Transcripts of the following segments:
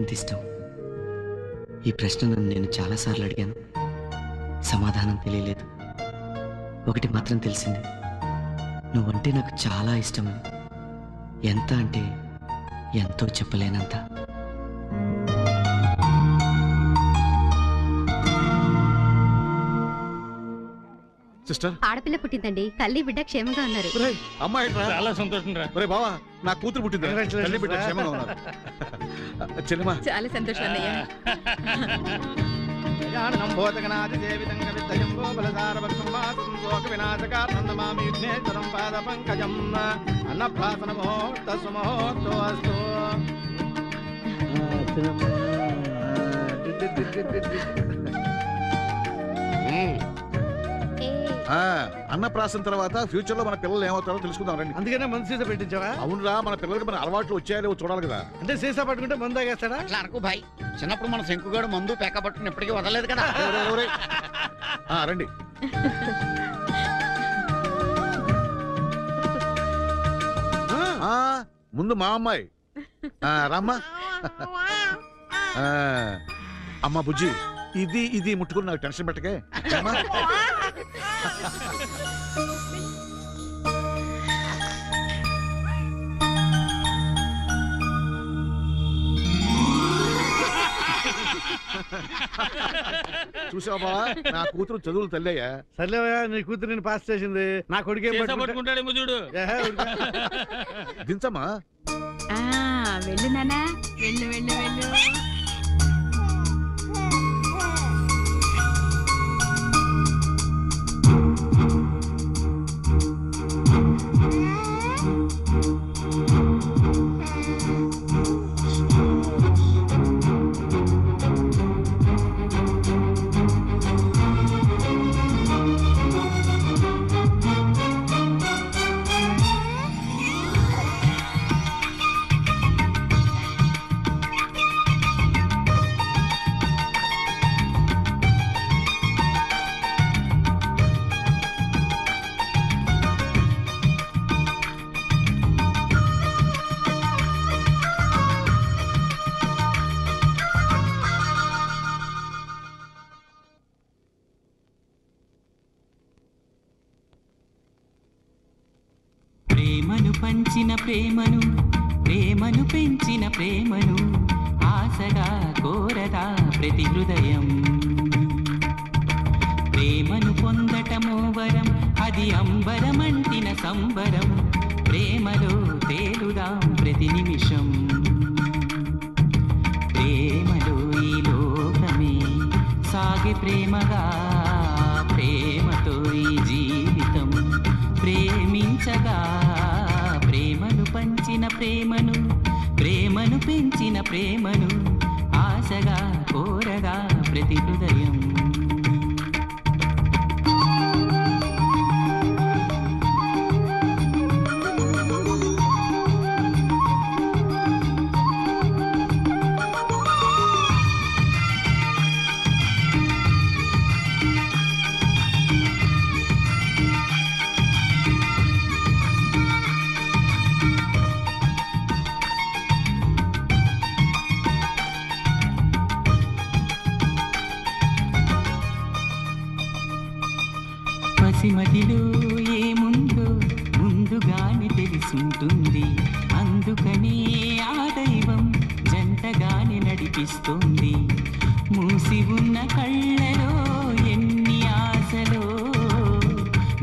నీకింత ఇష్టం? ఈ ప్రశ్నను నేను చాలాసార్లు అడిగాను, సమాధానం తెలియలేదు. ఒకటి మాత్రం తెలిసింది, నువ్వంటే నాకు చాలా ఇష్టం. ఎంత అంటే ఎంతో చెప్పలేనంత. ఆడపిల్ల పుట్టిందండి, తల్లి బిడ్డ క్షేమంగా ఉన్నారు. చాలా సంతోషం. అన్నప్రాసం తర్వాత ఫ్యూచర్ లో మన పిల్లలు ఏమవుతారో తెలుసుకుందాం రండి. అందుకనే మందు సీసా పెట్టించావా? అవునురా, మన పిల్లలకి మన అలవాట్లు వచ్చాయో చూడాలి కదా. అంటే సీసా పట్టుకుంటే మందు ఆగేస్తాడా? అట్లా అరకు భాయ్, చిన్నప్పుడు మన శంకుగాడు మందు పేక పట్టుకుని ఎప్పటికీ వదలలేదు కదా. రండి. ముందు మా అమ్మాయి రామ్మా. అమ్మా బుజ్జి, ఇది ఇది ముట్టుకుని నాకు టెన్షన్ పెట్టకే. చూసావా బావా, నా కూతురు చదువులు తల్లయ్యా. సర్లేవయ్యా, నీ కూతురు నేను పాస్ చేసింది. నా కొడుకే పట్టుకుంటాడేమో చూడు. దించమ్మా. వెళ్ళు నాన్నా, వెళ్ళు వెళ్ళు వెళ్ళు. పంచిన ప్రేమను, ప్రేమను పెంచిన ప్రేమను, ఆశగా కోరదా ప్రతి హృదయం. ప్రేమను పొందటమో వరం, అది అంబరమంటిన సంబరం. ప్రేమలో తేలుదాం ప్రతి నిమిషం. ప్రేమలో ఈ లోకమే సాగి ప్రేమగా, ప్రేమతో ఈ జీవితం ప్రేమించగా. ప్రేమను పంచిన ప్రేమను, ప్రేమను పెంచిన ప్రేమను, ఆశగా కోరగా ప్రతి హృదయం. మదిలో ఏముందో ముందుగానే తెలుసుంటుంది, అందుకనే ఆ దైవం జంటగానే నడిపిస్తుంది. మూసి ఉన్న కళ్ళలో ఎన్ని ఆశలో,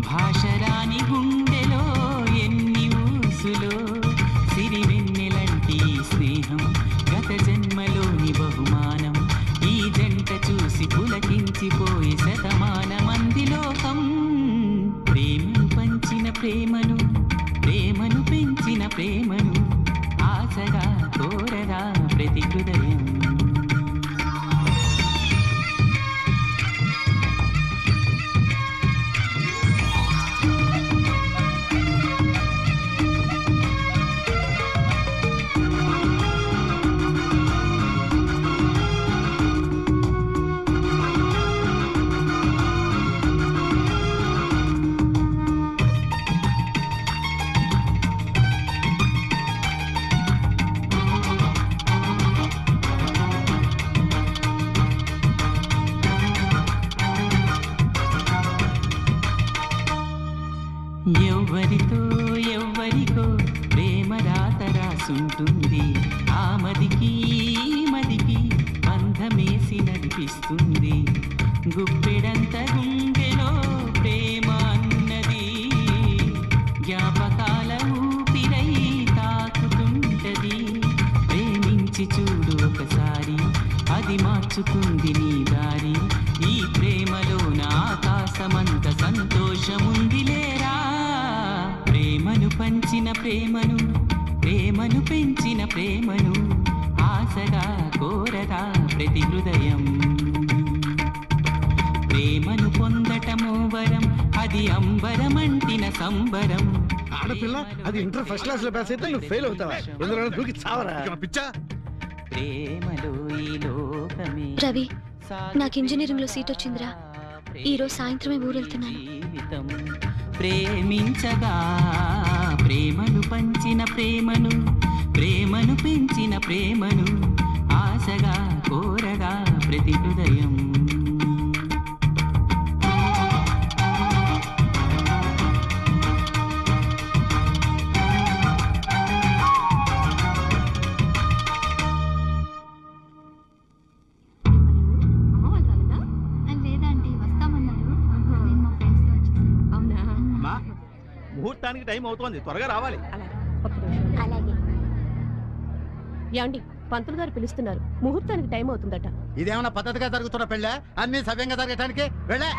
భాషరాని గుండెలో ఎన్ని ఊసులో, సిరివెన్నెలంటి స్నేహం గత జన్మలోని బహుమానం. ఈ జంట చూసి పులకించిపోయి శతమాన మంది లోకం. ప్రేమను, ప్రేమను పెంచిన ప్రేమను, ఆశగా కోరదా ప్రతి హృదయం. ఎవ్వరితో ఎవ్వరికో ప్రేమ రాత రాసుంటుంది, ఆ మదికి మదికి బంధమేసి నడిపిస్తుంది. గుప్పెడంత గుండెలో ప్రేమ అన్నది జ్ఞాపకాల ఊపిరై తాకుతుంటది. ప్రేమించి చూడు ఒకసారి, అది మార్చుతుంది నీ దారి. ఈ ప్రేమలో నా ఆకాశమంత సంతోషముందిలేరా. ప్రేమను పంచిన ప్రేమను, ప్రేమను పెంచిన ప్రేమను ఆశగా కోరదా ప్రతి హృదయం. ప్రేమను పొందటమో వరం, అది అంబరమంటిన సంబరం. ఆడపిల్ల అది ఇంటర్ ఫస్ట్ క్లాస్ లో పాస్ అయితే నువ్వు ఫెయిల్ అవుతావా? ఎందుకలా దూకి చావరా పిచ్చా. ప్రేమలో ఈ లోకమే. రవి, నాకు ఇంజనీరింగ్ లో సీట్ వచ్చిందిరా. ఈరోజు సాయంత్రమే ఊరెళ్తున్నాను. ప్రేమించగా ప్రేమను పంచిన ప్రేమను, ప్రేమను పెంచిన ప్రేమను ఆశగా కోరగా ప్రతి హృదయం. పంతులు గారు పిలుస్తున్నారు, ముహూర్తానికి టైం అవుతుందట. ఇదేమన్నా పద్ధతిగా జరుగుతున్న పెళ్ళ? అన్ని సవ్యంగా జరగటానికి వెళ్ళే.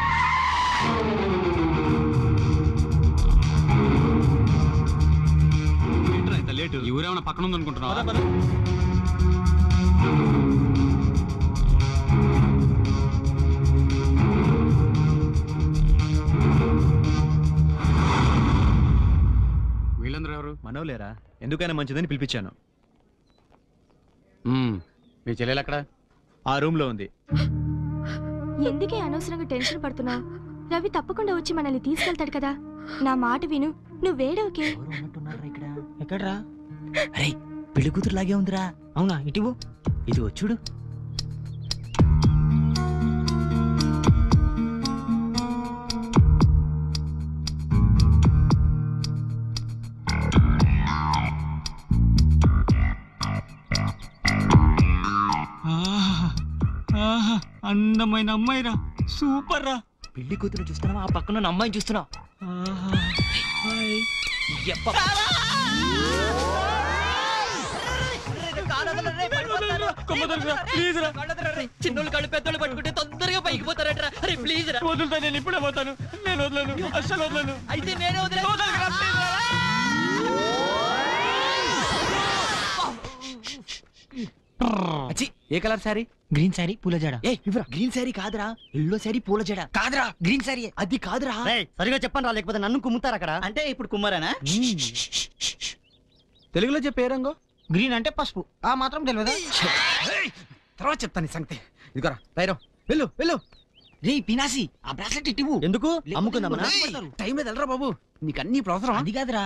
ఈ ఊరేమన్నా పక్కన ఉందనుకుంటున్నావా? మనవలేరా, ఎందుకైనా మంచిదని పిలిపించాను. మీ చెల్లెలు అక్కడ ఆ రూమ్ లో ఉంది. ఎందుకే అనవసరంగా టెన్షన్ పడుతున్నావు? రవి తప్పకుండా వచ్చి మనల్ని తీసుకెళ్తాడు కదా. నా మాట విను, నువ్వు వేడవకే. ఎక్కడరా? అరే, పెళ్లి కూతురు లాగే ఉందిరా. అవునా? ఇటు ఇది వచ్చుడు. అందమైన అమ్మాయిరా, సూపర్ రా. పెళ్లి కూతురు చూస్తున్నావా? ఆ పక్కన అమ్మాయిని చూస్తున్నావు. చిన్నోళ్ళు కళ్ళు పెద్దోళ్ళు పట్టుకుంటే తొందరగా పైకి పోతారట్రా. అరే ప్లీజ్ రా. వదులుతా, నేను ఇప్పుడే పోతాను. నేను వదలను, అస్సలు వదలను. అయితే నేనే వదలను. ఏ కలర్ సారీ? గ్రీన్ సారీ పూల జడ. ఏ ఇవ్వరా. గ్రీన్ సారీ కాదురా, ఎల్లో సారీ పూల జడ. కాదురా, గ్రీన్ సారీ అది కాదురా. సరిగా చెప్పను రా, లేకపోతే నన్ను కుమ్ముతారు అక్కడ. అంటే ఇప్పుడు కుమ్మరానా? తెలుగులో చెప్పే రంగు గ్రీన్ అంటే పసుపు. ఆ మాత్రం తెలియదా? తర్వాత చెప్తాను సంగతి. ఇదిగోరా రైరో, వెళ్ళు వెళ్ళు. రే పినాసి, ఆ బ్రాస్లెట్ ఇట్టివు. ఎందుకు? అమ్ముకుందామనా? టైం మీద వెళ్ళరా బాబు, నీకు అన్ని ప్రాసరం. అది కాదురా.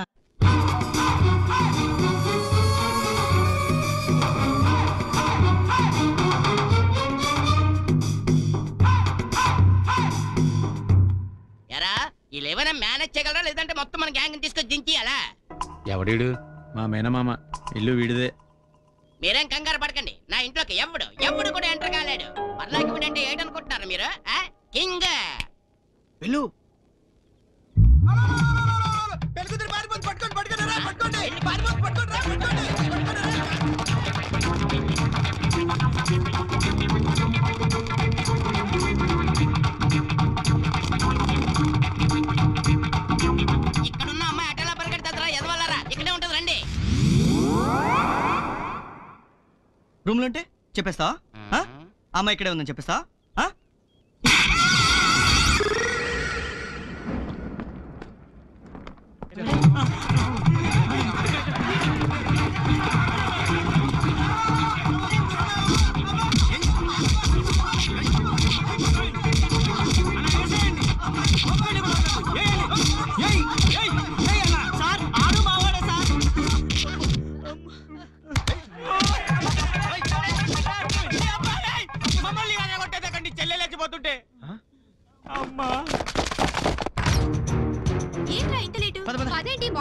ఏమైనా మేనేజ్ చేయగలరా, లేదంటే మొత్తం మన గ్యాంగ్ తీసుకొని దించేయాలా? ఎవడీడు? మా మేనమామ. ఇల్లు వీడిదే. మీరేం కంగారు పడకండి, నా ఇంట్లోకి ఎవడు ఎవడు కూడా ఎంటర్ కాలేడు. పర్లాకి అంటే ఏటనుకుంటున్నారు మీరు? కింగ్ వెళ్ళు. రూమ్ లో ఉంటే చెప్పేస్తా. అమ్మాయి ఇక్కడే ఉందని చెప్పేస్తా.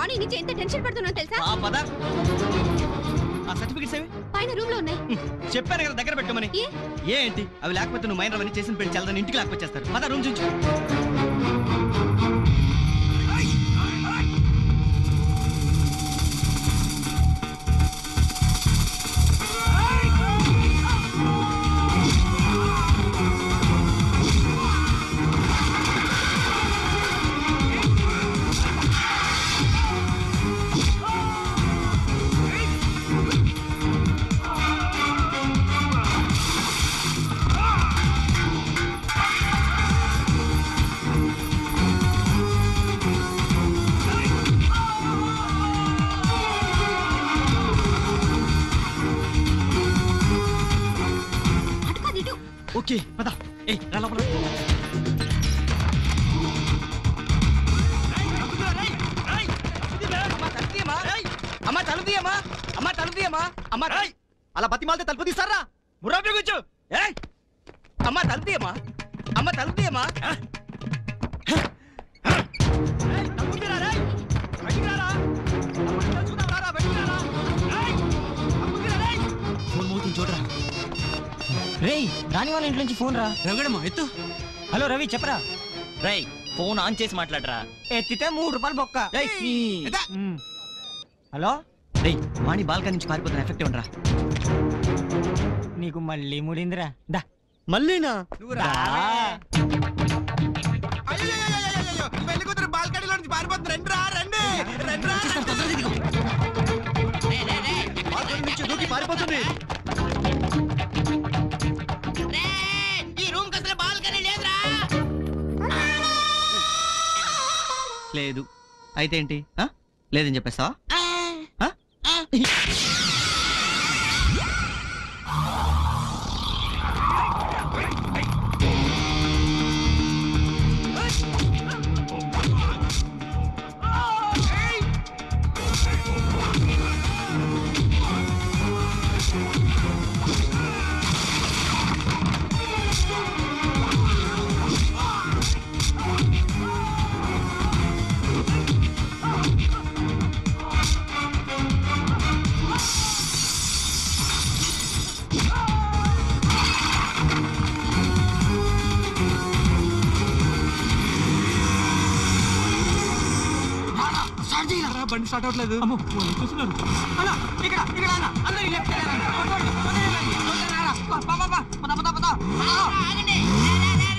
మార్నింగ్ నుంచి ఎంత టెన్షన్ పడుతున్నానో తెలుసా? ఆ పద ఆ సర్టిఫికెట్స్ ఏవి? పైన రూమ్ లో ఉన్నాయి. చెప్పాను కదా దగ్గర పెట్టుమని. ఏంటి అవి లేకపోతే నువ్వు మైనర్ అని చేసిన పెళ్లి చల్లని ఇంటికి లాక్కొచ్చేస్తారు. పద రూమ్ చూంచు. पता ए राला पड़ा राई అమ్మ తలుపుదియమ్మా అమ్మ తలుపుదియమ్మా అమ్మ తలుపుదియమ్మా అమ్మ రాయ్ అలా బతిమాలితే తలుపు తీస్తారా మురాబి కూర్చో ఏ అమ్మ తలుపుదియమ్మా అమ్మ తలుపుదియమ్మా రేయ్ రాని వాళ్ళ ఇంట్లో నుంచి ఫోన్ రా రవిడమ్మా ఎత్తు. హలో రవి చెప్పరా. రేయ్ ఫోన్ ఆన్ చేసి మాట్లాడరా. ఎత్తితే ₹3 బొక్క. హలో రేయ్ వాణి బాల్కనీ నుంచి పారిపోతున్నా ఎఫెక్ట్ ఉండరా నీకు మళ్ళీ ముడిందిరా దా మళ్ళీనా నువ్వు రా బాల్కనీలో నుంచి పారిపోతున్నా రండిరా రండి రండిరా బాల్కనీ నుంచి దూకి పారిపోతుంది లేదు అయితే ఏంటి లేదని చెప్పేస్తావా? స్టార్ట్ అవట్లేదు అమ్మో చూస్తున్నారు అలా ఇక్కడ ఇక్కడ అలా అందరూ లెఫ్ట్ సైడ్ అలా కొట్టండి కొట్టండి కొట్టనారా పా పా పా పద పద పద ఆగండి రా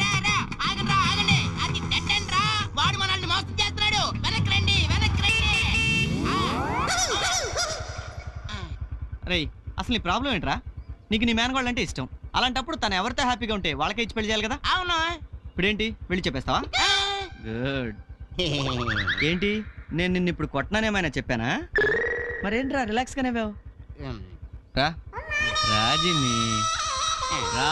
ఆగండి అది డెటెంట్ రా వాడు మనల్ని మోసం చేస్తున్నాడు వెనక్కి రండి వెనక్కి రండి. అరే అసలు నీ ప్రాబ్లం ఏంట్రా? నీకు నీ మేనగాళ్ళు అంటే ఇష్టం, అలాంటప్పుడు తను ఎవరితో హ్యాపీగా ఉంటే వాళ్ళకే ఇచ్చి పెళ్లి చేయాలి కదా. అవునా ఇప్పుడేంటి వెళ్ళి చెప్పేస్తావా? గుడ్. ఏంటి నేను నిన్ను ఇప్పుడు కొట్టనానేమైనా చెప్పానా? మరేంట్రా రిలాక్స్ గానే వావ్ రా రాజిని రా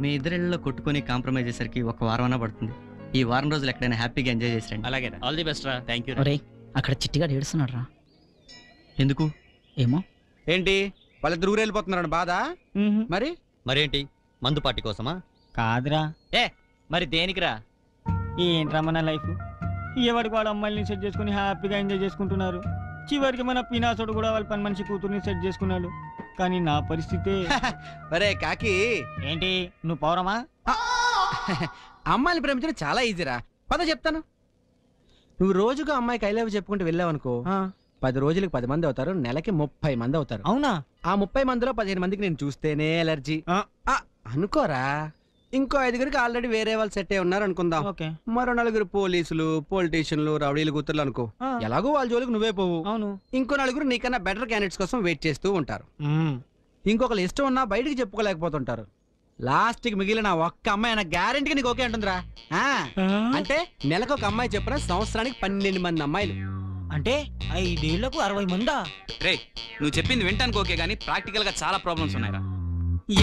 మీ ఇద్దరిళ్ళలో కొట్టుకొని కాంప్రమైజ్ చేసరికి ఒక వారం అన్నా పడుతుంది. ఈ వారం రోజులు ఎక్కడైనా హ్యాపీగా ఎంజాయ్ చేసిరండి. అలాగే ఆల్ ది బెస్ట్ రా. Thank you. ఒరేయ్ అక్కడ చిట్టిగా ఏడుస్తున్నాడు రా. ఎందుకు? ఏమో ఏంటి వాళ్ళిద్దరు ఊరెళ్ళిపోతున్నారని బాధ? మరి మరేంటి మందు పార్టీ కోసమా? కాదురా. ఏ మరి దేనికిరా? ఏంట్రా మన లైఫ్, ఎవరికి వాళ్ళ అమ్మాయిని సెట్ చేసుకుని హ్యాపీగా ఎంజాయ్ చేసుకుంటున్నారు. చివరికి మన పినాసోడు కూడా వాళ్ళ పని మనిషి కూతుర్ని సెట్ చేసుకున్నాడు. కానీ నా పరిస్థితి అరే కాకి. ఏంటి నువ్వు పౌరమా? అమ్మాయిని ప్రేమించడం చాలా ఈజీరా. పద చెప్తాను. నువ్వు రోజుగా అమ్మాయికి ఐ లవ్ చెప్పుకుంటూ వెళ్ళావనుకో, 10 రోజులకు 10 మంది అవుతారు, నెలకి 30 మంది అవుతారు. అవునా? ఆ 30 మందిలో 15 మందికి నేను చూస్తేనే ఎలర్జీ అనుకోరా. ఇంకో 5గురికి ఆల్రెడీ వేరే వాళ్ళు సెట్ అయ్యి ఉన్నారు అనుకుందాం. మరో 4గురు పోలీసులు, పొలిటీషియన్లు, రౌడీలు కూతుర్లు అనుకో. ఎలాగో వాళ్ళ జోలికి నువ్వే పోవు. ఇంకో 4గురు నీకన్నా బెటర్ క్యాండిడేట్స్ కోసం వెయిట్ చేస్తూ ఉంటారు. ఇంకొకరు ఇష్టం ఉన్నా బయటకు చెప్పుకోలేకపోతుంటారు. లాస్ట్ కి మిగిలిన ఒక్క అమ్మాయి నాకు గ్యారెంటీగా నీకు ఓకే అంటుందిరా. అంటే నెలకు ఒక అమ్మాయి చెప్పిన సంవత్సరానికి 12 మంది అమ్మాయిలు. అంటే 5 ఏళ్లకు 60 మందా? రేయ్ నువ్వు చెప్పింది వింటానికి ఓకే గానీ ప్రాక్టికల్ గా చాలా ప్రాబ్లమ్స్ ఉన్నాయిరా.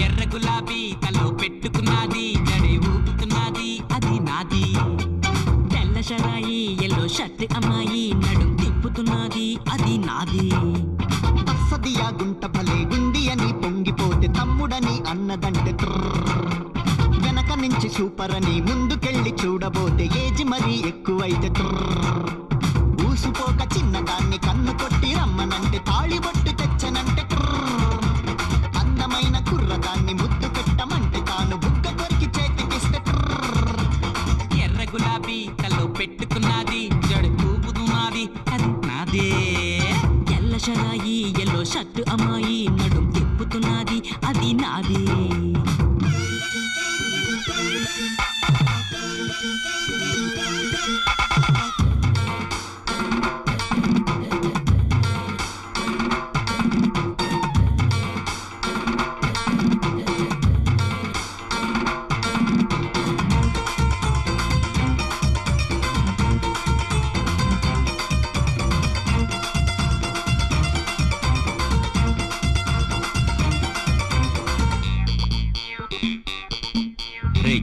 ఎర్ర గులాబీ తలో పెట్టుకున్నది, జడే ఊపుతున్నది అది నాది. తెల్ల షరాయి ఎల్లో షర్ట్ అమ్మాయి నడుం తిప్పుతున్నది అది నాది. తస్సదియా గుంట భలే గుండి అని ఉన్నదంటే వెనక నుంచి సూపరని ముందుకెళ్ళి చూడబోతే ఏజ్ మరీ ఎక్కువైతే ఊసిపోక చిన్నదాన్ని కన్ను కొట్టి రమ్మనంటే తాళి బొట్టు తెచ్చనంటే అందమైన కుర్రదాన్ని ముద్దు పెట్టమంటే తాను బుక్క కొరికి చేతికిస్తే ఎర్ర గులాబీ కళ్ళు పెట్టుకున్నది జడు తూపుతున్నది అది నాదే ఎల్ల షరాయి ఎల్లో షర్టు అమ్మాయి నడుం తిప్పుతున్నది అది నాదే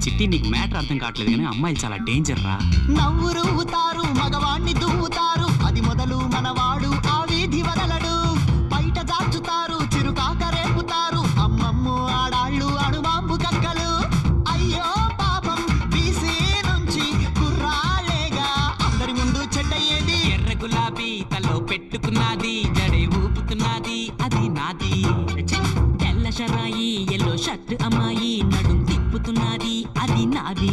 చిట్టి నీకు మ్యాటర్ అర్థం కావట్లేదు కానీ అమ్మాయిలు చాలా డేంజర్ రా నవ్వురు ఊతారు మగవాణ్ణి దువ్వుతారు అది మొదలు మనవాడు ఆ వీధి వదలడు బయట దాచుతారు చిరుకాక రేపుతారు అమ్మమ్మ ఆడాళ్ళు అణుమాంబు కక్కలు అయ్యో పాపం బీసీ నుంచి కుర్రాలేగా అందరి ముందు చెడ్డయ్యేది ఎర్ర గులాబీ తలో పెట్టుకున్నది జడే ఊపుతున్నది అది నాది తెల్ల షరాయి ఎల్లో షర్ట్ అమ్మాయి నడుం తిప్పుతున్నది అది నాది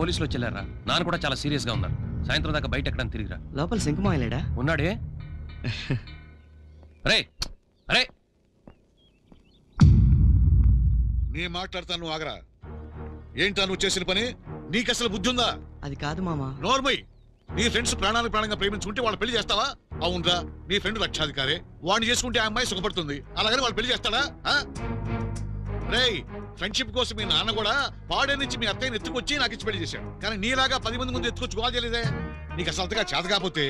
పోలీసులు వచ్చేళ్ళారా నాన్న కూడా చాలా సీరియస్ గా ఉన్నారు సాయంత్రం దాకా బయట ఎక్కడ తిరిగిరా లోపల శంకుమాయలేడా ఉన్నాడే నీ మాట్లాడతాను ఆగరా ఏంటా నువ్వు చేసిన పని నీకు అసలు బుద్ధి ఉందా అది కాదు మామా నోర్మై నీ ఫ్రెండ్స్ ప్రాణాలు ప్రాణంగా ప్రేమించుకుంటే వాళ్ళు పెళ్లి చేస్తావా అవునరా నీ ఫ్రెండ్ లక్షాధికారే వాడిని చేసుకుంటే ఆ అమ్మాయి సుఖపడుతుంది అలాగని వాళ్ళు పెళ్లి చేస్తాడా రేయ్ ఫ్రెండ్షిప్ కోసం మీ నాన్న కూడా పాడే నుంచి మీ అత్తయ్యని ఎత్తుకొచ్చి నాకు ఇచ్చి పెళ్లి చేశాడు కానీ నీలాగా 10 మంది ముందు ఎత్తుకొచ్చుకోవాలేదే నీకు అసలు అంతగా చేత కాకపోతే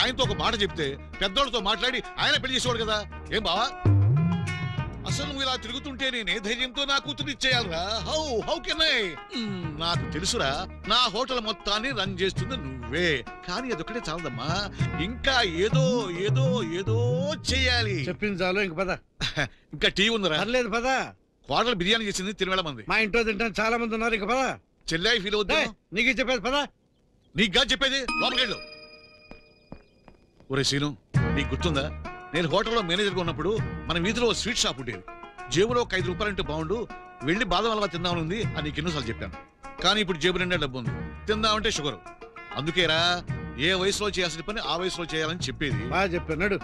ఆయనతో ఒక మాట చెప్తే పెద్దోళ్ళతో మాట్లాడి ఆయన పెళ్లి చేసేవాడు కదా ఏం బావా అసలు నువ్వు ఇలా తిరుగుతుంటే నేనే ధైర్యంతో నా కూతురు ఇచ్చేయాలరా హౌ కెన్ ఐ నాకు తెలుసురా నా హోటల్ మొత్తాన్ని రన్ చేస్తుంది నువ్వే కానీ అదొక్కటే చాలదమ్మా ఇంకా ఏదో ఏదో ఏదో చెయ్యాలి చెప్పించాలో ఇంక పద ఇంకా టీ ఉందరా పర్లేదు పదా క్వార్టర్ బిర్యానీ చేసింది తిరుమల మంది మా ఇంట్లో తింటాను చాలా మంది ఉన్నారు ఇక పదా చెల్లై ఫీల్ అవుతా నీకే చెప్పేది పదా నీకు కాదు చెప్పేది లోపలికెళ్ళు ఒరే శీను నీకు గుర్తుందా నేను హోటల్లో మేనేజర్గా ఉన్నప్పుడు మన వీధిలో స్వీట్ షాప్ ఉండేది జేబులో ఒక 5 రూపాయలు అంటే బాగుండు వెళ్ళి బాదం అలా తిందామని ఉంది అని నీకు ఎన్నోసార్లు చెప్పాను కానీ ఇప్పుడు జేబు నిండా డబ్బు ఉంది తిందామంటే షుగరు అందుకేరా ఏ వయసులో చేయాల్సిన పని ఆ వయసులో చేయాలని చెప్పేది. బాగా చెప్పాను. నడు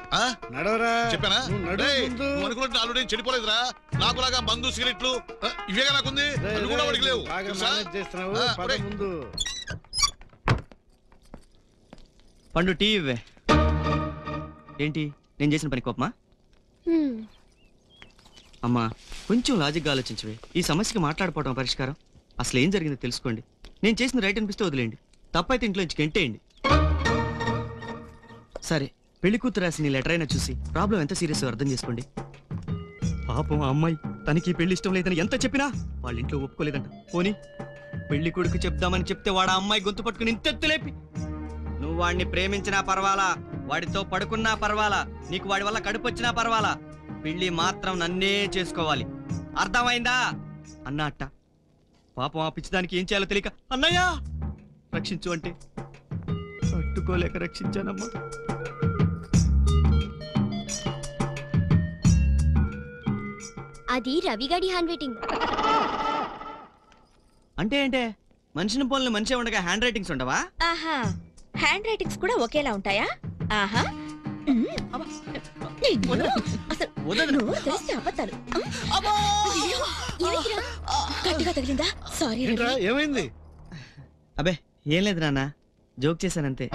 నడవరా చెప్పానా? నువ్వు అనుకున్నట్టు ఆల్రెడీ చెడిపోలేదురా. నాకులాగా మందు సిగరెట్లు ఇవేగా నాకుంది, కూడా వాడికి లేవు. పండు టీ ఇవ్వే. ఏంటి నేను చేసిన పని కోపమా? అమ్మా కొంచెం లాజిక్గా ఆలోచించవే. ఈ సమస్యకి మాట్లాడుకోవడం పరిష్కారం. అసలు ఏం జరిగిందో తెలుసుకోండి. నేను చేసిన రైట్ అనిపిస్తే వదిలేండి, తప్పైతే ఇంట్లో నుంచి గెంటేయండి. సరే పెళ్లి కూతురు రాసిన లెటర్ అయినా చూసి ప్రాబ్లం ఎంత సీరియస్ అర్థం చేసుకోండి. పాపం ఆ అమ్మాయి, తనకి పెళ్లి ఇష్టం లేదని ఎంత చెప్పినా వాళ్ళ ఇంట్లో ఒప్పుకోలేదంట. పోనీ పెళ్లి కొడుకు చెప్దామని చెప్తే వాడు ఆ అమ్మాయి గొంతు పట్టుకుని ఇంతెత్తులేపి, నువ్వు వాడిని ప్రేమించినా పర్వాలా, వాడితో పడుకున్నా పర్వాలా, నీకు వాడి వల్ల కడుపు వచ్చినా పర్వాలా, పెళ్లి మాత్రం నన్నే చేసుకోవాలి, అర్థమైందా అన్నా అట్ట. పాపం ఆ పిచ్చిదానికి ఏం చేయాలో తెలియక అన్నయ్య రక్షించు అంటే అట్టుకోలేక రక్షించానమ్మా. అది రవిగాడి హ్యాండ్ రైటింగ్. అంటే ఏంటే మనిషిని పోలిన మనిషే ఉండగా హ్యాండ్ రైటింగ్స్ ఉండవా? ఆహా, హ్యాండ్ రైటింగ్స్ కూడా ఒకేలా ఉంటాయా? ఆహా, ఏమైంది? అబే ఏం లేదు నాన్న, జోక్ చేశానంతే.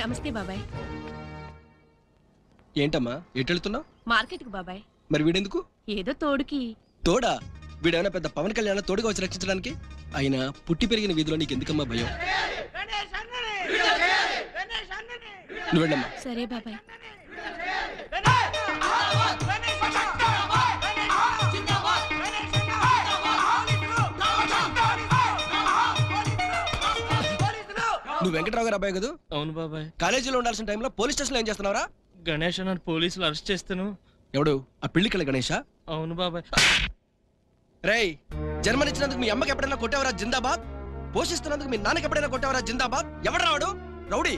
నమస్తే బాబాయ్. ఏంటమ్మా ఎటు వెళ్తున్నావు? మార్కెట్ కు బాబాయ్. మరి వీడెందుకు? ఏదో తోడుకి. తోడా? వీడేమైనా పెద్ద పవన్ కళ్యాణ్ తోడుగా వచ్చి రక్షించడానికి? అయినా పుట్టి పెరిగిన వీధిలో నీకు ఎందుకమ్మా భయం? నువ్వెళ్ళమ్మా. సరే బాబాయ్. నువ్వు వెంకట్రావు గారు అబ్బాయి కదా? అవును బాబాయ్. కాలేజీలో ఉండాల్సిన టైంలో పోలీస్ స్టేషన్లో ఏం చేస్తున్నారా? గణేష్ అని పోలీసులు అరెస్ట్ చేస్తాను. ఎవడు? ఆ పెళ్లికల గణేషా? అవును బాబాయ్. రేయ్, జన్మని ఇచ్చినందుకు మీ అమ్మకి ఎప్పుడైనా కొట్టేవరా జిందాబాద్, పోషిస్తున్నందుకు మీ నాన్నకి ఎప్పుడైనా కొట్టేవరా జిందాబాద్. ఎవడు రావాడు? రౌడీ.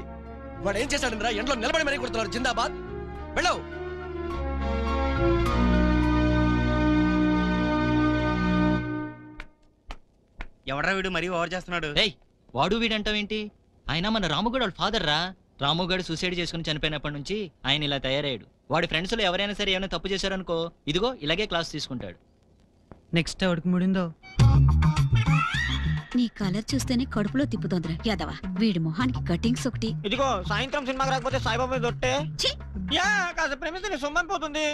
వాడు ఏం చేశాడనరా? ఎండలో నిలబడి మరీ కొడుతున్నారు జిందాబాద్. వెళ్ళవు. ఎవడరా వీడు మరీ ఓవర్ చేస్తున్నాడు? రేయ్ వాడు వీడంటావేంటి? ఆయన మన రాముగడు వాళ్ళ ఫాదర్ రా. రాముగడు సూసైడ్ చేసుకుని చనిపోయినప్పటి నుంచి ఆయన ఇలా తయారయ్యాడు. వాడి ఫ్రెండ్స్లో ఎవరైనా సరే ఏమైనా తప్పు చేశారనుకో, ఇదిగో ఇలాగే క్లాస్ తీసుకుంటాడు. నెక్స్ట్ ఎవరికి ముడిందో? నీ కలర్ చూస్తేనే కడుపులో తిప్పుతోందిరా యాదవా. వీడి మొహానికి కటింగ్స్ ఒకటి. ఇదిగో సాయంత్రం సినిమాకి రాకపోతే సాయిబాబా దొట్టే ప్రేమిస్తే సొమ్మని పోతుంది.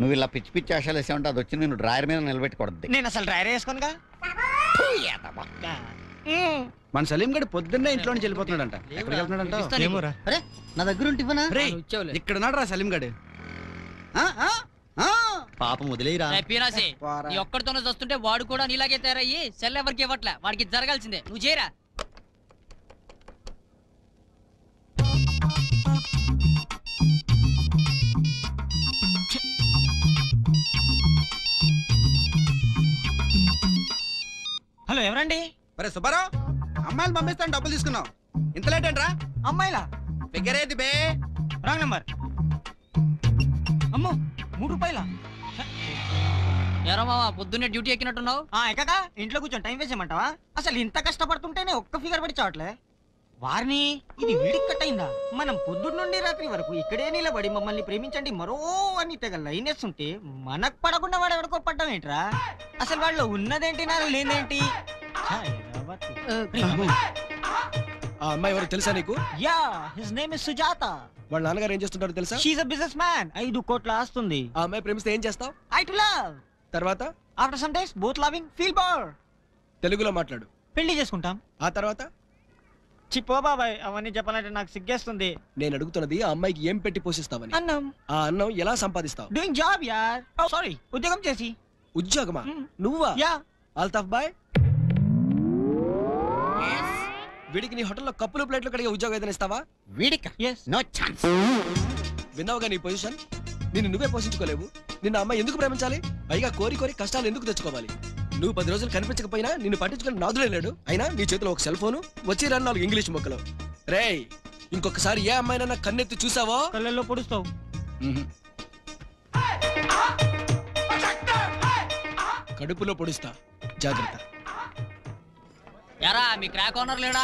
నువ్వు ఇలా పిచ్చి పిచ్చి ఆశలు వేసే ఉంటా, అది వచ్చి నేను డ్రాయర్ మీద నిలబెట్టకూడదు. నేను అసలు డ్రాయర్ వేసుకోనుగా. మన సలీం గడి పొద్దున్నే ఇంట్లో నుంచి వెళ్ళిపోతున్నాడంట. ఎక్కడికి వెళ్తున్నాడంట? అరే నా దగ్గర ఉంటివనా? ఇక్కడ ఉన్నాడు రా సలీం గడి. పాపం వదిలేరా. ఒక్కడితోనే చూస్తుంటే వాడు కూడా నీలాగే తయారయ్యి సెల్ ఎవరికి ఇవ్వట్లే. వాడికి జరగాల్సిందే, నువ్వు చేయరా. హలో ఎవరండి? అరే సుబ్బారావు, అమ్మాయిలు పంపిస్తాను డబ్బులు తీసుకున్నావు, ఇంత లేట్ ఏంట్రా? అమ్మాయిలా? దగ్గరేది బే, రాంగ్ నెంబర్. అమ్మో 3 రూపాయలా? ఎరా మావా పొద్దున్నే డ్యూటీ ఎక్కినట్టున్నావు. ఎక్కడా? ఇంట్లో కూర్చొని టైం వేస్ట్ చేయమంటావా? అసలు ఇంత కష్టపడుతుంటేనే ఒక్క ఫిగర్ పడి చావట్లే వారిని. ఇది వీడికి కట్ అయిందా? మనం పొద్దున్న నుండి రాత్రి వరకు ఇక్కడే నిలబడి మమ్మల్ని ప్రేమించండి మరో అని తెగ లైన్ వేస్తుంటే మనకు పడకుండా వాడు ఎవరికో పడ్డం ఏంట్రా? అసలు వాళ్ళు ఉన్నదేంటి నా లేదేంటి? ఆ అమ్మాయి ఎవరు తెలుసా నీకు? Yeah, his name is Sujatha. వాళ్ళ నాన్నగారు ఏం చేస్తుంటారు తెలుసా? She is a business man. 5 కోట్ల ఆస్తుంది. ఆ అమ్మాయి ప్రేమిస్తే ఏం చేస్తావు? I to love. తర్వాత? After some days both loving feel bored. తెలుగులో మాట్లాడు. పెళ్లి చేసుకుంటాం. ఆ తర్వాత? చిపో బాబాయ్ అవన్నీ చెప్పాలంటే నాకు సిగ్గేస్తుంది. నేను అడుగుతున్నది ఆ అమ్మాయికి ఏం పెట్టి పోషిస్తావని. అన్నం. ఆ అన్నం ఎలా సంపాదిస్తావు? డూయింగ్ జాబ్ యార్. సారీ, ఉద్యోగం చేసి. ఉద్యోగమా? నువ్వా? యా. అల్తాఫ్ బాయ్ వీడికి నీ హోటల్లో కప్పులు ప్లేట్లు కడిగే ఉద్యోగం ఏదైనా ఇస్తావా? వీడికా? No chance. విన్నావుగా నీ పొజిషన్. నిన్ను నువ్వే పోషించుకోలేవు, నిన్ను అమ్మాయి ఎందుకు ప్రేమించాలి? పైగా కోరి కోరి కష్టాలు ఎందుకు తెచ్చుకోవాలి? నువ్వు 10 రోజులు కనిపించకపోయినా నిన్ను పట్టించుకుని నాదులే లేడు. అయినా నీ చేతిలో ఒక సెల్ ఫోను, వచ్చి 2-4 ఇంగ్లీష్ మొక్కలు. రేయ్ ఇంకొకసారి ఏ అమ్మాయినన్నా కన్నెత్తి చూసావో కళ్ళల్లో పొడుస్తావు. కడుపులో పొడిస్తా జాగృత. యారా మీ క్రాక్ ఓనర్ లేడా?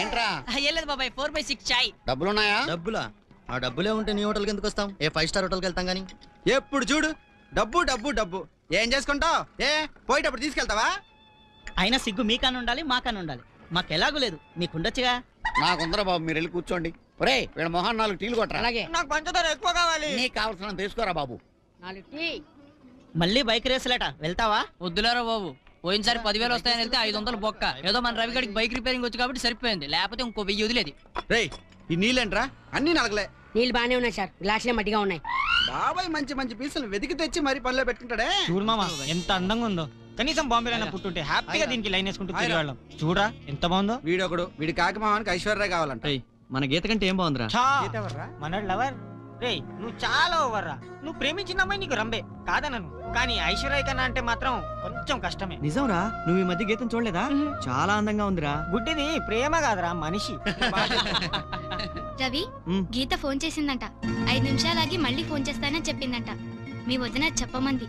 ఏంట్రా? ఏలేదు బాబాయ్ 4/6 చాయ్. డబ్బులు ఉన్నాయా? డబ్బులా? ఆ డబ్బులే ఉంటే నీ హోటల్ కి ఎందుకు వస్తాం? ఏ 5 స్టార్ హోటల్ కి వెళ్తాం గానీ. ఎప్పుడు చూడు డబ్బు డబ్బు డబ్బు. ఏం చేసుకుంటావ్? ఏ పోయిటప్పుడు తీసుకెళ్తావా? అయినా సిగ్గు మీకన్నా ఉండాలి మాకన్నా ఉండాలి. మాకెలాగూ లేదు మీకు ఉండొచ్చుగా. నాకుందరా బాబు మీరు వెళ్ళి కూర్చోండి. ఒరే వీళ్ళ మొహాన్ 4 టీలు కొట్టరా. అలాగే. నాకు పంచదార ఎక్కువ కావాలి. నీకు కావాల్సినంత తీసుకోరా బాబు. 4 టీ. మళ్ళీ బైక్ రేసులట వెళ్తావా? వద్దులేరా బాబు పోయినసారి 10,000 వస్తాయని వెళ్తే 500 బొక్క. ఏదో మన రవిగడికి బైక్ రిపేరింగ్ వచ్చి కాబట్టి సరిపోయింది, లేకపోతే ఇంకో 1000 వదిలేదు. రేయ్ ఈ నీళ్ళంట్రా అన్ని నలగలే. నీళ్ళు బానే ఉన్నాయి సార్, గ్లాసులే మట్టిగా ఉన్నాయి. బాబాయ్ మంచి మంచి పీసులు వెతికి తెచ్చి మరీ పనిలో పెట్టుకుంటాడే. చూడు మామ ఎంత అందంగా ఉందో, కనీసం బాంబేలైనా పుట్టుంటే హ్యాపీగా దీనికి లైన్ వేసుకుంటూ తిరిగేవాళ్ళం. చూడరా ఎంత బాగుందో. వీడొకడు వీడి కాకి మామానికి ఐశ్వర్య కావాలంట. మన గీత కంటే ఏం బాగుందిరా మన లవర్. రేయ్ నువ్వు చాలా ఓవర్రా. నువ్వు ప్రేమించిన అమ్మాయి నీకు రంబే కాదనను, కానీ ఐశ్వర్య కన్నా అంటే మాత్రం కొంచెం కష్టమే. నిజంరా నువ్వు ఈ మధ్య గీతం చూడలేదా? చాలా అందంగా ఉందిరా. గుడ్డిది ప్రేమ కాదురా మనిషి. రవి గీత ఫోన్ చేసిందంట, 5 నిమిషాలు ఆగి మళ్ళీ ఫోన్ చేస్తానని చెప్పిందంట. మీ వదిన చెప్పమంది.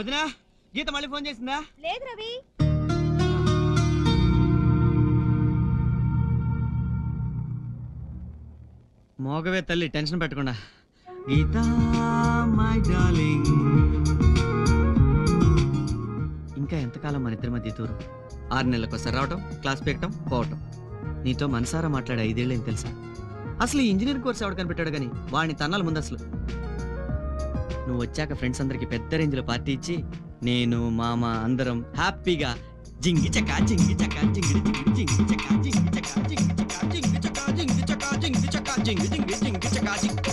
వదినా గీత మళ్ళీ ఫోన్ చేసిందా? లేదు రవి. మోగవే తల్లి టెన్షన్ పెట్టకుండా. గీత మై డార్లింగ్ ఇంకా ఎంతకాలం మన ఇద్దరి మధ్య దూరం? 6 నెలలకోసారి రావటం, క్లాస్ పెట్టడం, పోవటం. నీతో మనసారా మాట్లాడే 5 ఏళ్ళేం తెలుసా? అసలు ఈ ఇంజనీరింగ్ కోర్స్ ఎవడు కనిపెట్టాడు కానీ వాడిని తన్నాల ముందు. అసలు నువ్వు వచ్చాక ఫ్రెండ్స్ అందరికి పెద్ద రేంజ్ లో పార్టీ ఇచ్చి నేను మామ అందరం హ్యాపీగా జింగి చకా జింగి చకా జింగి జింగి చకా జింగి చకా జింగి చకా జింగి చకా జింగి చకా జింగి చకా జింగి జింగి జింగి చకా జింగి.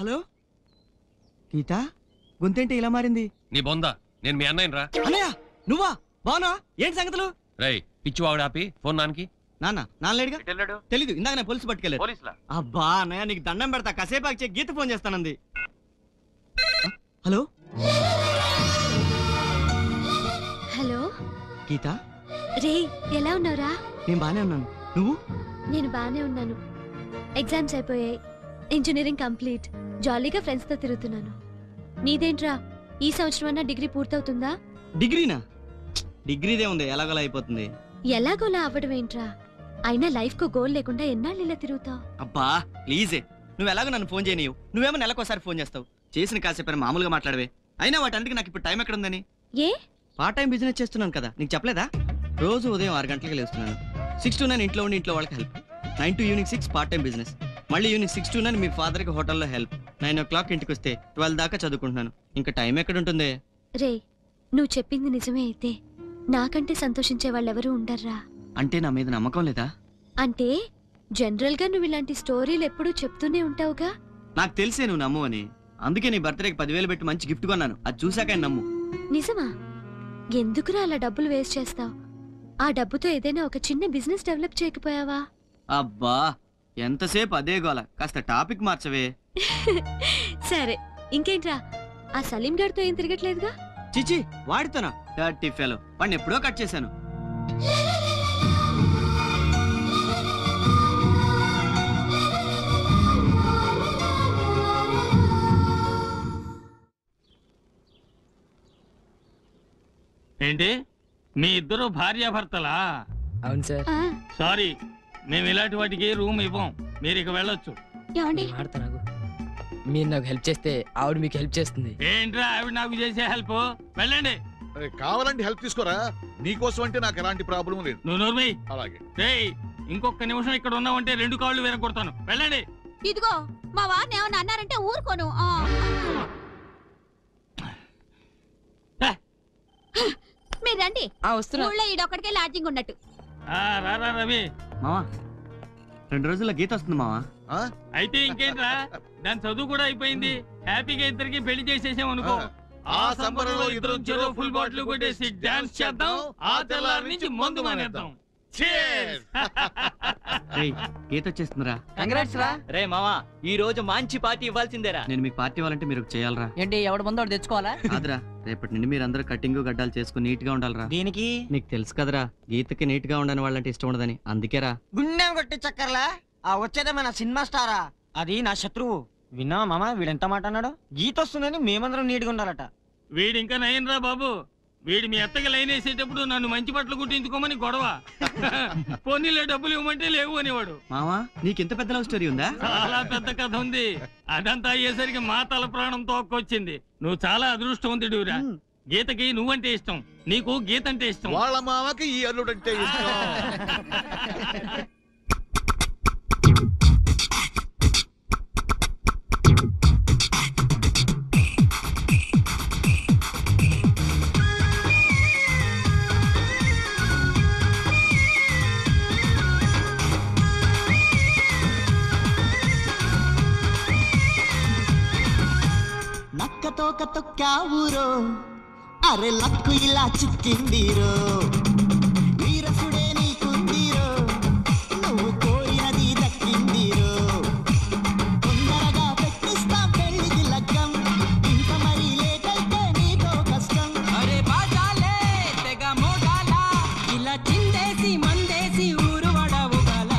హలో గీత గొంతేంటి ఇలా మారింది? నీ బొందా నేను మీ అన్నయ్యని రా. అన్నయ్య నువ్వా? బావునా? ఏంటి సంగతులు? రై పిచ్చు ఆవిడ ఆపి ఫోన్ నాన్నకి. నాన్నలేడుగా. తెలీదు ఇందాకనే పోలీసు పట్టుకెళ్ళారు. అబ్బా అన్నయ్య నీకు దండం పెడతా, కాసేపు ఆగితే గీత ఫోన్ చేస్తానంది. Hello hello Geetha. రే ఎలా ఉన్నావురా? నేను బానే ఉన్నాను, నువ్వు? నేను బానే ఉన్నాను. ఎగ్జామ్స్ అయిపోయాయి, ఇంజనీరింగ్ కంప్లీట్, జాలీగా ఫ్రెండ్స్ తో తిరుగుతున్నాను. నీదేంట్రా ఈ సంవత్సరం డిగ్రీ పూర్తవుతుందా? డిగ్రీనా? డిగ్రీదే ఉంది, ఎలాగోలా అయిపోతుంది. ఎలాగోలా అవ్వడం ఏంట్రా, అయినా లైఫ్ కు గోల్ లేకుండా ఎన్నాళ్ళు ఇలా తిరుగుతావు? అబ్బా ప్లీజే నువ్వు ఎలాగో నన్ను ఫోన్ చేయనీయవు, నువ్వేమో నెలకోసారి ఫోన్ చేస్తావు, చేసిన కాసేపైనా మామూలుగా మాట్లాడవే. అయినా వాటన్నిటికీ నాకు ఇప్పుడు టైం ఎక్కడుందని? ఏ పార్ట్ టైం బిజినెస్ చేస్తున్నాను కదా, నీకు చెప్పలేదా? రోజు ఉదయం 6 గంటలకు లేస్తున్నాను, 6 to 9 ఇంట్లో ఉండి ఇంట్లో వాళ్ళకి help, 9 to evening 6 part time business, మళ్ళీ ఈవినింగ్ 6 to 9 మీ ఫాదర్కి హోటల్లో హెల్ప్, 9 o'clock ఇంటికి వస్తే 12 దాకా చదువుకుంటున్నాను. ఇంకా టైం ఎక్కడుంటుంది? రే నువ్వు చెప్పింది నిజమే అయితే నాకంటే సంతోషించే వాళ్ళెవరూ ఉండర్రా. అంటే నా మీద నమ్మకం లేదా? అంటే జనరల్ గా నువ్వు ఇలాంటి స్టోరీలు ఎప్పుడూ చెప్తూనే ఉంటావుగా. నాకు తెలిసే నువ్వు నమ్ము అని, అందుకే నీ బర్త్డేకి 10,000 పెట్టి మంచి గిఫ్ట్ కొన్నాను, అది చూసాక నమ్ము. నిజమా? ఎందుకురా అలా డబ్బులు వేస్ట్ చేస్తావు? ఆ డబ్బుతో ఏదైనా ఒక చిన్న బిజినెస్ డెవలప్ చేయకపోయావా? అబ్బా ఎంతసేపు అదే గోల, కాస్త టాపిక్ మార్చవే. సరే ఇంకేంట్రా ఆ సలీం గారితో ఏం తిరగట్లేదుగా? చిచి వాడితోనా? థర్టీ ఫెలో వాడిని ఎప్పుడో కట్ చేశాను. ఏంటి మీ ఇద్దరు భార్యాభర్తలా? అవును సార్. సారీ మేము ఇలాంటి వాటికి రూమ్ ఇవ్వం, మీరు ఇక వెళ్ళొచ్చు. మీరు నాకు హెల్ప్ చేస్తే ఆవిడ మీకు హెల్ప్ చేస్తుంది. ఏంట్రా ఆవిడ నాకు చేసే హెల్ప్? వెళ్ళండి. కావాలంటే హెల్ప్ తీసుకోరా, నీకోసం అంటే నాకు ఎలాంటి ప్రాబ్లం లేదు. నువ్వు నోర్మై. అలాగే. రేయ్ ఇంకొక నిమిషం ఇక్కడ ఉన్నావంటే 2 కాళ్ళు వేరగొడతాను. వెళ్ళండి. ఇదిగో మా వారిని ఏమన్నా అన్నారంటే ఊరుకోను. మీరు రండి, ఊళ్ళో ఈడొక్కడికే లాడ్జింగ్ ఉన్నట్టు. రా రవి మావా రెండు రోజుల గీత వస్తుంది మావా. అయితే ఇంకేంట్రా దాని చదువు కూడా అయిపోయింది. హ్యాపీగా ఇద్దరికి పెళ్లి చేసేసాం అనుకో. ఆ సంబరంలో ఇద్దరం చెరో ఫుల్ బాటిల్ కొట్టేసి డాన్స్ చేద్దాం. ఆ తెల్లారి నుంచి మందు మానేద్దాం. ఈ రోజు మంచి పార్టీ ఇవ్వాల్సిందేరా. నేను మీకు పార్టీ ఇవ్వాలంటే మీరు చేయాలరా. ఏంటి ఎవడ ముందు వాడు తెచ్చుకోవాలా? అదరా రేపటి నుండి మీరు అందరూ కటింగ్ గడ్డాలు చేసుకుని నీట్ గా ఉండాలరా. దీనికి నీకు తెలుసు కదరా గీతకి నీట్ గా ఉండని వాళ్ళంటే ఇష్టం ఉండదని. అందుకేరా గుండెం కొట్టి చక్కర్లా. ఆ వచ్చేదేమైనా సినిమా స్టారా? అది నా శత్రువు. విన్నావా మామ వీడెంత మాట అన్నాడు? గీత వస్తుందని మేమందరం నీట్ గా ఉండాలట. వీడి ఇంకా నయన్ రా బాబు. వీడు మీ అత్తగా లైన్ వేసేటప్పుడు నన్ను మంచి బట్టలు కుట్టించుకోమని గొడవ. పొన్నీలో డబ్బులు ఇవ్వమంటే లేవు అనేవాడు. మామా నీకెంత పెద్ద లవ్ స్టోరీ ఉందా? చాలా పెద్ద కథ ఉంది. అదంతా అయ్యేసరికి మా తల ప్రాణం తోక్కొచ్చింది. నువ్వు చాలా అదృష్టవంతుడివిరా. గీతకి నువ్వంటే ఇష్టం, నీకు గీత అంటే ఇష్టం, వాళ్ళ మామకి ఈ అల్లుడు అంటే ఇష్టం. తోక తొక్కావురో అరే లక్కు ఇలా చిక్కిందిరో. వీరసుడే నీకుందిరో నువ్వు కోరినది దక్కిందిరో. తొందరగా పెట్టిస్తా పెళ్లికి లగ్గం. ఇంత మరీ లేకైతే నీతో కష్టం. అరే బాజాలే తెగ మోగాలా ఇలా చిందేసి మందేసి ఊరు వడవు గల.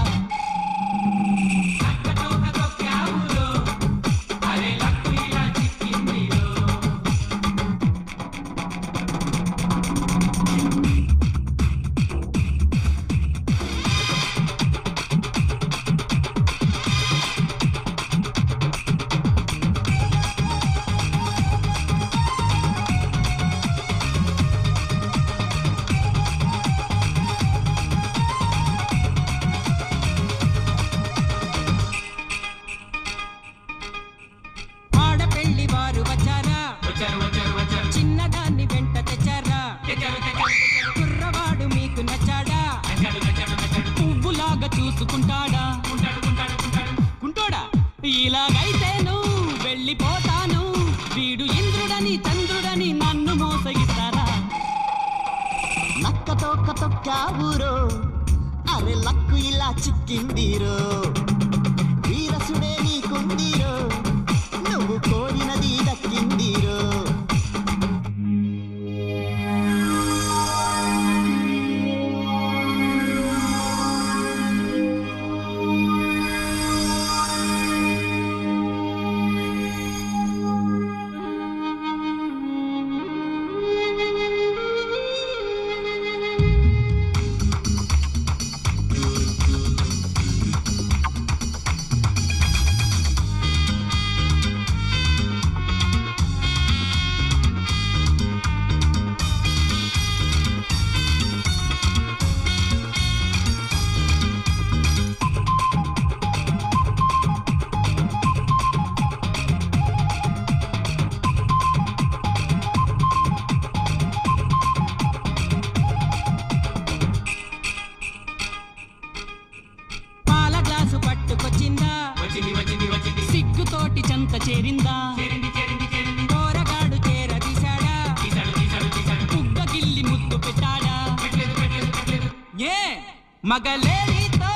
మగలేరితో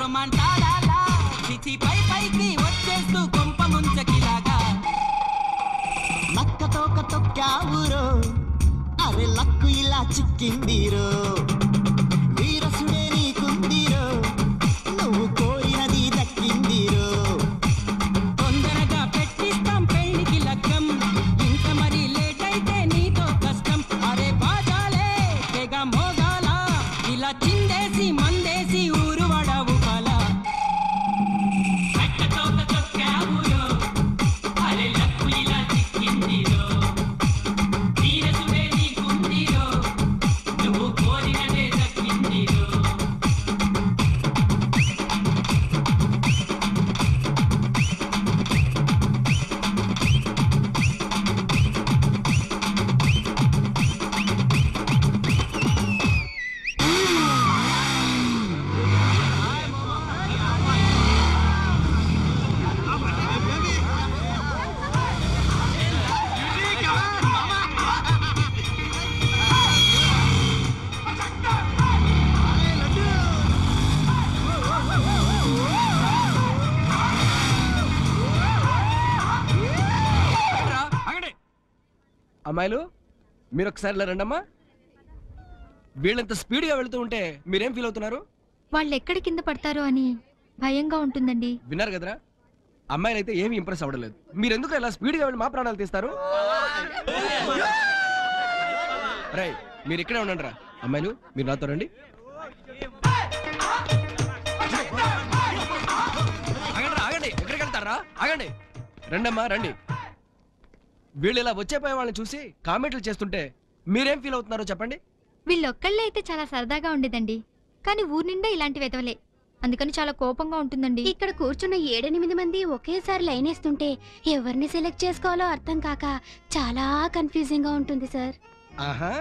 రొమాంటాడాలా చిచి పై పైకి వచ్చేస్తూ కొంప ముంచకిలాగా. లక్కతో కతొక్కావురో అరే లక్కు ఇలా చిక్కిందిరో. వీరసుడే నీకుందిరో నువ్వు కోరినది దక్కిందిరో. తొందరగా పెట్టిస్తాం పెళ్లికి లగ్గం. ఇంత మరీ లేట్ అయితే నీతో కష్టం. అరే బాజాలే తెగ మోగాల ఇలా చిందేసి అమ్మాయిలు మీరు ఒకసారి రండమ్మా. వీళ్ళంత స్పీడ్గా వెళ్తూ ఉంటే మీరేం ఫీల్ అవుతున్నారు? వాళ్ళు ఎక్కడ కింద పడతారో అని భయంగా ఉంటుందండి. విన్నారు కదరా, అమ్మాయిలు అయితే ఏమీ ఇంప్రెస్ అవ్వడలేదు. మీరెందుకు ఇలా స్పీడ్గా వెళ్ళి మా ప్రాణాలు తీస్తారు? రై మీరు ఇక్కడే ఉండండి రా. అమ్మాయిలు మీరు నాతో రండి. ఆగండి, రండమ్మా రండి. వీళ్ళు ఇలా వచ్చేపోయే వాళ్ళని చూసి కామెంట్లు చేస్తుంటే మీరేం ఫీల్ అవుతున్నారో చెప్పండి. వీళ్ళొక్కళ్ళే అయితే చాలా సరదాగా ఉండేదండి, కానీ ఊరి నిండా ఇలాంటి వెతవలే, అందుకని చాలా కోపంగా ఉంటుందండి. ఇక్కడ కూర్చున్న 7-8 మంది ఒకేసారి లైన్ వేస్తుంటే ఎవరిని సెలెక్ట్ చేసుకోవాలో అర్థం కాక చాలా కన్ఫ్యూజింగ్ గా ఉంటుంది సార్. ఆహా,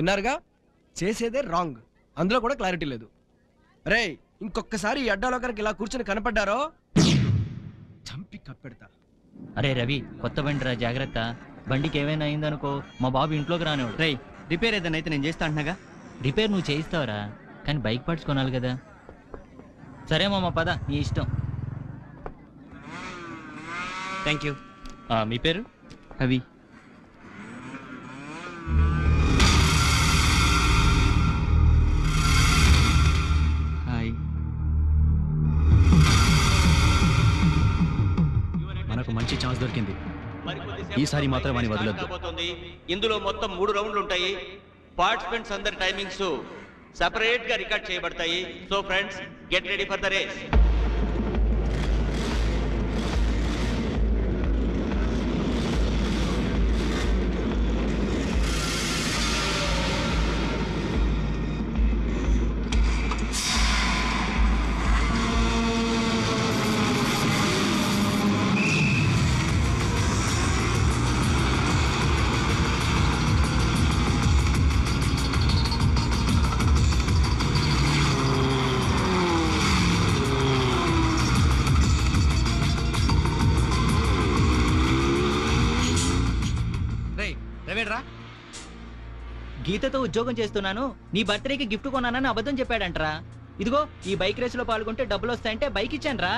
విన్నారుగా, చేసేదే రాంగ్, అందులో కూడా క్లారిటీ లేదు. రే ఇంకొకసారి ఈ అడ్డాలో కనుక ఇలా కూర్చొని కనపడ్డారో చంపి కప్పెడతా. అరే రవి, కొత్త బండి రా, జాగ్రత్త. బండికి ఏమైనా అయిందనుకో మా బాబు ఇంట్లోకి రానివాడు. రే రిపేర్ ఏదైనా అయితే నేను చేస్తా అంటున్నాగా. రిపేర్ నువ్వు చేయిస్తావరా, కానీ బైక్ పార్ట్స్ కొనాలి కదా. సరే మామ పద, నీ ఇష్టం. Thank you. మీ పేరు? రవి. మంచి ఛాన్స్ దొరికింది, ఈసారి మాత్రం అని వదలొద్దు. ఇందులో మొత్తం 3 రౌండ్లు ఉంటాయి. పార్టిసిపెంట్స్ అందరి టైమింగ్స్ సెపరేట్ గా రికార్డ్ చేయబడతాయి. So friends, get ready for the race. గీతతో ఉద్యోగం చేస్తున్నాను, నీ బర్త్డేకి గిఫ్ట్ కొన్నానని అబద్ధం చెప్పాడంటరా. ఇదిగో ఈ బైక్ రేస్ లో పాల్గొంటే డబ్బులు వస్తాయంటే బైక్ ఇచ్చాను రా.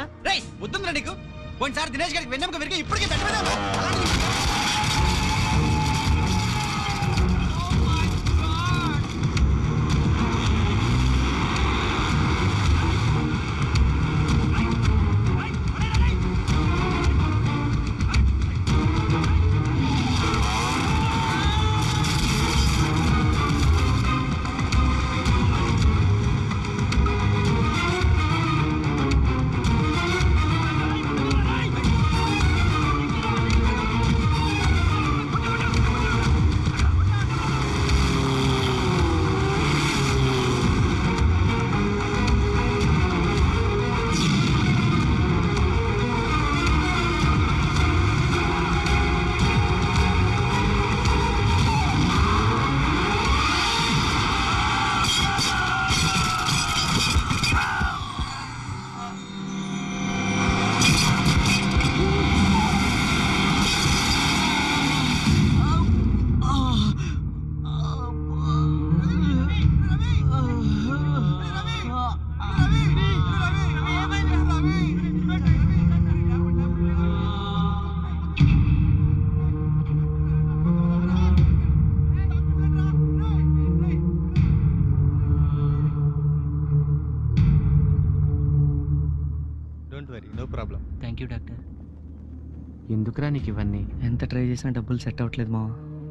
ఎందుకురా నీకు ఇవన్నీ? ఎంత ట్రై చేసినా డబ్బులు సెట్ అవ్వట్లేదు మా.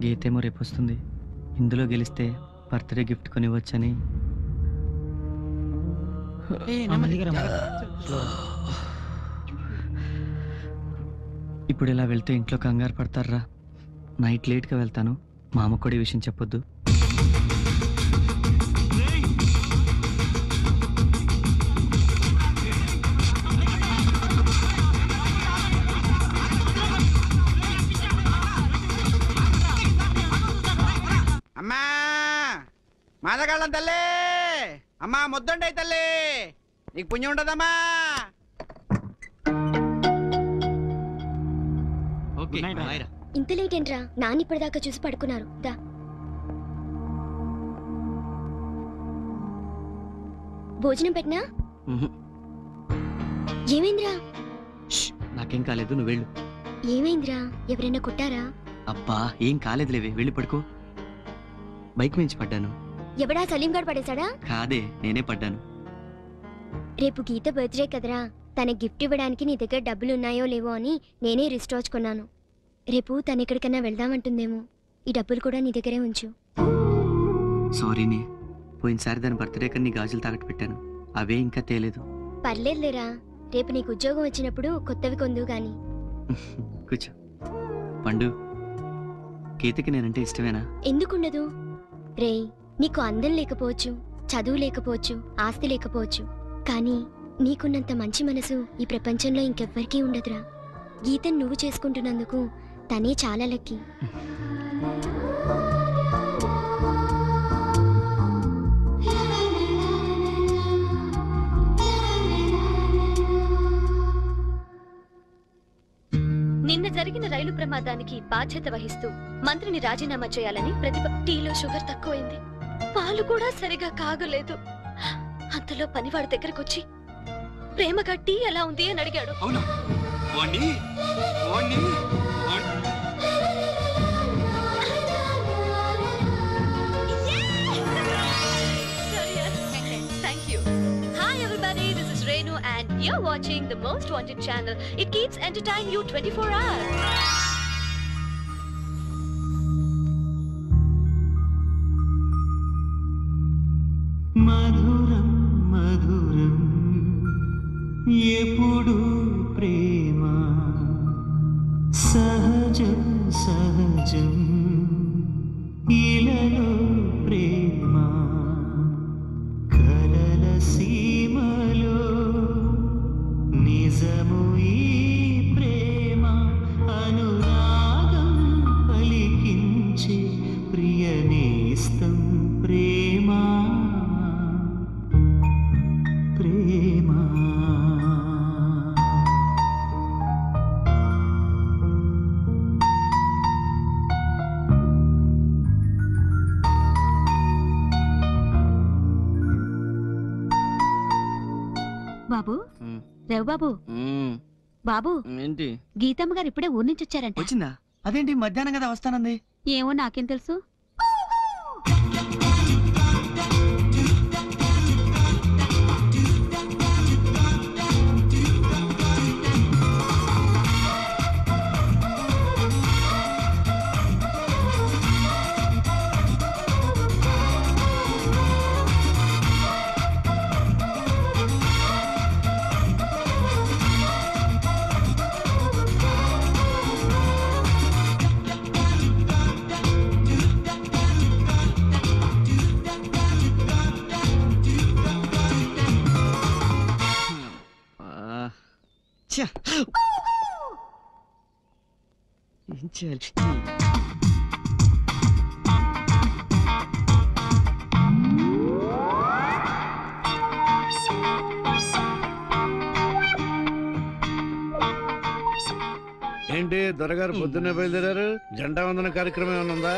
గీతేమో రేపు వస్తుంది, ఇందులో గెలిస్తే బర్త్డే గిఫ్ట్ కొనివ్వచ్చని. ఇప్పుడు ఇలా వెళ్తే ఇంట్లో కంగారు పడతారా. నైట్ లేట్గా వెళ్తాను, మా అమ్మ కూడా ఈ విషయం చెప్పొద్దు. మాదగాళ్ళం తల్లే, అమ్మా ముద్దండి తల్లి, నీకు పుణ్యం ఉండదమ్మా. ఇంత లేట్ ఏంట్రా? నాన్న ఇప్పటిదాకా చూసి పడుకున్నారు. భోజనం పెట్టినా? ఏమైందిరా? నాకేం కాలేదు, నువ్వు వెళ్ళు. ఏమైందిరా, ఎవరైనా కొట్టారా? అబ్బా ఏం కాలేదులేవే వెళ్ళి పడుకో. బైక్ మీద పడ్డాను. ఎవడా సలీం గారు పడేసాడా? కాదే నేనే పడ్డాను. రేపు గీత బర్త్డే కదరా, తన గిఫ్ట్ ఇవ్వడానికి నీ దగ్గర డబ్బులు ఉన్నాయో లేవో అని నేనే రిస్ట్ వాచ్ కొన్నాను. రేపు తను ఎక్కడికైనా వెళ్దామంటుందేమో, ఈ డబ్బులు కూడా నీ దగ్గరే ఉంచు. సారీనే, పోయినసారి దాని బర్త్డే కన్నా నీ గాజులు తాకట్టు పెట్టాను, అవే ఇంకా తేలేదు. పర్లేదు లేరా, రేపు నీకు ఉద్యోగం వచ్చినప్పుడు కొత్తవి కొందువు గాని. కూర్చో. పండు, గీతకి నేనంటే ఇష్టమేనా? ఎందుకుండదు రే, నీకు అందం లేకపోవచ్చు, చదువు లేకపోవచ్చు, ఆస్తి లేకపోవచ్చు, కానీ నీకున్నంత మంచి మనసు ఈ ప్రపంచంలో ఇంకెవ్వరికీ ఉండదురా. గీతను నువ్వు చేసుకుంటున్నందుకు తనే చాలా లక్కీ. నిన్న జరిగిన రైలు ప్రమాదానికి బాధ్యత వహిస్తూ మంత్రిని రాజీనామా చేయాలని ప్రతిభ. టీలో షుగర్ తక్కువైంది, పాలు కూడా సరిగా కాగలేదు. అంతలో పనివాడి దగ్గరకు వచ్చి ప్రేమగా టీ ఎలా ఉంది అని అడిగాడు. And you're watching the most wanted channel. It keeps entertaining you 24 hours. Madhuram madhuram yepudu prema sahajam sahajam ilalo prema kalala simalo నిజముయీ ప్రేమ అనురాగం పలికించి ప్రియనేస్తం ప్రేమ ప్రేమ. బాబు బాబు బాబు, గీతమ్మ గారు ఇప్పుడే ఊరి నుంచి వచ్చారంట. వచ్చిందా? అదేంటి మధ్యాహ్నం కదా వస్తానంది. ఏమో నాకేం తెలుసు. ఏంటి దొరగారు పొద్దున్నే బయలుదేరారు? జెండా వందన కార్యక్రమం ఏమైనా ఉందా?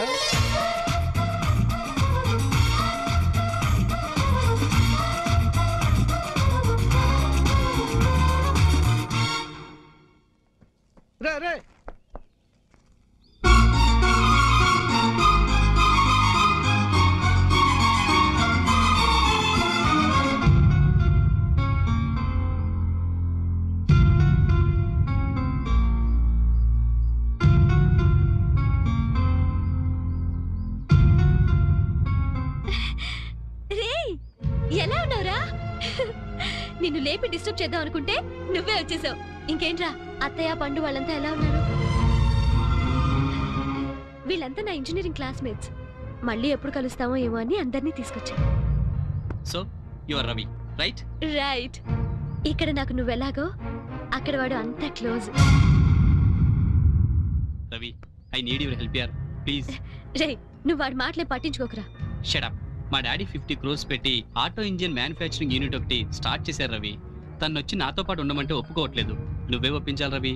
చేద్దాం అనుకుంటే నువ్వే వచ్చేసావు. ఇంకేంట్రా అత్తయ్య పండు వాళ్ళంతా ఎలా ఉన్నారు? వీళ్ళంతా నా ఇంజనీరింగ్ క్లాస్మేట్స్. మళ్ళీ ఎప్పుడు కలుస్తామో ఏమో అని అందరినీ తీసుకొచ్చాను. So you are Ravi, right? Right. ఇక్కడ నాకు నువ్వెలాగో అక్కడ వాడు అంతా close. Ravi, I need your help here please. రే నువ్వు వాడి మాటలే పట్టించుకోకరా. Shut up. మా డాడీ 50 crores పెట్టి ఆటో ఇంజిన్ మ్యానుఫ్యాక్చరింగ్ యూనిట్ ఒకటి స్టార్ట్ చేశారు రవి. తను వచ్చి నాతో పాటు ఉండమంటే ఒప్పుకోవట్లేదు, నువ్వే ఒప్పించాలి రవి.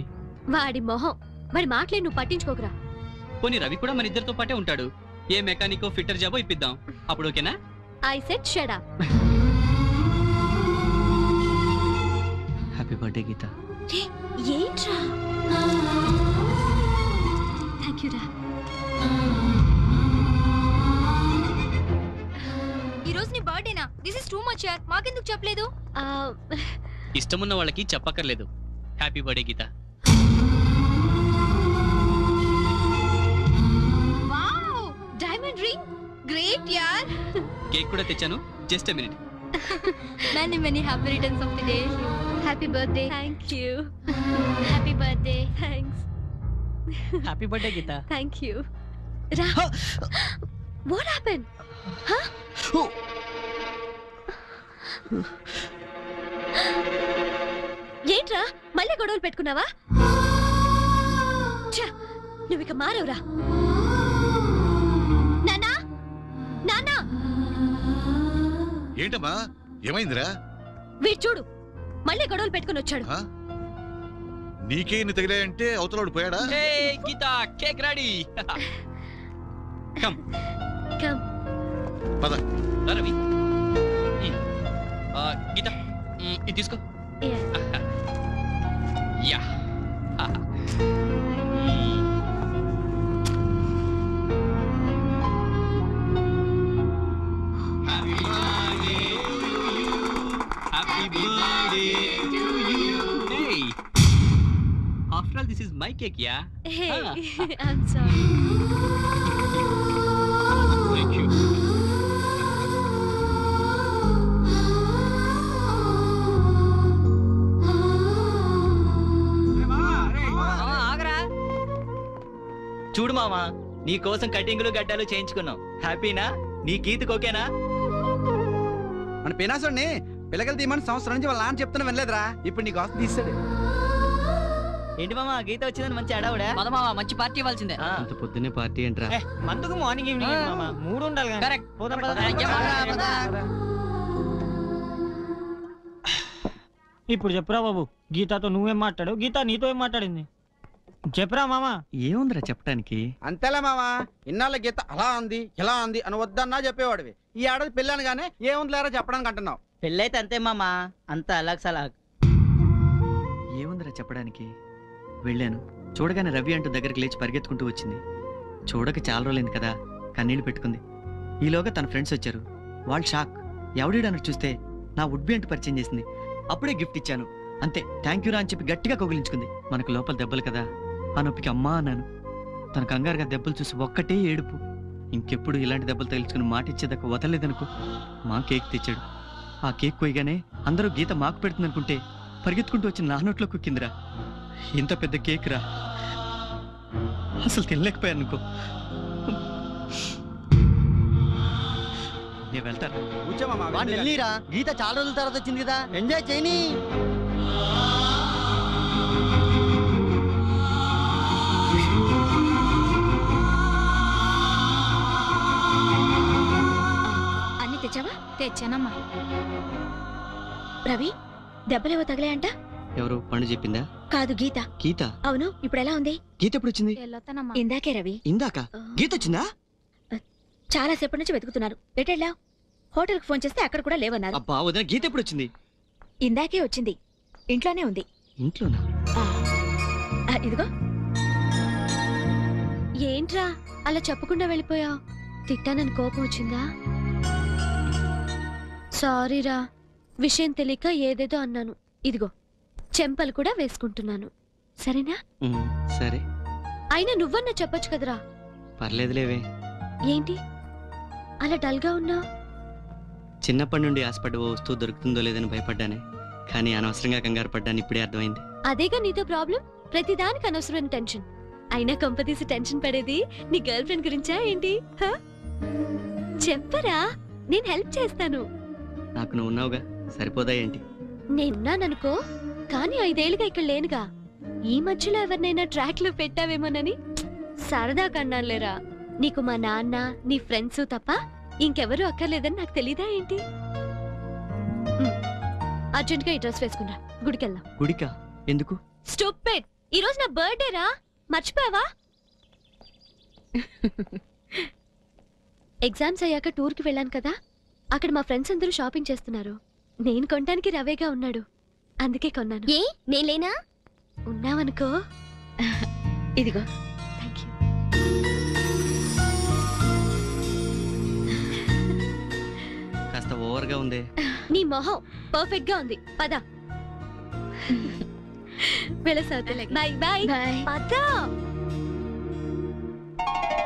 వాడి మొహం, వాడి మాటలే నువ్వు పట్టించుకోకరా. పోనీ రవి కూడా మన ఇద్దరితో పాటే ఉంటాడు, ఏ మెకానికో ఫిట్టర్ జాబో ఇప్పిద్దాం, అప్పుడు ఓకేనా? I said shut up. Happy birthday Geetha. ఏంట్రా? థాంక్యూ రా. సార్ మాకెందుకు చెప్పలేదు? ఇష్టమున్న వాళ్ళకి చెప్పకర్లేదు. Happy birthday Geetha. Wow diamond ring great యార్. కేక్ కూడా తెచ్చాను. Just a minute. Many many happy returns of the day. Happy birthday. Thank you. Happy birthday. Thanks. Happy birthday Geeta. Thank you. What happened? Huh? Oh. Yentra, malle godol pettukunnava? Cha, nuvika maravra. Nana? Nana? ఏంటమ్మా ఏమైందిరా? వీడు చూడు మళ్ళీ గొడవలు పెట్టుకొని వచ్చాడు. నీకే ఇన్ని తగిలాయంటే అవతలాడు పోయాడా? Geetha cake ready. Come come పద రవి. గీతా ఇది తీసుకో. Yeah this is my cake, yeah. Hey, I'm sorry. Thank you. Mama agra chudu mama nee kosam cuttingulu gaddalu cheyinchukunnam happy na nee geethu okay na mana penasonni pilagalu deeman samvasaram nunchi valla an cheptunna venledra ippudu nee kosam teesadu. ఏంటి మామ గీత వచ్చిందని మంచి అడవుడా? పద మామ మంచి party ఇవ్వాల్సిందే. అంత పొద్దునే పార్టీ ఏంట్రా? మందుకు మార్నింగ్ ఈవినింగ్ మామ మూడు ఉండాలి కదా. కరెక్ట్. పోదాం పద. ఇప్పుడు చెప్పురా బాబు, గీతతో నువ్వేం మాట్లాడావు, గీత నీతో ఏం మాట్లాడింది చెప్పురా మామ. ఏముందిరా చెప్పడానికి? అంతేలా మామ, ఇన్నాళ్ళ గీత అలా అంది ఇలా అంది అని వద్దన్నా చెప్పేవాడివి. ఈ ఆడది పెళ్ళానుగానే ఏముందిలేరా చెప్పడానికి అంటున్నావు. పెళ్ళైతే అంతే మామ, అంత అలాగ్ సలాగ్. ఏముందిరా చెప్పడానికి? వెళ్ళాను, చూడగానే రవి అంటూ దగ్గరికి లేచి పరిగెత్తుకుంటూ వచ్చింది. చూడక చాలా రోజులైంది కదా, కన్నీళ్లు పెట్టుకుంది. ఈలోగా తన ఫ్రెండ్స్ వచ్చారు. వాళ్ళు షాక్. ఎవడీడని చూస్తే నా వుడ్ బి అంటూ పరిచయం చేసింది. అప్పుడే గిఫ్ట్ ఇచ్చాను. అంతే థ్యాంక్ యూరా అని చెప్పి గట్టిగా కౌగిలించుకుంది. మనకు లోపల దెబ్బలు కదా, ఆ నొప్పికి అమ్మా అన్నాను. తన కంగారుగా దెబ్బలు చూసి ఒక్కటే ఏడుపు. ఇంకెప్పుడు ఇలాంటి దెబ్బలు తగిలించుకుని మాట ఇచ్చేదాకా వదలలేదనుకో. మా కేక్ తెచ్చాడు. ఆ కేక్ కోయగానే అందరూ గీత మాకు పెడుతుంది అనుకుంటే పరిగెత్తుకుంటూ వచ్చి నా నోట్లో కుక్కిందిరా. ఇంత పెద్ద కేక్ రా, అసలు తినలేకపోయాను అనుకో. నేను వెళ్తాను. వెళ్ళిరా, గీత చాలా రోజుల తర్వాత వచ్చింది కదా, ఎంజాయ్ చేయని. అన్ని తెచ్చావా? తెచ్చానమ్మా. రవి, దెబ్బలేవో తగిలాయంట. ఎవరు? పండు చెప్పిందా? కాదు, గీత. గీత? అవును. ఇప్పుడు ఎలా ఉంది? గీత ఎప్పుడు వచ్చింది? ఇందాకే రవి. ఇందాక గీత వచ్చిందా? చాలా సేపటి నుంచి వెతుకుతున్నారు. ఎటెళ్ళా? హోటల్ కి ఫోన్ చేస్తే అక్కడ కూడా లేవన్నారు. అబ్బా వదిన, గీత ఎప్పుడు వచ్చింది? ఇందాకే వచ్చింది, ఇంట్లోనే ఉంది. ఇంట్లోనా? ఇదిగో. ఏంట్రా అలా చెప్పకుండా వెళ్ళిపోయావు? తిట్టానని కోపం వచ్చిందా? సారీరా, విషయం తెలియక ఏదేదో అన్నాను. ఇదిగో, చెంపలు కూడా వేసుకుంటున్నాను. సరేనా? సరే. అయినా నువ్వన్నా చెప్పొచ్చు కదరా. పర్లేదులేవే. ఏంటి అలా డల్ గా ఉన్నా? చిన్నప్పటి నుండి ఆశపడ్డ ఓ వస్తువు దొరుకుతుందో లేదని భయపడ్డానే, కానీ అనవసరంగా కంగారు పడ్డాను. ఇప్పుడే అర్థమైంది. అదేగా నీతో ప్రాబ్లం, ప్రతిదానికి అనవసరమైన టెన్షన్. అయినా కంపదీసి టెన్షన్ పడేది నీ గర్ల్ ఫ్రెండ్ గురించా ఏంటి? చెప్పరా, నేను హెల్ప్ చేస్తాను. నాకు నువ్వు ఉన్నావుగా, సరిపోదా ఏంటి? నేనున్నాననుకో, కానీ 5 ఏళ్ళుగా ఇక్కడ లేనుగా. ఈ మధ్యలో ఎవరినైనా ట్రాక్ లో పెట్టావేమోనని సరదా కన్నానులేరా. నీకు మా నాన్న, నీ ఫ్రెండ్స్ తప్ప ఇంకెవరూ అక్కర్లేదని నాకు తెలీదా ఏంటి? అర్జెంట్ గా ఈ డ్రెస్ వేసుకున్నా, గుడికెళ్దాం. గుడికా? ఎందుకు? స్టూపిడ్, ఈ రోజు నా బర్త్డే రా, మర్చిపోయావా? ఎగ్జామ్స్ అయ్యాక టూర్కి వెళ్ళాను కదా, అక్కడ మా ఫ్రెండ్స్ అందరూ షాపింగ్ చేస్తున్నారు. నేను కొనడానికి రవేగా ఉన్నాడు, అందుకే కొన్నాను. ఏ నేను లేనా? ఉన్నావనుకో. ఇదిగో. Thank you. కాస్త ఓవర్గా ఉందే. నీ మొహం పర్ఫెక్ట్ గా ఉంది. పద వెళ్ళసాతలే. By by. పద.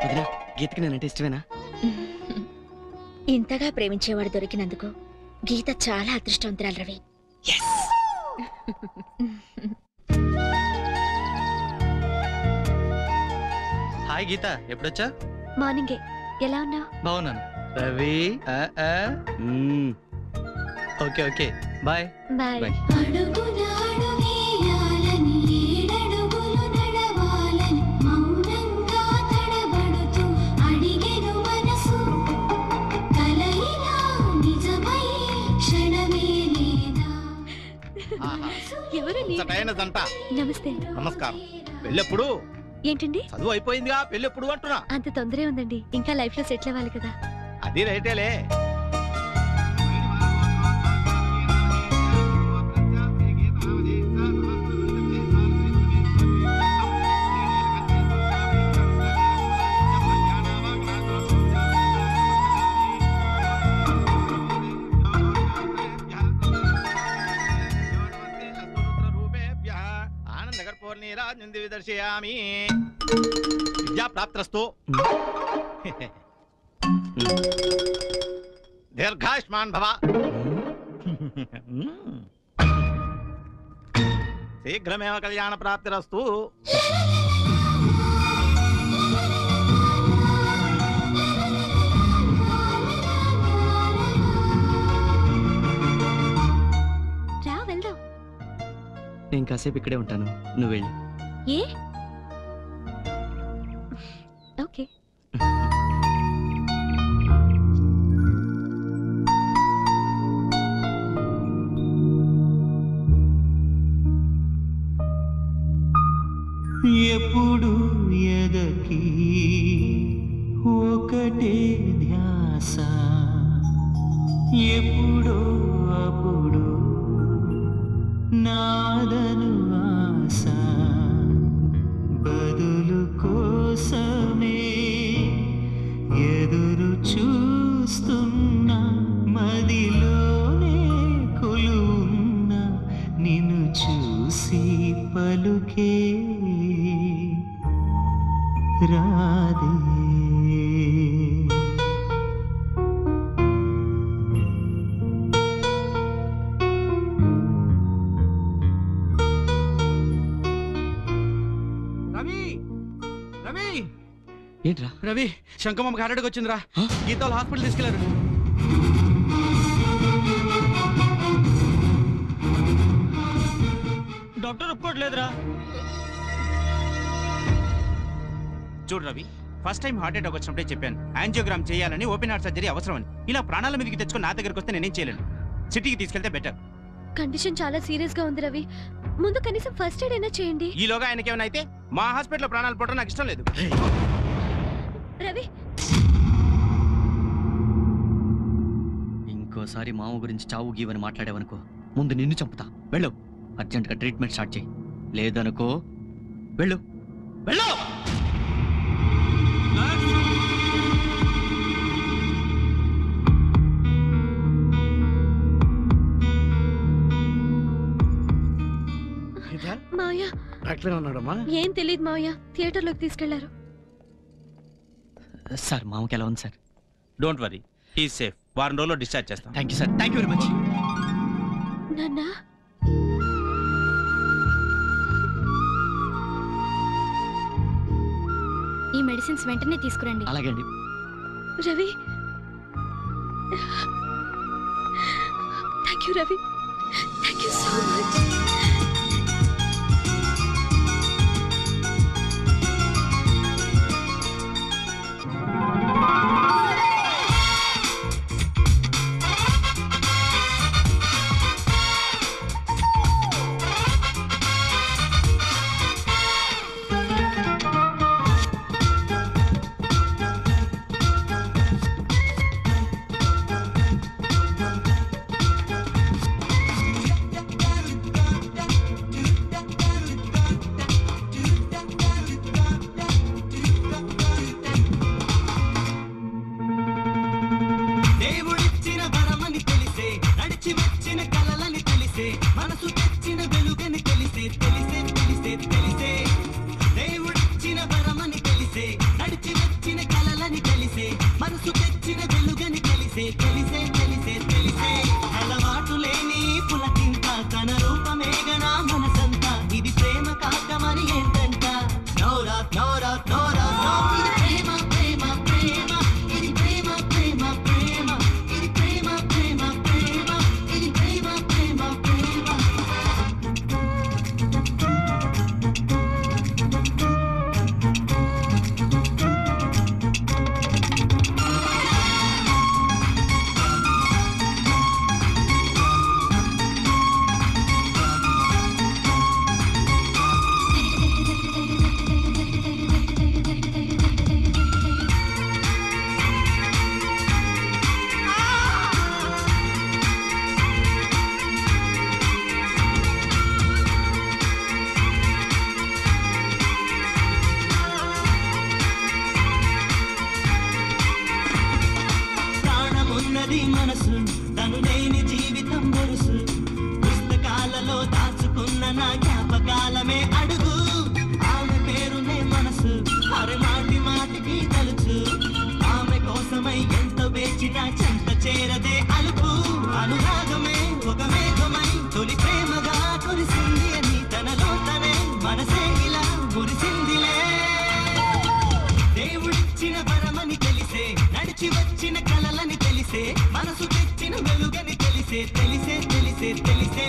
వదినా గీతకి నేనంటే ఇష్టమేనా? ఇంతగా ప్రేమించేవాడు దొరికినందుకు గీత చాలా అదృష్టవంతురాలు రవి. హాయ్ గీత, ఎప్పుడొచ్చా? మార్నింగే. ఎలా ఉన్నావు? బాగున్నాను Ravi. Okay okay bye bye. నమస్తే. నమస్కారం. పెళ్ళెప్పుడు? ఏంటండి చదువు అయిపోయిందిగా, పెళ్ళెప్పుడు అంటున్నా? అంత తొందరే ఉందండి, ఇంకా లైఫ్ లో సెటిల్ అవ్వాలి కదా. అది రైటేలే. దీర్ఘాయుష్మాన్ భవ. శీఘ్రమేవ కళ్యాణ ప్రాప్తిరస్తు. రా వెళ్దాం. నేను కాసేపు ఇక్కడే ఉంటాను, నువ్వు వెళ్ళి. ఏ ఓకే. ఎప్పుడు ఎదకి ఒకటే ధ్యాస, ఎప్పుడో అప్పుడు నాదను ఆశ, బదులు కోసమే ఎదురు చూస్తున్న, మదిలోనే కొలువున్న, నిన్ను చూసి పలుకే రాధే. ఏంట్రా రవి, శంకమ్మ గారికి వచ్చిందిరా. గీతాలు హాస్పిటల్ తీసుకెళ్లారు. డాక్టర్ ఒప్పుకోవట్లేదురా. చూడు Ravi, first time heart attack వచ్చినప్పుడే చెప్పాను యాంజియోగ్రామ్ చేయాలని, ఓపెన్ హార్ట్ సర్జరీ అవసరం అని. ఇలా ప్రాణాల మీదకి తెచ్చుకొని నా దగ్గరికి వస్తే నేనేం చేయలేను. సిటీకి తీసుకెళ్తే బెటర్. కండిషన్ చాలా సీరియస్ గా ఉంది రవి, ముందు కనీసం ఫస్ట్ ఎయిడ్ అయినా చేయండి. ఈలోగా ఆయనకేమైనా అయితే మా హాస్పిటల్లో ప్రాణాలు పోవడం నాకు ఇష్టం లేదు రవి. ఇంకోసారి మామ గురించి చావు గీవని మాట్లాడేవనుకో, ముందు నిన్ను చంపుతా. వెళ్ళు, అర్జెంట్గా ట్రీట్మెంట్ స్టార్ట్ చేయి. లేదనుకో వెళ్ళు వెళ్ళు. మావయ్య డాక్టర్ ఉన్నాడమ్మా. ఏం తెలియదు మావయ్య, థియేటర్లోకి తీసుకెళ్లారు. సార్ మామకి ఎలా ఉంది sir? Don't worry, he is safe. వారం రోజుల్లో డిశ్చార్జ్ చేస్తాం. Thank you sir, thank you very much. నాన్నా ఈ మెడిసిన్స్ వెంటనే తీసుకురండి. అలాగే అండి. Ravi thank you Ravi, thank you so much. తెలిసే తెలిసే తెలిసే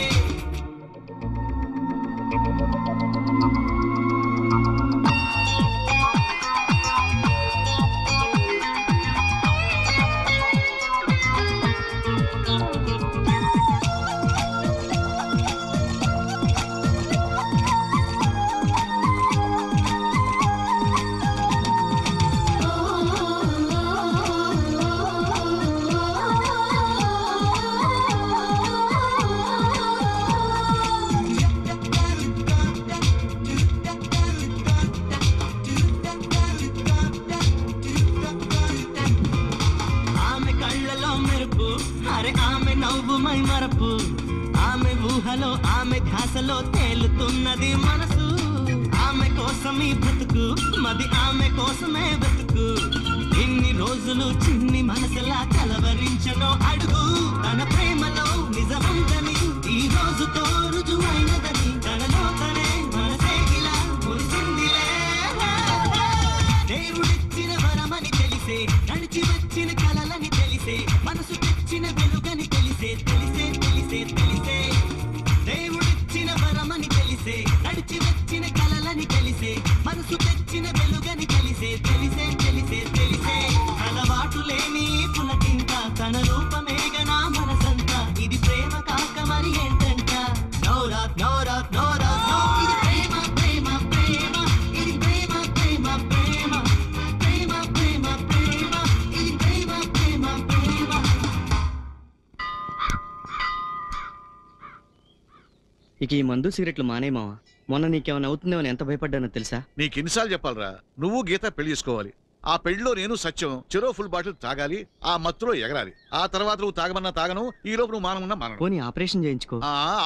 ఈ మందు సిగరెట్లు మానే మావా. మొన్న నీకేమైనా అవుతుందేమని ఎంత భయపడ్డానో తెలుసా? నీకు ఎన్నిసార్లు చెప్పాలరా, నువ్వు గీత పెళ్లి చేసుకోవాలి. ఆ పెళ్లిలో నేను సత్యం చెరో ఫుల్ బాటిల్ తాగాలి, ఆ మత్తులో ఎగరాలి. ఆ తర్వాత నువ్వు తాగమన్నా తాగను, ఈ లోపు నువ్వు మానమన్నా మానను. పోనీ ఆపరేషన్ చేయించుకో.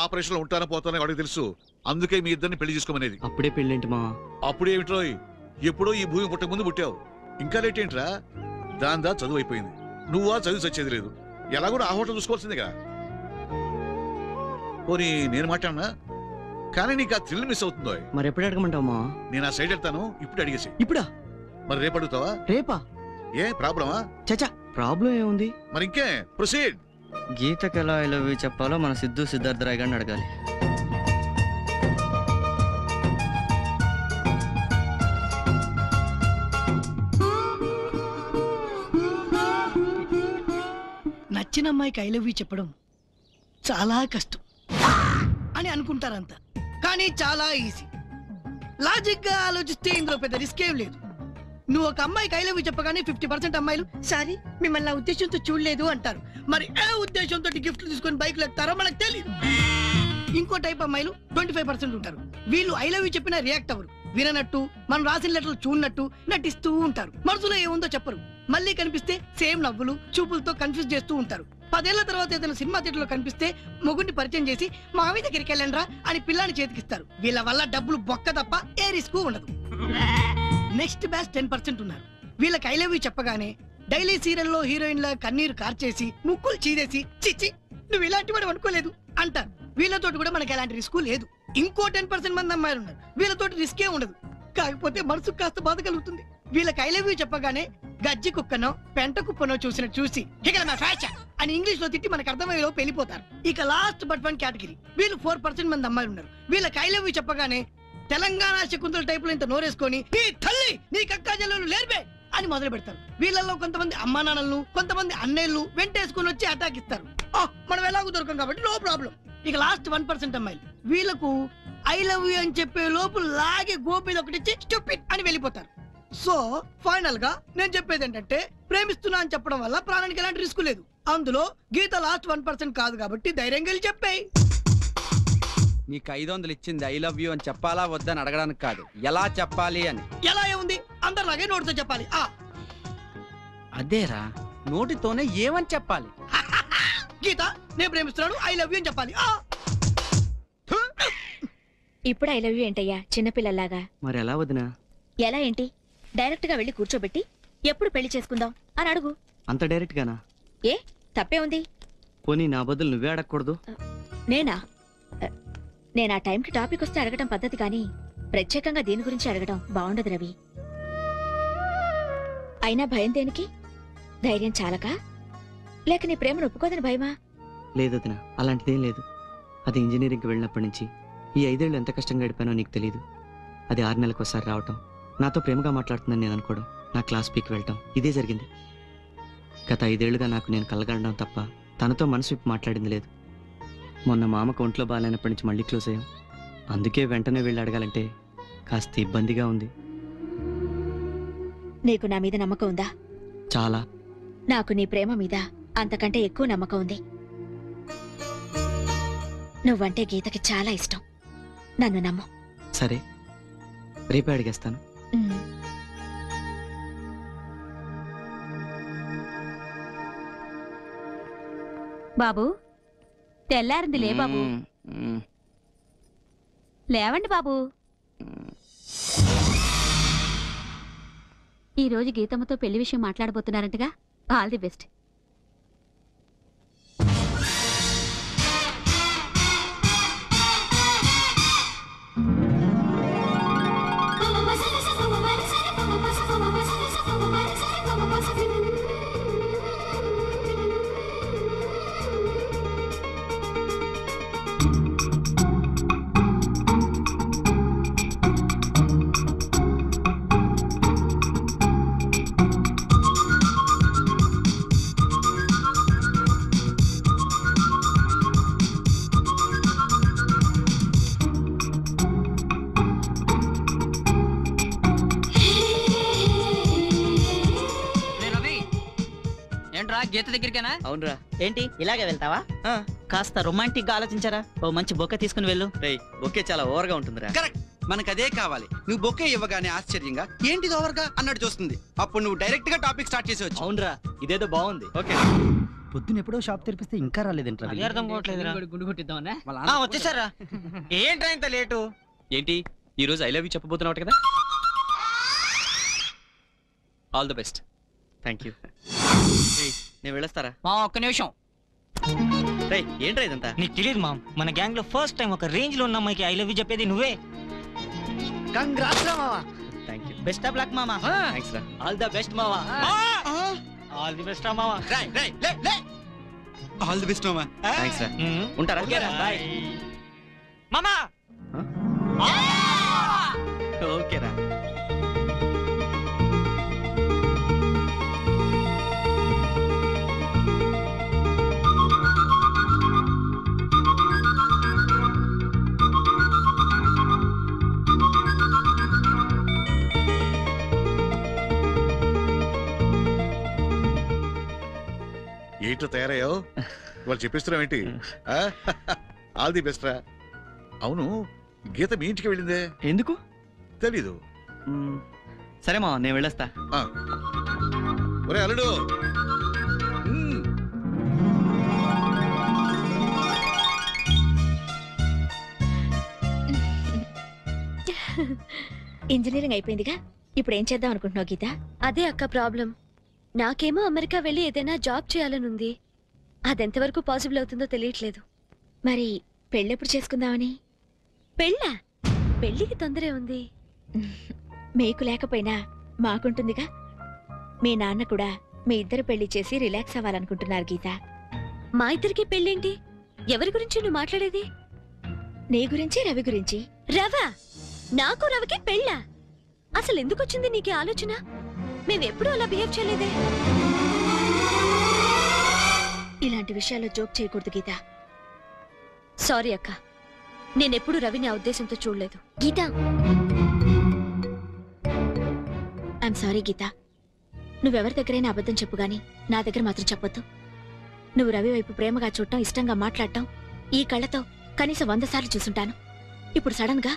ఆపరేషన్ లో ఉంటానో పోతానో వాడికి తెలుసు, అందుకే మీ ఇద్దరిని పెళ్లి చేసుకోమనేది. అప్పుడే పెళ్ళేంటి మావా? అప్పుడేమిట్రో, ఎప్పుడో ఈ భూమి పుట్టక ముందు పుట్టావు. ఇంకా లేట్ ఏంట్రా? దాందా చదువు అయిపోయింది, నువ్వు ఆ చదువు సచ్చేది లేదు. ఎలా కూడా ఆ హోటల్ చూసుకోవాల్సిందిగా. పోనీ నేను మాట్లాడనా? కానీ నీకు ఆ థ్రిల్ మిస్ అవుతుందో. మరి ఎప్పుడు అడగమంటావా? నేను ఆ సైడ్ వెళ్తాను, ఇప్పుడు అడిగేసి. ఇప్పుడా? మరి రేపు అడుగుతావా? రేపా? ఏ ప్రాబ్లమా? చచ్చా, ప్రాబ్లం ఏముంది మరి? ఇంకే ప్రొసీడ్. గీతకి ఎలా ఐ లవ్ యూ చెప్పాలో మన సిద్ధు సిద్ధార్థ రాయ్ గారిని అడగాలి. నచ్చిన అమ్మాయికి ఐ లవ్ యూ చెప్పడం చాలా కష్టం అని అనుకుంటారంత, కానీ చాలా ఈజీ. లాజిక్ గా ఆలోచిస్తే ఇందులో పెద్ద రిస్క్ ఏం లేదు. నువ్వు ఒక అమ్మాయికి ఐ లవ్ యూ చెప్పగానే 50% అమ్మాయిలు సారీ మిమ్మల్ని ఆ ఉద్దేశంతో చూడలేదు అంటారు. మరి ఏ ఉద్దేశంతో గిఫ్ట్లు తీసుకొని బైక్ లెక్తారో మనకు తెలియదు. ఇంకో టైప్ అమ్మాయిలు 25% ఉంటారు. వీళ్ళు ఐ లవ్ యూ చెప్పినా రియాక్ట్ అవ్వరు, విననట్టు, మనం రాసిన లెటర్లు చూడనట్టు నటిస్తూ ఉంటారు. మనసులో ఏముందో చెప్పరు. మళ్ళీ కనిపిస్తే సేమ్ నవ్వులు, చూపులతో కన్ఫ్యూజ్ చేస్తూ ఉంటారు. 10 ఏళ్ల తర్వాత ఏదైనా సినిమా థియేటర్లో కనిపిస్తే మొగుడిని పరిచయం చేసి మావి దగ్గరికి వెళ్ళండ్రా అని పిల్లాన్ని చేతికిస్తారు. వీళ్ళ వల్ల డబ్బులు బొక్క తప్ప ఏ రిస్క్ ఉండదు. నెక్స్ట్ బ్యాచ్ 10% ఉన్నారు. వీళ్ళకి ఐ లవ్ యూ చెప్పగానే డైలీ సీరియల్లో హీరోయిన్ల కన్నీరు కార్చేసి, ముక్కులు చీరేసి, చిచ్చి నువ్వు ఇలాంటి వాడు అనుకోలేదు అంటారు. వీళ్ళతో కూడా మనకి ఎలాంటి రిస్క్ లేదు. ఇంకో 10% మంది అమ్మాయిలు ఉన్నారు. వీళ్ళతో రిస్కే ఉండదు, కాకపోతే మనసుకు కాస్త బాధ కలుగుతుంది. వీళ్ళకి ఐ లవ్ యూ చెప్పగానే గజ్జి కుక్కనో పెంట కుక్కనో చూసి అని ఇంగ్లీష్ లో తిట్టి మనకు అర్థమయ్యేలో వెళ్ళిపోతారు. ఇక లాస్ట్ బట్ వన్ కేటగిరీ, వీళ్ళు 4% మంది అమ్మాయిలు ఉన్నారు. వీళ్ళకి ఐ లవ్ యూ చెప్పగానే తెలంగాణ శకుంతల టైప్ లో ఇంత నోరేసుకొని ఈ తల్లి నీ కక్క జల్లు లేర్బే అని మొదలు పెడతారు. వీళ్ళల్లో కొంతమంది అమ్మా నాన్నలను, కొంతమంది అన్నయ్యలు వెంటేసుకుని వచ్చి అటాక్ ఇస్తారు. మనం ఎలాగో దొరకం కాబట్టి నో ప్రాబ్లం. ఇక లాస్ట్ 1% అమ్మాయిలు, వీళ్ళకు ఐ లవ్ యూ అని చెప్పే లోపు లాగే గోపి ఒకటిచ్చి స్టూపిడ్ అని వెళ్ళిపోతారు. సో ఫైనల్ గా నేను చెప్పేది ఏంటంటే, ప్రేమిస్తున్నా అని చెప్పడం వల్ల ప్రాణానికి ఎలాంటి రిస్క్ లేదు. అందులో గీత లాస్ట్ 1% కాదు కాబట్టి ధైర్యంగా వెళ్ళి చెప్పాయి. నీకు 500 ఇచ్చింది ఐ లవ్ యూ అని చెప్పాలా వద్దని అడగడానికి కాదు, ఎలా చెప్పాలి అని. ఎలా ఏముంది, అందరిలాగే నోటితో చెప్పాలి. అదేరా, నోటితోనే ఏమని చెప్పాలి? గీత నేను ప్రేమిస్తున్నాను, ఐ లవ్ యూ అని చెప్పాలి. ఇప్పుడు ఐ లవ్ యూ ఏంటయ్యా, చిన్నపిల్లలాగా? మరి ఎలా వదినా? ఎలా ఏంటి, డైరెక్ట్ గా వెళ్ళి కూర్చోబెట్టి ఎప్పుడు పెళ్లి చేసుకుందాం అని అడుగు. అంత డైరెక్ట్ గానా? ఏ తప్పే ఉంది? పోనీ నా బదులు నువ్వే అడగకూడదు? నేను ఆ టైంకి టాపిక్ వస్తే అడగడం పద్ధతి, కానీ ప్రత్యేకంగా దీని గురించి అడగడం బాగుండదు రవి. అయినా భయం దేనికి? ధైర్యం చాలక, లేక నీ ప్రేమను ఒప్పుకోదని భయమా? లేదు వదినా, అలాంటిదేం లేదు. అది ఇంజనీరింగ్కి వెళ్ళినప్పటి నుంచి ఈ 5 ఏళ్ళు ఎంత కష్టంగా గడిపానో నీకు తెలియదు. అది 6 నెలలకు ఒకసారి రావటం, నాతో ప్రేమగా మాట్లాడుతుందని నేను అనుకోవడం, నా క్లాస్ పీకి వెళ్ళటం, ఇదే జరిగింది. గత 5 ఏళ్లుగా నాకు నేను కలగడం తప్ప తనతో మనసు విప్పి మాట్లాడింది లేదు. మొన్న మామకు ఒంట్లో బాగాలేనప్పటి నుంచి మళ్ళీ క్లోజ్ అయ్యాం. అందుకే వెంటనే వెళ్ళి అడగాలంటే కాస్త ఇబ్బందిగా ఉంది. నీకు నా మీద నమ్మకం ఉందా? చాలా. నాకు నీ ప్రేమ మీద అంతకంటే ఎక్కువ నమ్మకం ఉంది. నువ్వంటే గీతకి చాలా ఇష్టం. నన్ను నమ్ము. సరే, రేపే అడిగేస్తాను. బాబు, తెల్లారింది. లే బాబు, లేవండి బాబు. ఈరోజు గీతమ్మతో పెళ్లి విషయం మాట్లాడబోతున్నారంటగా. All the best. గీత దగ్గరికేనా? అవునరా. ఏంటి ఇలాగే వెళ్తావా? కాస్త రొమాంటిక్ గా ఆలోచించారా? ఓ మంచి బొక్కే తీసుకుని వెళ్ళు. బొక్కే చాలా ఓవర్ గా ఉంటుందిరా. కరెక్ట్, మనకు అదే కావాలి. నువ్వు బొక్కే ఇవ్వగానే ఆశ్చర్యంగా ఏంటి ఓవర్ గా అన్నట్టు చూస్తుంది. అప్పుడు నువ్వు డైరెక్ట్ గా టాపిక్ స్టార్ట్ చేసేవచ్చు. అవునరా, ఇదేదో బాగుంది. ఓకే, పొద్దున ఎప్పుడో షాప్ తెరిపిస్తే ఇంకా రాలేదంటరా? అర్థం కావట్లేదు. గుండు కొట్టిద్దామనే వచ్చేసారా? ఏంట్రా ఇంత లేటు? ఏంటి ఈ రోజు ఐ లవ్ యూ చెప్పబోతున్నావు కదా? All the best. Thank you. నేను వెళ్ళొస్తారా? మా ఒక్క నిమిషం. ఏంట్రా ఇదంతా? నీకు తెలియదు మామ్, మన గ్యాంగ్ లో ఫస్ట్ టైం ఒక రేంజ్ లో ఉన్న అమ్మాయికి ఐ లవ్ యూ చెప్పేది నువ్వే. కంగ్రాట్స్ రా మావా. థాంక్యూ. బెస్ట్ ఆఫ్ లక్ మామా. థాంక్స్ రా. ఆల్ ది బెస్ట్ మామా. ఆల్ ది బెస్ట్ మామా. రైట్ రైట్ లే లే. ఆల్ ది బెస్ట్ మామా. థాంక్స్ రా. ఉంటారా? ఓకే రా, బై మామా. ఓకే రా. ఇట్లా తయారయ్యో వాళ్ళు చెప్పిస్తున్నాం ఏంటి? ఆల్ ది బెస్ట్ రా. అవును, గీత మీ ఇంటికి వెళ్ళిందే ఎందుకు తెలీదు. సరే మా, నేను వెళ్ళొస్తా. ఒరే అల్లుడు, ఇంజనీరింగ్ అయిపోయిందిగా, ఇప్పుడు ఏం చేద్దాం అనుకుంటున్నావు గీత? అదే అక్క ప్రాబ్లం. నాకేమో అమెరికా వెళ్ళి ఏదైనా జాబ్ చేయాలనుంది. అదెంతవరకు పాసిబుల్ అవుతుందో తెలియట్లేదు. మరి పెళ్ళెప్పుడు చేసుకుందామని? పెళ్ళా? పెళ్ళికి తొందరే ఉంది. మీకు లేకపోయినా మాకుంటుందిగా. మీ నాన్న కూడా మీ ఇద్దరు పెళ్లి చేసి రిలాక్స్ అవ్వాలనుకుంటున్నారు గీత. మా ఇద్దరికి పెళ్ళేంటి? ఎవరి గురించి నువ్వు మాట్లాడేది? నీ గురించి, రవి గురించి. రవా? నాకు రవికి పెళ్ళా? అసలు ఎందుకు వచ్చింది నీకు ఆలోచన? మేమెప్పుడూ అలా బిహేవ్ చేయలేదే. ఇలాంటి విషయాల్లో జోక్ చేయకూడదు గీత. సారీ అక్క, నేనెప్పుడు రవిని ఆ ఉద్దేశంతో చూడలేదు. Geetha, I'm sorry Geetha. నువ్వెవరి దగ్గరైనా అబద్ధం చెప్పు గానీ నా దగ్గర మాత్రం చెప్పొద్దు. నువ్వు రవి వైపు ప్రేమగా చూడటం, ఇష్టంగా మాట్లాడటం ఈ కళ్ళతో కనీసం 100 సార్లు చూసుంటాను. ఇప్పుడు సడన్ గా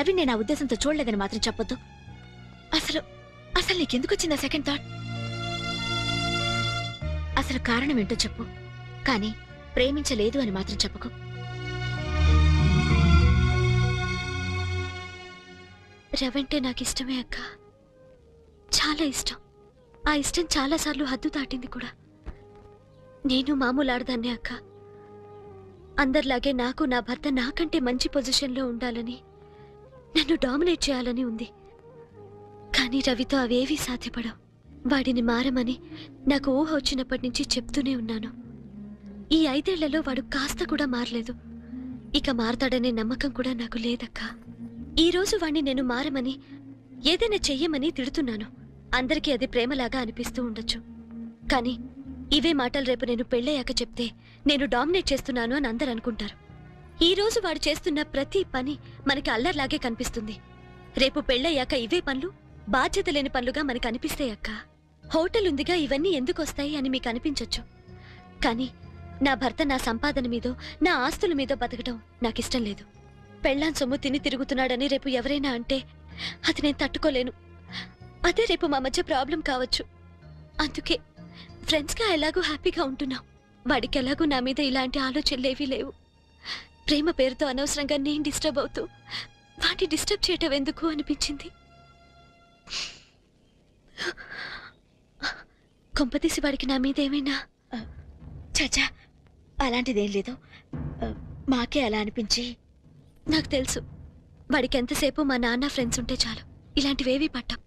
రవి నేను ఆ ఉద్దేశంతో చూడలేదని మాత్రం చెప్పొద్దు. అసలు నీకెందుకు వచ్చిందా సెకండ్ థాట్? అసలు కారణం ఏంటో చెప్పు, కానీ ప్రేమించలేదు అని మాత్రం చెప్పకు. రవంటే నాకు ఇష్టమే అక్క, చాలా ఇష్టం. ఆ ఇష్టం చాలాసార్లు హద్దు దాటింది కూడా. నేను మామూలు ఆడదాన్నే అక్క. అందరిలాగే నాకు నా భర్త నాకంటే మంచి పొజిషన్లో ఉండాలని, నన్ను డామినేట్ చేయాలని ఉంది. కానీ రవితో అవేవీ సాధ్యపడవు. వాడిని మారమని నాకు ఊహ వచ్చినప్పటి నుంచి చెప్తూనే ఉన్నాను. ఈ ఐదేళ్లలో వాడు కాస్త కూడా మారలేదు. ఇక మారతాడనే నమ్మకం కూడా నాకు లేదక్కా. ఈరోజు వాణ్ణి నేను మారమని, ఏదైనా చెయ్యమని తిడుతున్నాను. అందరికీ అది ప్రేమలాగా అనిపిస్తూ ఉండొచ్చు, కానీ ఇవే మాటలు రేపు నేను పెళ్ళయ్యాక చెప్తే నేను డామినేట్ చేస్తున్నాను అని అందరు అనుకుంటారు. ఈరోజు వాడు చేస్తున్న ప్రతి పని మనకి అల్లర్లాగే కనిపిస్తుంది. రేపు పెళ్ళయ్యాక ఇవే పనులు బాధ్యత లేని పనులుగా మనకు అనిపిస్తాయి అక్క. హోటల్ ఉందిగా ఇవన్నీ ఎందుకు వస్తాయి అని మీకు అనిపించవచ్చు, కానీ నా భర్త నా సంపాదన మీదో నా ఆస్తుల మీదో బతకడం నాకిష్టం లేదు. పెళ్ళాం సొమ్ము తిని తిరుగుతున్నాడని రేపు ఎవరైనా అంటే అది నేను తట్టుకోలేను. అదే రేపు మా మధ్య ప్రాబ్లం కావచ్చు. అందుకే ఫ్రెండ్స్గా ఎలాగూ హ్యాపీగా ఉంటున్నాం. వాడికి ఎలాగూ నా మీద ఇలాంటి ఆలోచనలేవీ లేవు. ప్రేమ పేరుతో అనవసరంగా నేను డిస్టర్బ్ అవుతూ వాడిని డిస్టర్బ్ చేయటం ఎందుకు అనిపించింది. కొంపతీసి వాడికి నా మీద ఏమైనా? చచా, అలాంటిదేం లేదు. మాకే అలా అనిపించి. నాకు తెలుసు, వాడికి ఎంతసేపు మా నాన్న ఫ్రెండ్స్ ఉంటే చాలు, ఇలాంటివేవి పట్టం.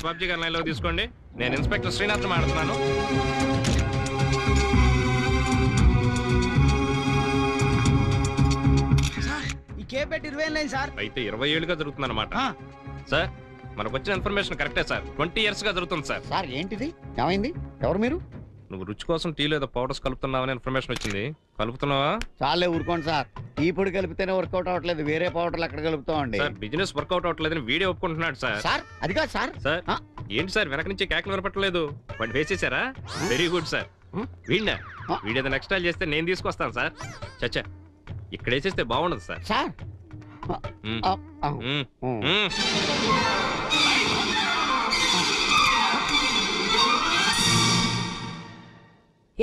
స్వాబ్జీ గారి లైన్లో తీసుకోండి. నేను ఇన్స్పెక్టర్ శ్రీనాథ్ మాట్లాడుతున్నాను. అయితే 20 ఏళ్ళుగా జరుగుతుంది అనమాట. సార్, మనకు వచ్చిన ఇన్ఫర్మేషన్ కరెక్టే సార్. 20 years గా జరుగుతుంది సార్. సార్ ఏంటిది? ఏమైంది? ఎవరు మీరు? నువ్వు రుచి కోసం టీ లేదా పౌడర్స్ కలుపుతున్నావని ఇన్ఫర్మేషన్ వచ్చింది. కలుపుతున్నావా? చాలే ఊరుకోండి సార్, ఈ పొడి కలిపితేనే వర్కౌట్ అవ్వట్లేదు, వేరే పౌడర్లు అక్కడ కలుపుతామండి. సార్, బిజినెస్ వర్కౌట్ అవ్వట్లేదని వీడియో ఒప్పుకుంటున్నాడు సార్. సార్ అది కాదు సార్. సార్ ఏంటి సార్, వెనక నుంచి కేకలు వినపట్టలేదు, వాడిని వేసేసారా? Very good sir. వీడినా? వీడేదో నెక్స్ట్ టైల్ చేస్తే నేను తీసుకొస్తాను సార్. చచ్చా, ఇక్కడ వేసేస్తే బాగుండదు సార్. సార్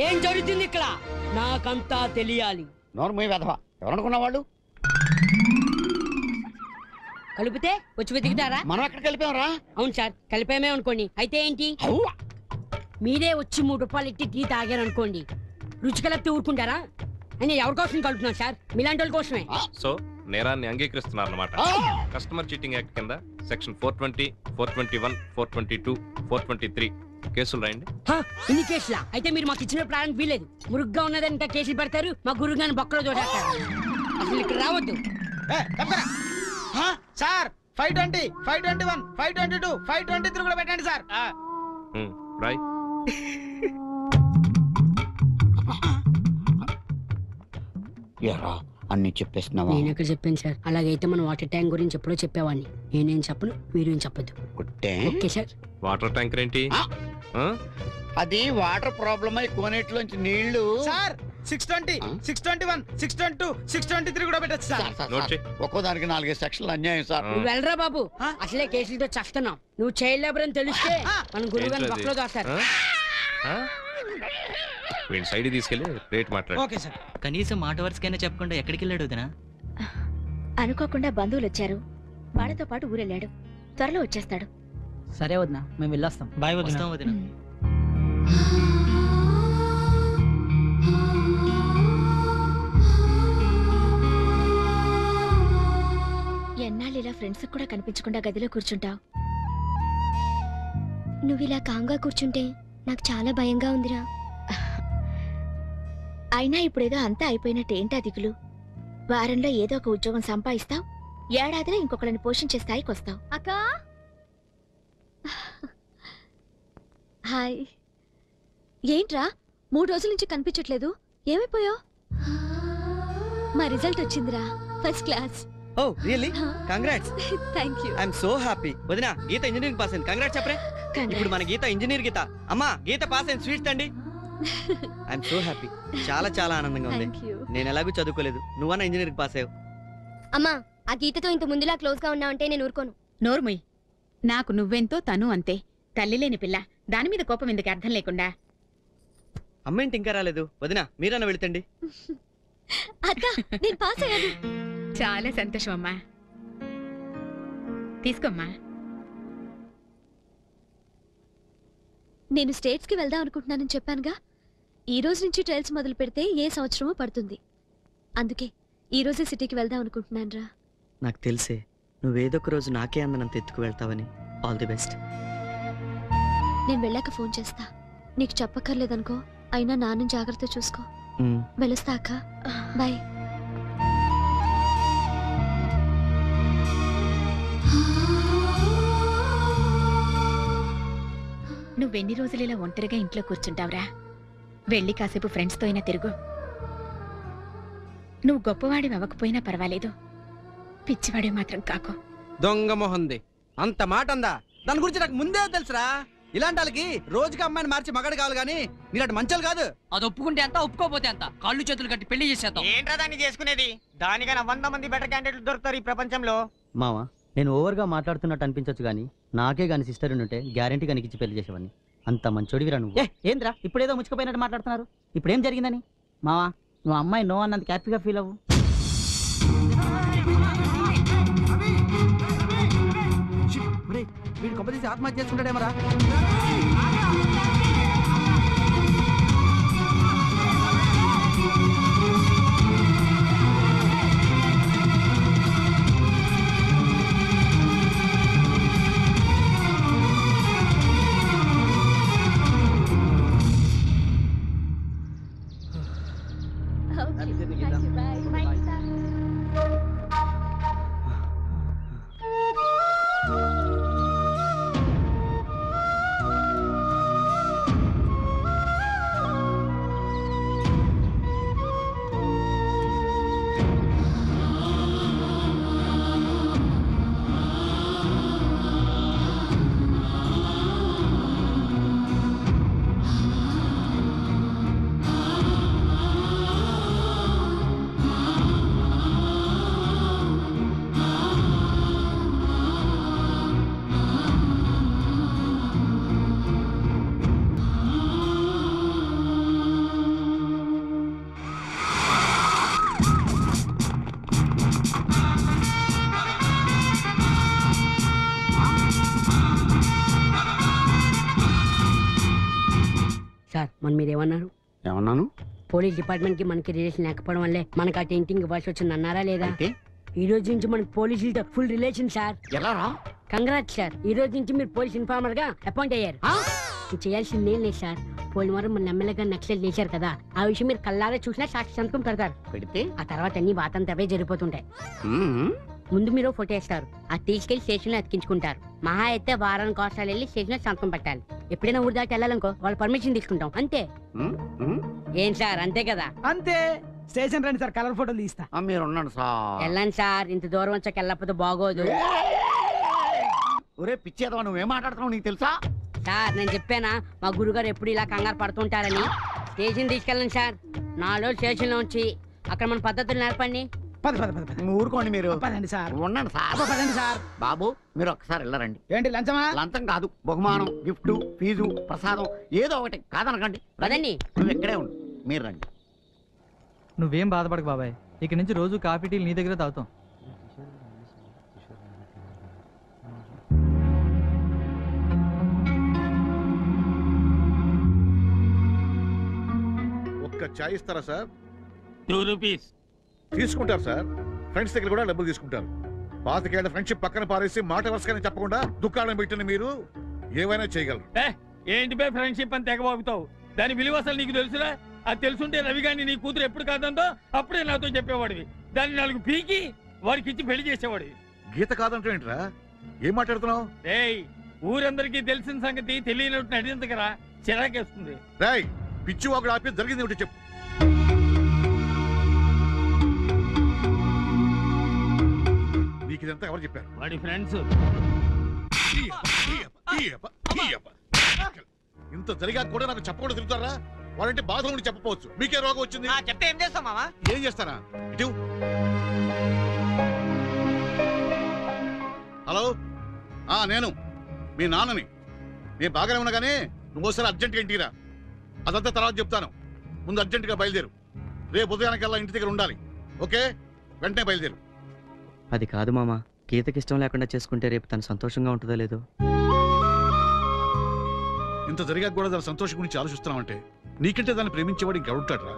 ఏం జరుగుతుంది ఇక్కడ నాకంతా తెలియాలి. ఎవరనుకున్నా వాళ్ళు కలిపితే వచ్చి వెతికితారా? మనం ఎక్కడ కలిపామరా? అవును సార్, కలిపామే అనుకోండి. అయితే ఏంటి, మీరే వచ్చి 3 రూపాయలు ఇట్టి టీ తాగారు అనుకోండి, రుచి కలిపితే ఊరుకుంటారా? అని ఎవరి కోసం కలుపుతున్నాం సార్? మీలాంటి వాళ్ళ కోసమే. సో నేరాన్ని అంగీకరిస్తున్నారు అన్నమాట. కస్టమర్ చీటింగ్ యాక్ట్ కింద సెక్షన్ 420, 421, 422, 423 కేసులు రాయండి. ఇన్ని కేసులా? అయితే మీరు మాకు ఇచ్చిన ప్లాన్ వీలేదు. మురుగ్గా ఉన్నదంట కేసులు పెడతారు, మా గురువు గారిని బొక్కలో చూడతారు. అసలు ఇక్కడ రావద్దు. సార్ 521, 522, 523 కూడా పెట్టండి సార్. రాయ్. ఎరా అన్ని చెప్పేస్తున్నావా? నేను ఎక్కడ చెప్పాను సార్. అలాగైతే మనం వాటర్ ట్యాంక్ గురించి ఎప్పుడో చెప్పేవాడిని. నేనేం చెప్పను, మీరేం చెప్పద్దు. Okay sir. వాటర్ ట్యాంకర్ ఏంటి? అది వాటర్ ప్రాబ్లమ్ అయి కోనేట్లోంచి నీళ్లు. సార్ 620, 621, 622, 623 కూడా పెట్టచ్చు సార్. ఒక్కో దానికి 4 సెక్షన్లు అన్యాయం సార్. నువ్వు వెళ్ళరా బాబు, అసలే కేసులతో చేస్తున్నావు. నువ్వు చైల్డ్ లేబర్ అని తెలిస్తే మనం గురువు గారిని బొక్కలో చూస్తారు. సైడ్ తీసుకెళ్ళి రేట్ మాట్లాడు. కనీసం మాట వరుసకైనా చెప్పకుండా ఎక్కడికి వెళ్ళాడు? అనుకోకుండా బంధువులు వచ్చారు, వాళ్ళతో పాటు ఊరెళ్ళాడు. త్వరలో వచ్చేస్తాడు. సరే వదినా, మేము వెళ్ళొస్తాం. బాయ్ వదినా. ఎన్నాళ్ళు ఇలా ఫ్రెండ్స్ కూడా కనిపించకుండా గదిలో కూర్చుంటావు? నువ్వు ఇలా కాంగా కూర్చుంటే నాకు చాలా భయంగా ఉందిరా. అయినా ఇప్పుడేదో అంతా అయిపోయినట్టు ఏంటా దిగులు? వారంలో ఏదో ఒక ఉద్యోగం సంపాదిస్తావు, ఏడాదిలో ఇంకొకరిని పోషించే స్థాయికి వస్తావు. అక్కా హాయ్. ఏంట్రా 3 రోజుల నుంచి కనిపించట్లేదు, ఏమైపోయావు? మా రిజల్ట్ వచ్చిందిరా, first class. Oh, really? Congrats. Thank you. I'm so happy. Vadina, Geeta engineering pass and congrats chapre. Ippudu mana Geeta engineer Geeta. Amma, Geeta pass and sweet tandi. I'm so happy. Chala chala anandanga undi. Thank you. Nenu elagu chadukoledu. Nuvana engineer ki pass ayyavu. Amma, aa Geeta tho inta mundula close ga unna ante nenu urukonu. Normai. Naaku nuvvento tanu ante. Talli leni pilla. Dani meeda kopam enduku ardham lekunda. Amma enti inka raaledu. Vadina, meerana veltandi. Akka, nenu pass ayyadu. చాలా సంతోషం అమ్మా. తీసుకోమ్మా. నేను states కి వెళ్దాం అనుకుంటున్నానని చెప్పానుగా. ఈ రోజు నుంచి ట్రైల్స్ మొదలు పెడితే ఏ సంవత్సరమో పడుతుంది. అందుకే ఈ రోజే సిటీకి వెళ్దాం అనుకుంటున్నానురా. నాకు తెలుసే నువ్వేదో ఒక రోజు నాకే అందనంత ఎత్తుకు వెళ్తావని. All the best. నేను వెళ్ళాక ఫోన్ చేస్తా. నీకు చెప్పక్కర్లేదనుకో. అయినా నాన్న జాగ్రత్త చూసుకో. వెలుస్తాక. బై. నువ్వెన్ని రోజులు ఇలా ఒంటరిగా ఇంట్లో కూర్చుంటావురా? వెళ్ళి కాసేపు ఫ్రెండ్స్తో అయినా తిరుగు. నువ్వు గొప్పవాడి అవ్వకపోయినా పర్వాలేదు, పిచ్చివాడి మాత్రం కాకు. దొంగ మొహంది, అంత మాట అందా? దాని గురించి నాకు ముందే తెలుసురా. ఇలాంటి వాళ్ళకి రోజుకి అమ్మాయిని మార్చి మగడు కావాలి గానీ నీలాంటి మంచాలు కాదు. అది ఒప్పుకుంటే అంత, ఒప్పుకోపోతే అంత. కాళ్ళు చేతులు కట్టి పెళ్లి చేసేద్దాం. ఏంట్రా దాన్ని చేసుకునేది? దానికన్నా 100 మంది బెటర్ క్యాండిడేట్లు దొరుకుతారు ఈ ప్రపంచంలో. మావా, నేను ఓవర్గా మాట్లాడుతున్నట్టు అనిపించవచ్చు కానీ నాకే గాని సిస్టర్ ఉంటే గ్యారెంటీ కనికిచ్చి పెళ్లి చేసేవాడిని. అంత మంచోడివిరా నువ్వు. ఏంద్రా ఇప్పుడేదో ముచ్చిపోయినట్టు మాట్లాడుతున్నారు. ఇప్పుడేం జరిగిందని? మావా, నువ్వు అమ్మాయి నో అన్నంత హ్యాపీగా ఫీల్ అవ్వు. ఆత్మహత్య చేసుకుంటాడేమరా. పోలీస్ డిపార్ట్మెంట్ కి మనకి రిలేషన్ లేకపోవడం వల్లే మనకు ఆ టెంటింగ్ ఇవ్వాల్సి వచ్చింది అన్నారా లేదా? ఈ రోజు నుంచి మనకి పోలీసులతో full relation sir. Congrat sir, ఈ రోజు నుంచి మీరు పోలీస్ ఇన్ఫార్మర్ గా అపాయింట్ అయ్యారు. చేయాల్సింది ఏం లేదు సార్. పోయిన వారం మన ఎమ్మెల్యేగా నక్సల్ చేశారు కదా, ఆ విషయం మీరు కళ్ళారా చూసినా సాక్షి సంతకం పెడతారు. పెడితే ఆ తర్వాత అన్ని వాతాంతరపై జరిగిపోతుంటాయి. ముందు మీరు ఫోటో వేస్తారు, అది తీసుకెళ్లి స్టేషన్ లో అతికించుకుంటారు. మహా అయితే వారానికి ఒకసారి వెళ్ళి స్టేషన్ సంతకం పెట్టాలి. ఎప్పుడైనా ఊరు దాకా వెళ్ళాలనుకో వాళ్ళు పర్మిషన్ తీసుకుంటాం. అంతే. ఏం సార్ అంతే కదా? అంతే. స్టేషన్ రండి సార్, కలర్ ఫోటోలు తీస్తా. వెళ్ళండి సార్, ఇంత దూరం వచ్చాక వెళ్ళకపోతే బాగోదు. ఒరే పిచ్చేదో, నువ్వేం మాట్లాడుతున్నావు నీకు తెలుసా? సార్ నేను చెప్పానా మా గురుగారు ఎప్పుడు ఇలా కంగారు పడుతుంటారని? స్టేషన్ తీసుకెళ్ళండి సార్. 4 రోజులు స్టేషన్ లో ఉంచి అక్కడ మన పద్ధతులు నేర్పండి. ఊరుకోండి మీరు. పదండి సార్, ఉండండి సార్. పదండి సార్. బాబు మీరు ఒక్కసారి వెళ్ళరండి. ఏంటి లంచమా? లంచం కాదు, బహుమానం, గిఫ్ట్, ఫీజు, ప్రసాదం ఏదో ఒకటి కాదనకండి. పదండి. నువ్వు ఇక్కడే ఉండు, మీరు రండి. నువ్వేం బాధపడకు బాబాయ్, ఇక్కడి నుంచి రోజు కాఫీ టీలు నీ దగ్గర తాగుతాం. ఒక్క చాయ్ ఇస్తారా సార్? 2 రూపీస్ తీసుకుంటారు సార్. ఫ్రెండ్స్ దగ్గర కూడా డబ్బులు తీసుకుంటారు. 25 ఏళ్ల ఫ్రెండ్షిప్ పక్కన పారేసి మాట వరుసగా చెప్పకుండా దుకాణం పెట్టిన మీరు ఏమైనా చేయగలరు. ఏంటి బే ఫ్రెండ్షిప్ అని తెగబాగుతావు? దాని విలువ అసలు నీకు తెలుసులే. అది తెలుసుంటే రవి గారిని నీ కూతురు ఎప్పుడు కాదంతో అప్పుడే నాతో చెప్పేవాడివి. దాన్ని 4 పీకి వాడికి ఇచ్చి పెళ్లి చేసేవాడివి. గీత కాదంటే ఏంట్రా ఏం మాట్లాడుతున్నావు? రేయ్, ఊరందరికీ తెలిసిన సంగతి తెలియనట్టు అడిగిందకరా, చిరాకేస్తుంది. రేయ్ పిచ్చి, ఒకడు ఆపి జరిగింది ఒకటి చెప్పు. ఇదంతా ఎవరు చెప్పారు? వాడి ఫ్రెండ్స్. ఇంత జరిగా కూడా నాకు చెప్పకుండా తిరుగుతారా? వారంటే బాధ ఉండి చెప్పపోవచ్చు. మీకే రోగం వచ్చింది చెప్తే ఏం చేస్తాం మామా? ఏం చేస్తారా? ఇటు హలో, నేను మీ నాన్నని. నేను బాగానే ఉన్నా కానీ నువ్వు ఒకసారి అర్జెంట్గా ఇంటికి రా. అదంతా తర్వాత చెప్తాను. ముందు అర్జెంటుగా బయలుదేరు. రేపు ఉదయానికల్లా ఇంటి దగ్గర ఉండాలి. ఓకే, వెంటనే బయలుదేరు. అది కాదు మామా, గీతకి ఇష్టం లేకుండా చేసుకుంటే రేపు తను సంతోషంగా ఉంటుందో లేదో. ఇంత జరిగా కూడా దాని సంతోషం గురించి ఆలోచిస్తున్నామంటే నీకంటే దాన్ని ప్రేమించేవాడు ఇంకెవడుంటాడు రా?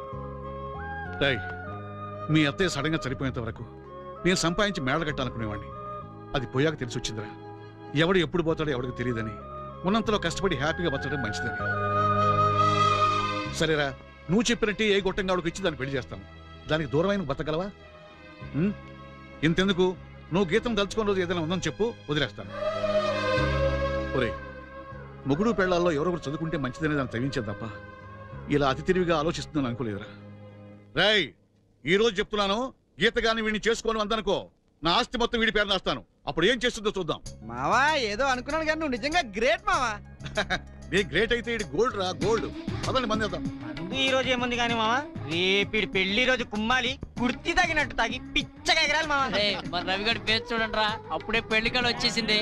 మీ అత్తయ్య సడన్గా చనిపోయేంత వరకు నేను సంపాదించి మేడలు కట్టాలనుకునేవాడిని. అది పోయాక తెలిసి వచ్చిందిరా ఎవడు ఎప్పుడు పోతాడో ఎవరికి తెలియదని. ఉన్నంతలో కష్టపడి హ్యాపీగా బతకడం మంచిదని. సరేరా, నువ్వు చెప్పినట్టే ఏ గొట్టంగాడికి ఇచ్చి దాన్ని పెళ్లి చేస్తాను. దానికి దూరమైన బతకగలవా? ఇంతెందుకు, నువ్వు గీతం తలుచుకున్న రోజు ఏదైనా ఉందని చెప్పు, వదిలేస్తాను. ఒరే, ముగ్గురు పెళ్లాల్లో ఎవరొకరు చదువుకుంటే మంచిదనే దాన్ని తగ్గించేది తప్ప ఇలా అతి తెలివిగా ఆలోచిస్తున్నాను అనుకోలేదురా. రాయ్, ఈరోజు చెప్తున్నాను, గీత గాని వీడిని చేసుకోను అందనుకో, నా ఆస్తి మొత్తం వీడి పేరు రాస్తాను. అప్పుడు ఏం చేస్తుందో చూద్దాం. మావా ఏదో అనుకున్నాను కానీ నువ్వు నిజంగా గ్రేట్ మావా. నీ గ్రేట్ అయితే ఇది గోల్డ్ రా, గోల్డ్. అదండి మంది అవుతాం. ఈ రోజు ఏముంది కానీ మావా, రేపు పెళ్లి రోజు కుమ్మాలి, కుర్తి తగినట్టు తాగి పిచ్చగా ఎగరాలి మావా. మరి రవిగడి పేరు చూడండి రా, అప్పుడే పెళ్లి కళ వచ్చేసింది.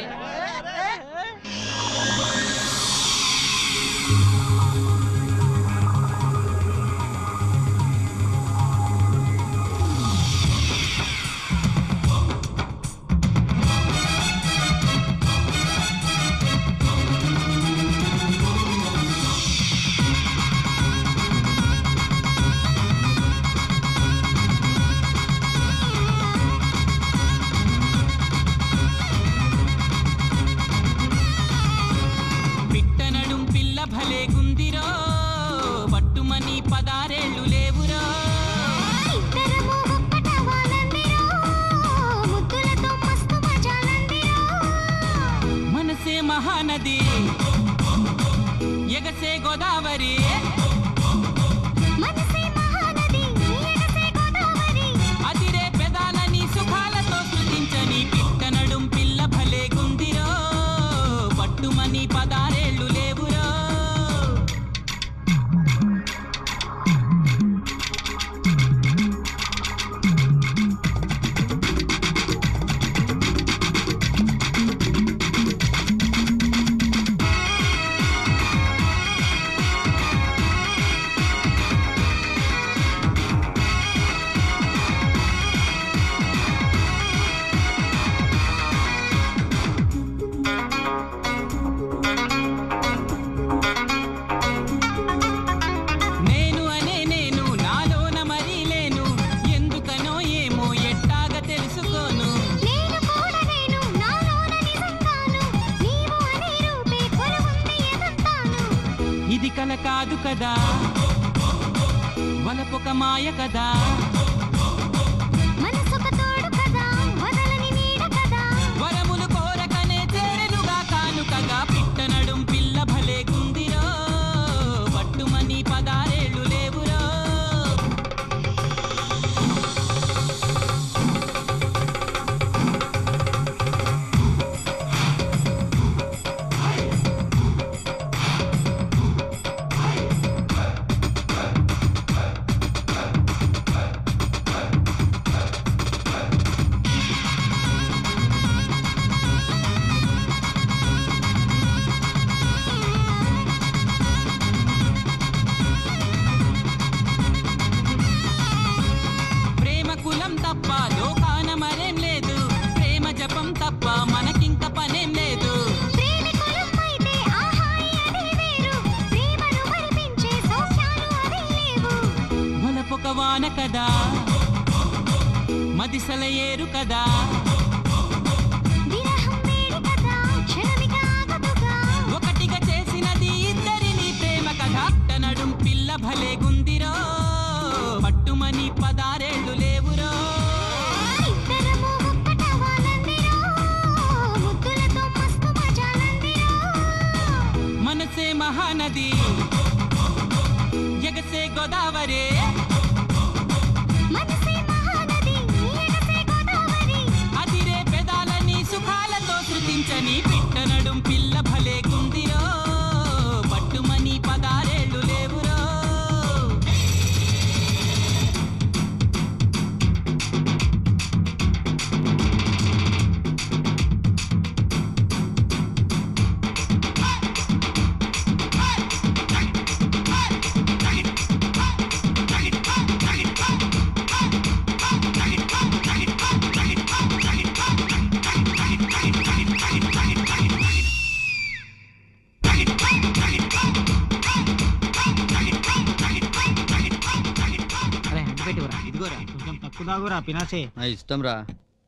తాగురా పినాసే నా ఇష్టం రా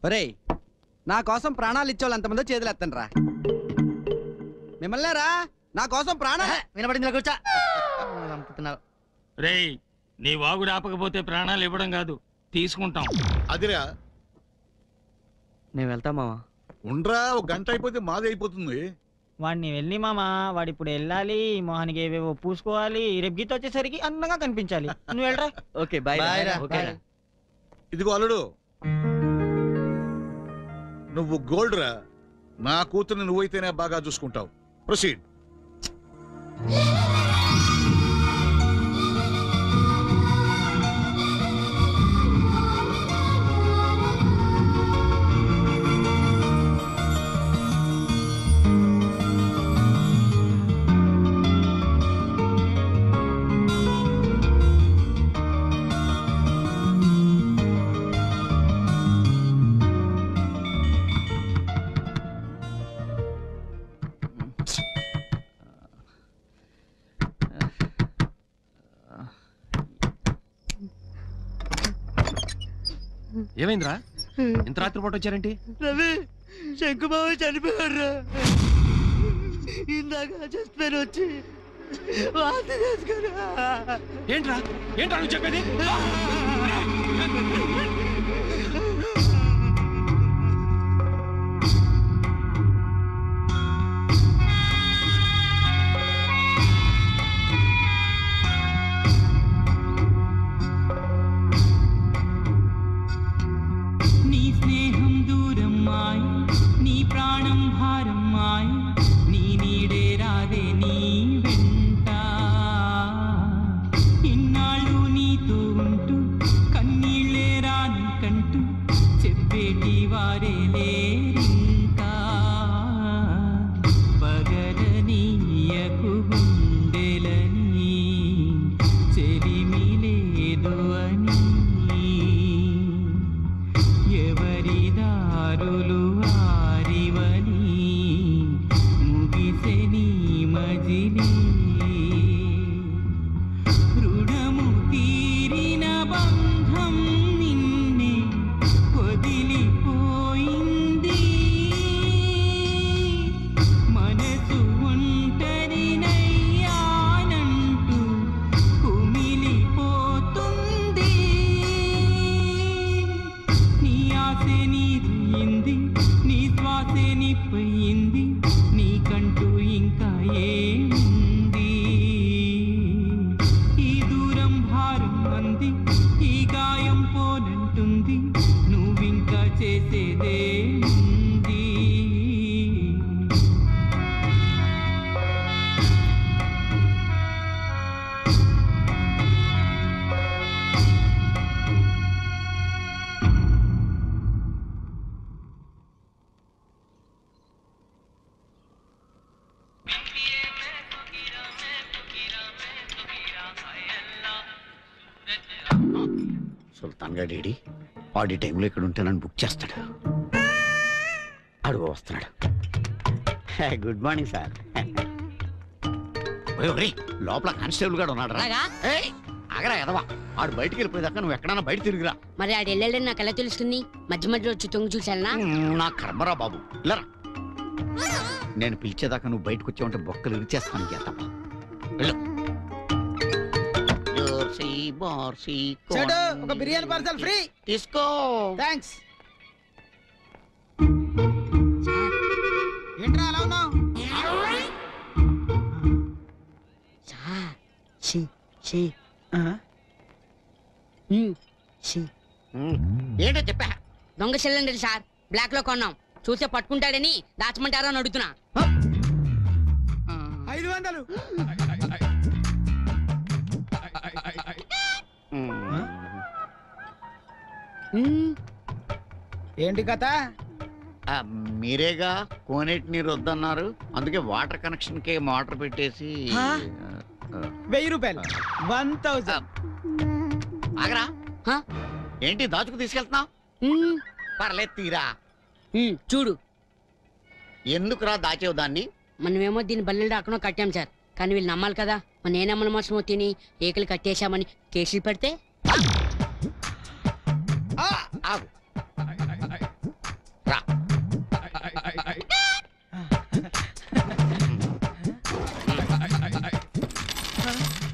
ఒరేయ్ నా కోసం ప్రాణాలు ఇచ్చేవాళ్ళంతమంది చేతులు ఎత్తండి రా మిమ్మల్ని రా నా కోసం ప్రాణం వినబడింది కూర్చో చంపుతున్నారు రేయ్ నీ వాగుడు ఆపకపోతే ప్రాణాలు ఇవ్వడం కాదు తీసుకుంటాం అదిరా నేను వెళ్తా మామ ఉండరా ఒక గంట అయిపోతే మాది అయిపోతుంది వాడిని వెళ్ళి మామ వాడి ఇప్పుడు వెళ్ళాలి మోహన్కి ఏవేవో పూసుకోవాలి రేపు గీత వచ్చేసరికి అందంగా కనిపించాలి నువ్వు వెళ్ళరా ఓకే బాయ్ ఓకే ఇదిగో అల్లుడు నువ్వు గోల్డ్ రా నా కూతుర్ని నువ్వైతేనే బాగా చూసుకుంటావు ప్రొసీడ్ ఏమైందిరా ఇంత రాత్రిపూట వచ్చారంటే రవి శంకుబాబు చనిపోయారా ఇందాక చచ్చిపోయారు వచ్చి ఏంట్రా ఏంట్రా నువ్వు చెప్పేది ఆడి టైంలో ఇక్కడ ఉంటే నన్ను బుక్ చేస్తాడు అడుగు వస్తున్నాడు గుడ్ మార్నింగ్ సార్ లోపల కానిస్టేబుల్ గారు ఉన్నాడు రాగా ఆగరా ఎదవా ఆడు బయటకు వెళ్ళిపోయేదాకా నువ్వు ఎక్కడన్నా బయట తిరిగిరా మరి ఆడు వెళ్ళాడని నాకు ఎలా తెలుస్తుంది మధ్య మధ్యలో వచ్చి తొంగి చూసానా నా కర్మరా బాబు ఇలా నేను పిలిచేదాకా నువ్వు బయటకు వచ్చావంటే బొక్కలు విరిచేస్తాను చేతమ్మా వెళ్ళు బిర్యానీ పార్సల్ ఫ్రీ తీసుకో థాంక్స్ ఏంట్రా అలా ఉన్నావు ఏంటో చెప్పా దొంగ సిలిండర్ సార్ బ్లాక్ లో కొన్నాం చూసే పట్టుకుంటాడని దాచమంటారా అని అడుగుతున్నా 500 ఏంటి కథ మీరేగా కోనేటి నీరు వద్దన్నారు అందుకే వాటర్ కనెక్షన్ కి మోటార్ పెట్టేసి 1000 రూపాయలు 1000 ఆగరా ఏంటి దాచుకు తీసుకెళ్తున్నావు పర్లేదు తీరా చూడు ఎందుకురా దాచేవు దాన్ని మనమేమో దీన్ని బల్లెలు రాకుండా కట్టాం సార్ కానీ వీళ్ళు నమ్మాలి కదా మన ఏ నమ్మల మోసమో తిని ఏకలు కట్టేశామని కేసులు పెడితే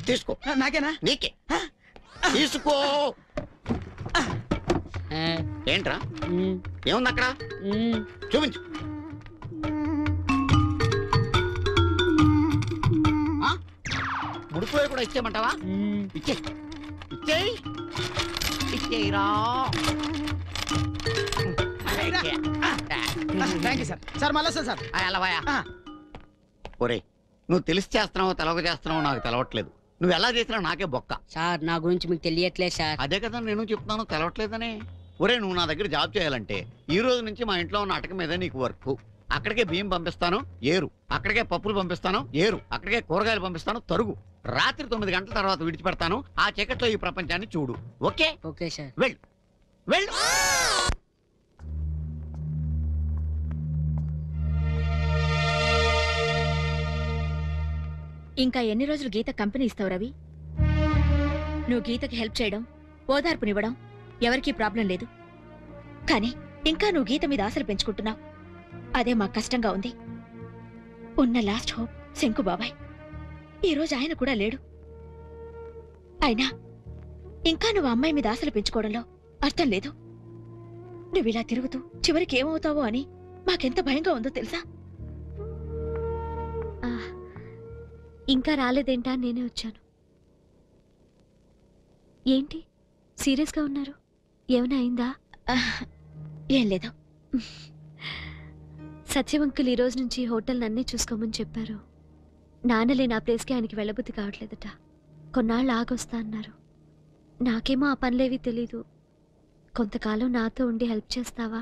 తీసుకో నాకేనా నీకే తీసుకో ఏంట్రా ఏముంది అక్కడ చూపించు ముడిపోయి కూడా ఇచ్చేయమంటావా ఇచ్చే ఇచ్చేయి ఇచ్చేయిరా థ్యాంక్ యూ సార్ సార్ మళ్ళా సార్ అలా వాయా ఒరే నువ్వు తెలిసి చేస్తున్నావు తెలవక చేస్తున్నావు నాకు తెలవట్లేదు నువ్వు ఎలా చేసినా నాకే బొక్క సార్ నా గురించి మీకు తెలియట్లేదు సార్ అదే కదా నేను చెప్తున్నాను తెలవట్లేదని ఒరే నువ్వు నా దగ్గర జాబ్ చేయాలంటే ఈ రోజు నుంచి మా ఇంట్లో ఉన్న అటక మీద నీకు వర్క్ అక్కడికే బియ్యం పంపిస్తాను ఏరు అక్కడికే పప్పులు పంపిస్తాను ఏరు అక్కడికే కూరగాయలు పంపిస్తాను తరుగు రాత్రి 9 గంటల తర్వాత విడిచిపెడతాను ఆ చీకట్లో ఈ ప్రపంచాన్ని చూడు ఓకే ఓకే సార్ వెళ్ళు వెళ్ళు ఇంకా ఎన్ని రోజులు గీత కంపెనీ ఇస్తావు రవి నువ్వు గీతకి హెల్ప్ చేయడం ఓదార్పునివ్వడం ఎవరికీ ప్రాబ్లం లేదు కానీ ఇంకా నువ్వు గీత మీద ఆశలు పెంచుకుంటున్నావు అదే మాకు కష్టంగా ఉంది ఉన్న లాస్ట్ హోప్ శంకు బాబాయ్ ఈరోజు ఆయన కూడా లేడు అయినా ఇంకా నువ్వు అమ్మాయి మీద ఆశలు పెంచుకోవడంలో అర్థం లేదు నువ్వు ఇలా తిరుగుతూ చివరికి ఏమవుతావో అని మాకెంత భయంగా ఉందో తెలుసా ఇంకా రాలేదేంటా నేనే వచ్చాను ఏంటి సీరియస్గా ఉన్నారు ఏమైనా అయిందా ఏం లేదు సత్యవంకులు ఈ రోజు నుంచి హోటల్ నన్నే చూసుకోమని చెప్పారు నాన్నలేని ఆ ప్లేస్కి ఆయనకి వెళ్ళబుద్ధి కావట్లేదట కొన్నాళ్ళు ఆగొస్తా అన్నారు నాకేమో ఆ పనులేవి తెలీదు కొంతకాలం నాతో ఉండి హెల్ప్ చేస్తావా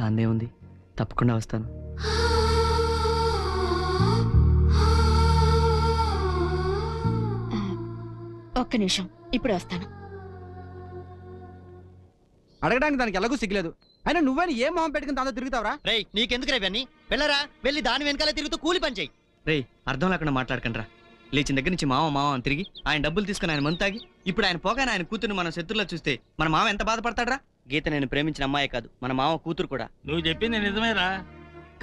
దాన్నే ఉంది తప్పకుండా వస్తాను ఒక్క నిమిషం ఇప్పుడు వస్తాను అడగడానికి దానికి ఎలాగూ సిగ్గులేదు అయినా నువ్వని ఏ మొహం పెట్టుకుని దాంతో తిరుగుతావరా రే నీకెందుకు రేవన్నీ వెళ్ళరా వెళ్ళి దాని వెనకాలే తిరుగుతూ కూలి పని చేయి రే అర్థం లేకుండా మాట్లాడకండ్రా లేచిన దగ్గర నుంచి మామ మామ అని తిరిగి ఆయన డబ్బులు తీసుకుని ఆయన మంతాగి ఇప్పుడు ఆయన పోగానే ఆయన కూతురు మనం శత్రులో చూస్తే మన మామ ఎంత బాధపడతాడ్రా గీత నేను ప్రేమించిన అమ్మాయి కాదు మన మామ కూతురు కూడా నువ్వు చెప్పింది నిజమేరా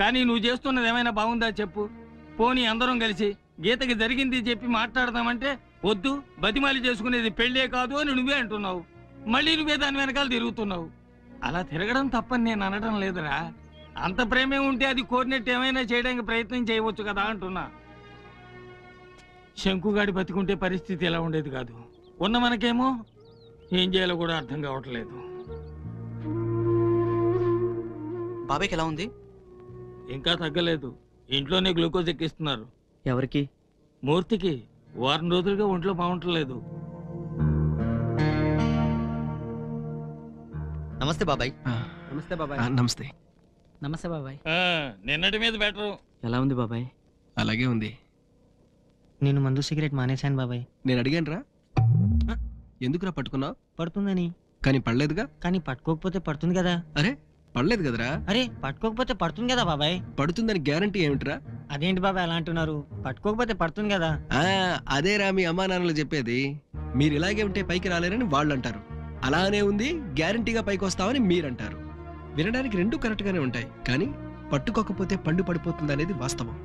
కానీ నువ్వు చేస్తున్నది ఏమైనా బాగుందా చెప్పు పోనీ అందరం కలిసి గీతకి జరిగింది చెప్పి మాట్లాడదామంటే వద్దు బతిమాలి చేసుకునేది పెళ్లే కాదు అని నువ్వే అంటున్నావు మళ్ళీ నువ్వే దాని వెనకాల తిరుగుతున్నావు అలా తిరగడం తప్పని నేను అనడం లేదురా అంత ప్రేమే ఉంటే అది కోరినట్టు ఏమైనా చేయడానికి ప్రయత్నం చేయవచ్చు కదా అంటున్నా శంకుగాడి బతికుంటే పరిస్థితి ఎలా ఉండేది కాదు ఉన్న మనకేమో ఏం చేయాలో కూడా అర్థం కావట్లేదు బాబాయ్కి ఎలా ఉంది ఇంకా తగ్గలేదు ఇంట్లోనే గ్లూకోజ్ ఎక్కిస్తున్నారు ఎవరికి మూర్తికి వారం రోజులుగా ఒంట్లో బాగుంటలేదు నమస్తే బాబాయ్ నమస్తే బాబాయ్ నమస్తే నమస్తే బాబాయ్ నిన్నటి మీద బెటర్ ఎలా ఉంది బాబాయ్ అలాగే ఉంది నేను మందు సిగరెట్ మానేశాను బాబాయ్ నేను అడిగాను రా ఎందుకురా పట్టుకున్నావు పడుతుందని కానీ పడలేదుగా కానీ పట్టుకోకపోతే పడుతుంది కదా అరే పడలేదు కదరా అరే పట్టుకోకపోతే పడుతుంది కదా బాబాయ్ పడుతుందని గ్యారంటీ ఏమిట్రా అదేంటి బాబాయ్ అలా అంటున్నారు పట్టుకోకపోతే పడుతుంది కదా అదేరా మీ అమ్మా నాన్నలు చెప్పేది మీరు ఇలాగే ఉంటే పైకి రాలేరని వాళ్ళు అంటారు అలానే ఉంది గ్యారంటీగా పైకి వస్తామని మీరంటారు వినడానికి రెండు కరెక్ట్గానే ఉంటాయి కానీ పట్టుకోకపోతే పండు పడిపోతుంది అనేది వాస్తవం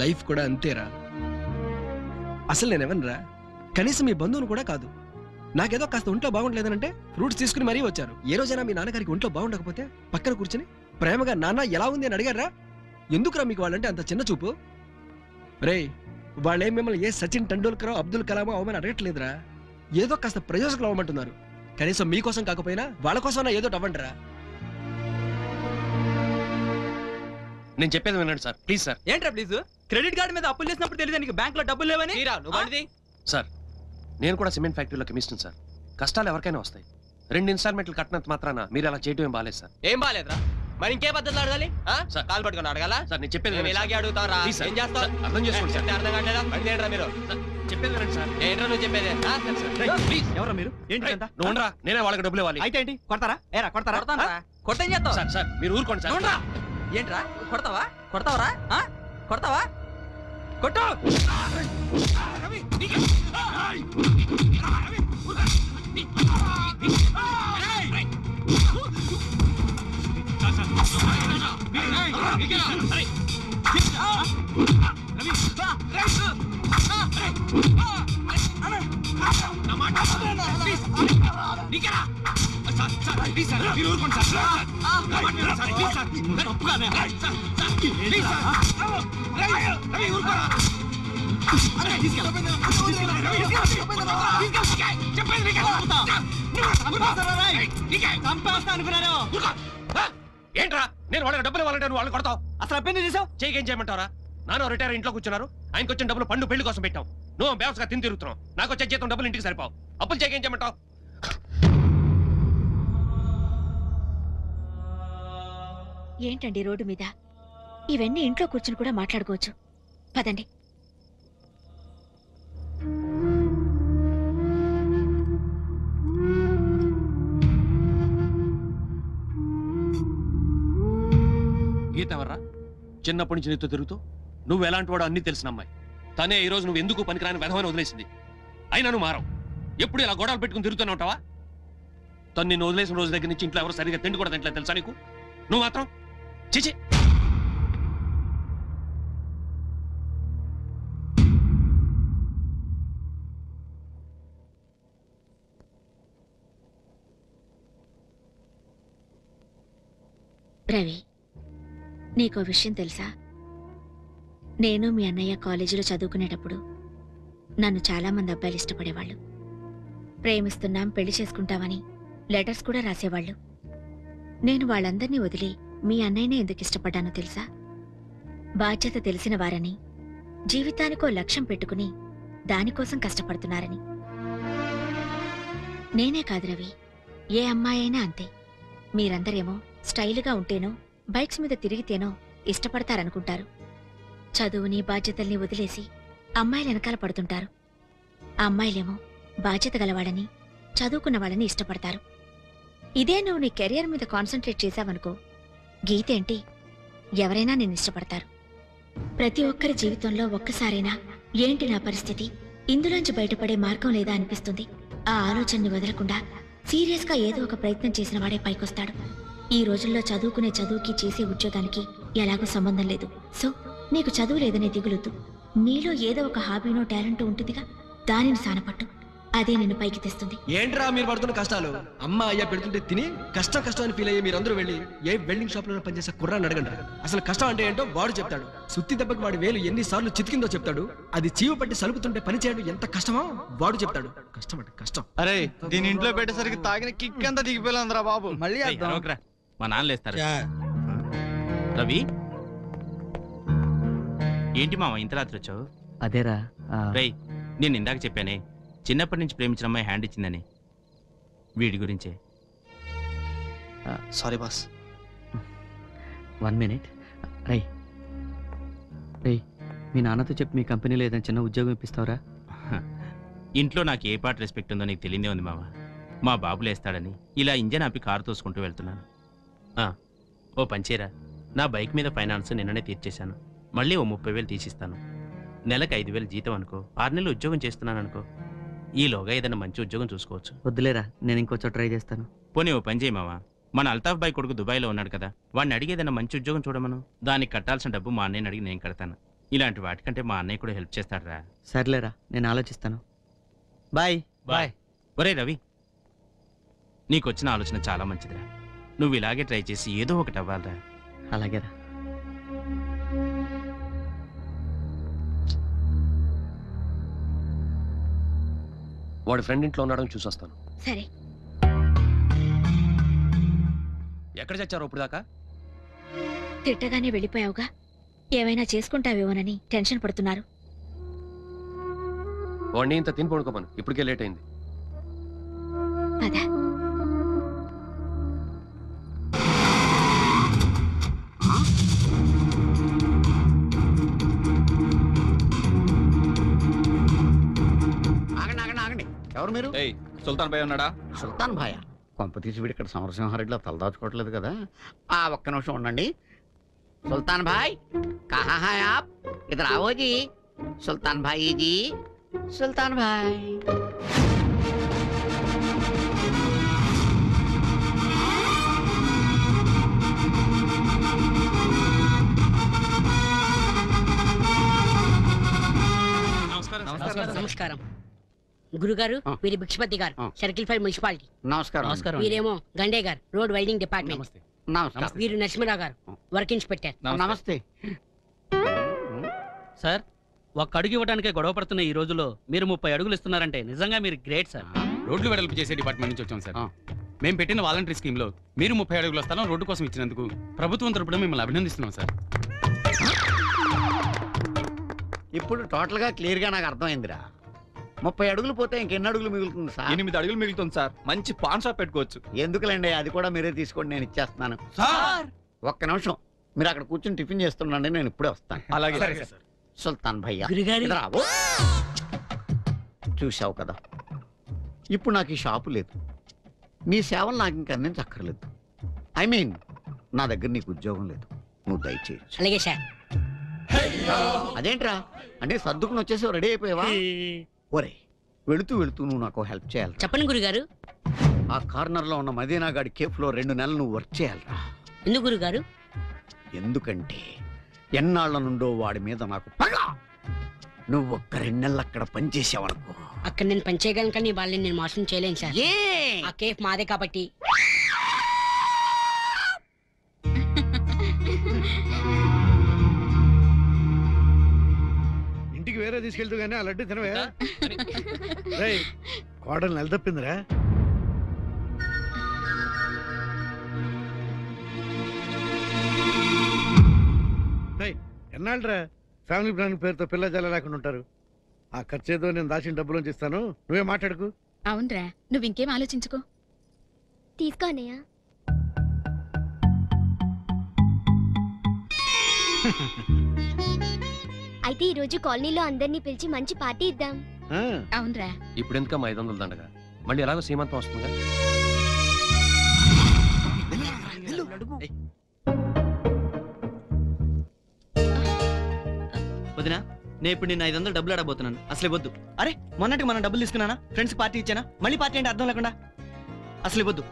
లైఫ్ కూడా అంతేరా అసలు నేనెవనరా కనీసం మీ బంధువును కూడా కాదు నాకేదో కాస్త ఒంట్లో బాగుండలేదనంటే ఫ్రూట్స్ తీసుకుని మరీ వచ్చారు ఏ రోజైనా మీ నాన్నగారికి ఒంట్లో బాగుండకపోతే పక్కన కూర్చొని ప్రేమగా నాన్న ఎలా ఉంది అని అడిగారా ఎందుకురా మీకు వాళ్ళంటే అంత చిన్న చూపు రే వాళ్ళేం మిమ్మల్ని ఏ సచిన్ టెండూల్కరో అబ్దుల్ కలామో అవమని అడగట్లేదురా ఏదో కాస్త ప్రయోజకులు అవ్వమంటున్నారు కనీసం మీకోసం కాకపోయినా వాళ్ళ కోసం ఏదో అవ్వండిరా నేను చెప్పేది వినండి సార్ ప్లీజ్ సార్ ఏంట్రా ప్లీజ్ క్రెడిట్ కార్డు మీద అప్పులు చేసినప్పుడు తెలియదు నీకు బ్యాంక్లో డబ్బులు లేవని సార్ నేను కూడా సిమెంట్ ఫ్యాక్టరీలో కెమిస్ట్రీని సార్ కష్టాలు ఎవరికైనా వస్తాయి 2 ఇన్స్టాల్మెంట్లు కట్టినంత మాత్రాన మీరు అలా చేయడం ఏం బాగాలేదు సార్ ఏం బాగాలేదురా మరి ఇంకే పద్ధతిలో అడగాలి కాలు పట్టుకుని అడగాల సార్ నేను చెప్పేది ఇలాగే అడుగుతారా ఏం చేస్తా అర్థం చేసుకోండి సార్ అర్థం కావట్లేదా అడిగేరా మీరు கொட்டு ரவி ఏంట్రా నేను వాళ్ళకి డబ్బులు ఇవ్వాలంటే వాళ్ళు కొడతావు అసలు అప్పేం చేసావు చేయకేం చేయమంటారా నాన్న రిటైర్ ఇంట్లో కూర్చున్నారు ఆయనకు వచ్చిన డబ్బులు పండు పెళ్లి కోసం పెట్టావు నువ్వు బేవస్గా తిని తిరుగుతున్నావు నాకు వచ్చే జీతం డబ్బులు ఇంటికి సరిపోవు అప్పులు చేయకేం చేయమంటావు ఏంటండి రోడ్డు మీద ఇవన్నీ ఇంట్లో కూర్చుని కూడా మాట్లాడుకోవచ్చు పదండి గీతవర్రా చిన్నప్పటి నుంచి నీతో తిరుగుతూ నువ్వు ఎలాంటి వాడు అన్నీ తెలిసిన అమ్మాయి తనే ఈరోజు నువ్వు ఎందుకు పనికిరాని వెధవని వదిలేసింది అయినా నువ్వు మారావు ఎప్పుడు ఇలా గోడలు పెట్టుకుని తిరుగుతూనే ఉంటావా తను నిన్ను వదిలేసిన రోజు దగ్గర నుంచి ఇంట్లో ఎవరు సరిగ్గా తిండి కూడా తింటలేదు తెలుసా నీకు నువ్వు మాత్రం చిచి రవి నీకో విషయం తెలుసా నేను మీ అన్నయ్య కాలేజీలో చదువుకునేటప్పుడు నన్ను చాలామంది అబ్బాయిలు ఇష్టపడేవాళ్ళు ప్రేమిస్తున్నాం పెళ్లి చేసుకుంటామని లెటర్స్ కూడా రాసేవాళ్ళు నేను వాళ్ళందరినీ వదిలి మీ అన్నయ్యనే ఎందుకు ఇష్టపడ్డానో తెలుసా బాధ్యత తెలిసిన వారని జీవితానికో లక్ష్యం పెట్టుకుని దానికోసం కష్టపడుతున్నారని నేనే కాదు రవి ఏ అమ్మాయి అయినా అంతే మీరందరేమో స్టైల్గా ఉంటేనో బైక్స్ మీద తిరిగితేనో ఇష్టపడతారనుకుంటారు చదువుని బాధ్యతల్ని వదిలేసి అమ్మాయిలు వెనకాల పడుతుంటారు అమ్మాయిలేమో బాధ్యత గలవాళ్ళని చదువుకున్న వాళ్ళని ఇష్టపడతారు ఇదే నువ్వు నీ కెరియర్ మీద కాన్సన్ట్రేట్ చేశావనుకో గీతేంటి ఎవరైనా నేను ఇష్టపడతారు ప్రతి ఒక్కరి జీవితంలో ఒక్కసారైనా ఏంటి నా పరిస్థితి ఇందులోంచి బయటపడే మార్గం లేదా అనిపిస్తుంది ఆ ఆలోచనని వదలకుండా సీరియస్గా ఏదో ఒక ప్రయత్నం చేసిన వాడే పైకొస్తాడు ఈ రోజుల్లో చదువుకునే చదువుకి చేసే ఉద్యోగానికి ఎలాగో సంబంధం లేదు సో నీకు చదువు లేదనే దిగులుతూ నీలో ఏదో ఒక హాబీనో టాలెంట్ ఉంటుందిగా దానిని సానపట్టు అదే నిన్ను పైకి తెస్తుంది ఏంట్రా మీరు పడుతున్న కష్టాలు అమ్మ అయ్యా పెడుతుంటే తిని కష్టం కష్టం అని ఫీల్ అయ్యి మీరందరూ వెళ్ళి ఏ వెల్డింగ్ షాప్ లో పనిచేసే కుర్రాన్ని అడగండి అసలు కష్టం అంటే ఏంటో వాడు చెప్తాడు సుత్తి దెబ్బకి వాడు వేలు ఎన్నిసార్లు చితికిందో చెప్తాడు అది చీవు పట్టి సలుపుతుంటే పని చేయడం ఎంత కష్టమో వాడు చెప్తాడు కష్టం అంటే కష్టం అరే దీని ఇంట్లో పెట్టేసరికి తాగిన కిక్ అంతా దిగిపోలేదురా బాబు మళ్ళీ మా నాన్నలేస్తారు రవి ఏంటి మామ ఇంత రాత్రి వచ్చావు అదేరా రై నేను ఇందాక చెప్పానే చిన్నప్పటి నుంచి ప్రేమించిన అమ్మాయి హ్యాండ్ ఇచ్చిందని వీడి గురించే సారీ బాస్ 1 minute రై రై మీ నాన్నతో చెప్పి మీ కంపెనీలో ఏదైనా చిన్న ఉద్యోగం ఇప్పిస్తావరా ఇంట్లో నాకు ఏ పార్ట్ రెస్పెక్ట్ ఉందో నీకు తెలియదే ఉంది మామ మా బాబు లేస్తాడని ఇలా ఇంజన్ ఆపి కారు తోసుకుంటూ వెళ్తున్నాను ఓ పంచేరా నా బైక్ మీద ఫైనాన్స్ నిన్ననే తీర్చేశాను మళ్ళీ ఓ 30,000 తీసిస్తాను నెలకు 5,000 జీతం అనుకో 6 నెలలు ఉద్యోగం చేస్తున్నాను అనుకో ఈలోగా ఏదైనా మంచి ఉద్యోగం చూసుకోవచ్చు వద్దులేరా నేను ఇంకొచ్చో ట్రై చేస్తాను పోనీ ఓ పని చేయి మావా మన అల్తాఫ్ బాయ్ కొడుకు దుబాయ్లో ఉన్నాడు కదా వాడిని అడిగి ఏదైనా మంచి ఉద్యోగం చూడమను దానికి కట్టాల్సిన డబ్బు మా అన్నయ్యని అడిగి నేను కడతాను ఇలాంటి వాటికంటే మా అన్నయ్య కూడా హెల్ప్ చేస్తాడరా సర్లేరా నేను ఆలోచిస్తాను బాయ్ బాయ్ ఒరే రవి నీకు వచ్చిన ఆలోచన చాలా మంచిదిరా నువ్వు ఇలాగే ట్రై చేసి ఏదో ఒకటి అవ్వాలరా అలాగేరా వాడి ఫ్రెండ్ ఇంట్లో ఉండడం చూసొస్తాను సరే ఎక్కడ చచ్చారు ఇప్పుడు దాకా తిట్టగానే వెళ్ళిపోయావుగా ఏమైనా చేసుకుంటావేమోనని టెన్షన్ పడుతున్నారు వాడిని ఇంత తిని పడుకోమను ఇప్పటికే లేట్ అయింది ఎవరు మీరు సుల్తాన్ భాయ్ ఉన్నాడా సుల్తాన్ భాయ్ కొంప తీసి వీడు ఇక్కడ సమరసింహారెడ్డిలో తలదాచుకోవట్లేదు కదా ఆ ఒక్క నిమిషం ఉండండి సుల్తాన్ భాయ్ కహా హై ఆప్ ఇదర్ ఆవో జీ सुल्तान भाई जी, सुल्तान भाई। నమస్కారం గురుగారు, వీరి భిక్షపతి గారు, సర్కిల్ 5 మున్సిపాలిటీ। నమస్కారం। వీరేమో గండే గారు, రోడ్ వెల్డింగ్ డిపార్ట్మెంట్। నమస్కారం। వీరు నరసింహరావు గారు, వర్క్ ఇన్స్పెక్టర్। నమస్తే సార్। ఒక అడుగు ఇవ్వడానికే గొడవ పడుతున్న ఈ రోజుల్లో మీరు 30 అడుగులు ఇస్తున్నారంటే నిజంగా మీరు గ్రేట్ సార్। రోడ్లు వెడల్పు చేసే డిపార్ట్మెంట్ నుంచి వచ్చాం సార్। మేము పెట్టిన వాలంటరీ స్కీమ్ లో మీరు 30 అడుగుల స్థలం రోడ్డు కోసం ఇచ్చినందుకు ప్రభుత్వం తరపున మిమ్మల్ని అభినందిస్తున్నాం సార్। ఇప్పుడు టోటల్ గా క్లియర్ గా నాకు అర్థమైందిరా। 30 అడుగులు పోతే ఇంకెన్ని అడుగులు మిగులుతుంది సార్? 8 అడుగులు మిగులుతుంది సార్। మంచి పాన్ షాప్ పెట్టుకోవచ్చు। ఎందుకులేండి, అది కూడా మీరే తీసుకోండి, నేను ఇచ్చేస్తాను సార్। ఒక్క నిమిషం, మీరు అక్కడ కూర్చొని టిఫిన్ చేస్తున్నాండి, నేను ఇప్పుడే వస్తాను। అలాగే సార్। సుల్తాన్ భయ్యా, చూసావు కదా, ఇప్పుడు నాకు ఈ షాపు లేదు, నీ సేవలు నాకు ఇంక అందించక్కర్లేదు। ఐ మీన్, నా దగ్గర నీకు ఉద్యోగం లేదు, నువ్వు దయచేయచ్చు। అలాగే సార్। అదేంట్రా అంటే సర్దుకుని వచ్చేసి రెడీ అయిపోయావా? ఒరే, వెళుతూ వెళుతూ నువ్వు నాకు హెల్ప్ చేయాలి। చెప్పండి గురుగారు। ఆ కార్నర్ లో ఉన్న మదీనా గాడి కేఫ్ లో 2 నెలలు నువ్వు వర్క్ చేయాలిరా। ఎందుకు గురుగారు? ఎందుకంటే ఎన్నాళ్ల నుండో వాడి మీద నాకు పగ। నువ్వు ఒక్క 2 నెలలు అక్కడ పనిచేసావనుకో, అక్కడ నేను పనిచేయగలను, కానీ వాళ్ళని నేను మోసం చేయలేను సార్। ఆ కేఫ్ మాదే కాబట్టి। తీసుకెళ్తూ గానీ ఆ లడ్డు తినవే, కోడలు నెల తప్పిందిరా। ఎన్నాళ్ళరా ఫ్యామిలీ ప్లానింగ్ పేరుతో పిల్ల జల రాకుండా ఉంటారు? ఆ ఖర్చు ఏదో నేను దాచిన డబ్బులు ఇస్తాను, నువ్వే మాట్లాడుకు। అవునరా, నువ్వు ఇంకేం ఆలోచించుకో, తీసుకోనయ్యా। అయితే ఈ రోజు కాలనీలో అందర్నీ పిలిచి మంచి పార్టీ ఇద్దాం। అవునరా, ఇప్పుడు ఎందుకు 500 దండగా, మళ్ళీ ఎలాగో సీమంతం వస్తుందా। వదినా, నేను ఇప్పుడు నేను 500 డబ్బులు అడబోతున్నాను, అసలే వద్దు। అరే, మొన్నటి మనం డబ్బులు తీసుకున్నానా, ఫ్రెండ్స్ పార్టీ ఇచ్చానా, మళ్ళీ పార్టీ అంటే అర్థం లేకుండా అసలే వద్దు।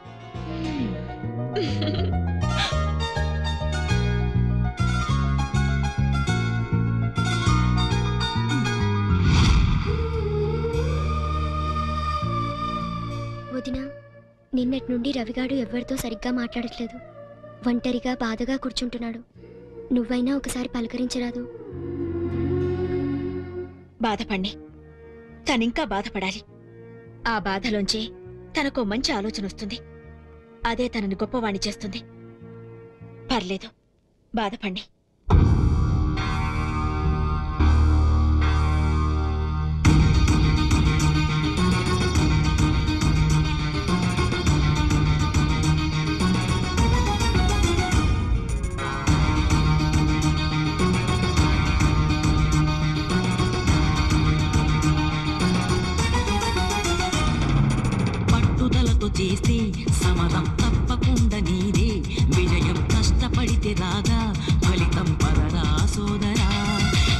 నిన్నటి నుండి రవిగాడు ఎవరితో సరిగ్గా మాట్లాడట్లేదు, ఒంటరిగా బాధగా కూర్చుంటున్నాడు, నువ్వైనా ఒకసారి పలకరించరాదు? బాధపడి తనింకా బాధపడాలి, ఆ బాధలోంచి తనకు మంచి ఆలోచన వస్తుంది, అదే తనని గొప్పవాణ్ణి చేస్తుంది। పర్లేదు, బాధపడి చేసే సమరం తప్పకుండా నీదే, విజయం కష్టపడితే రాగా ఫలితం పదరా సోదరా।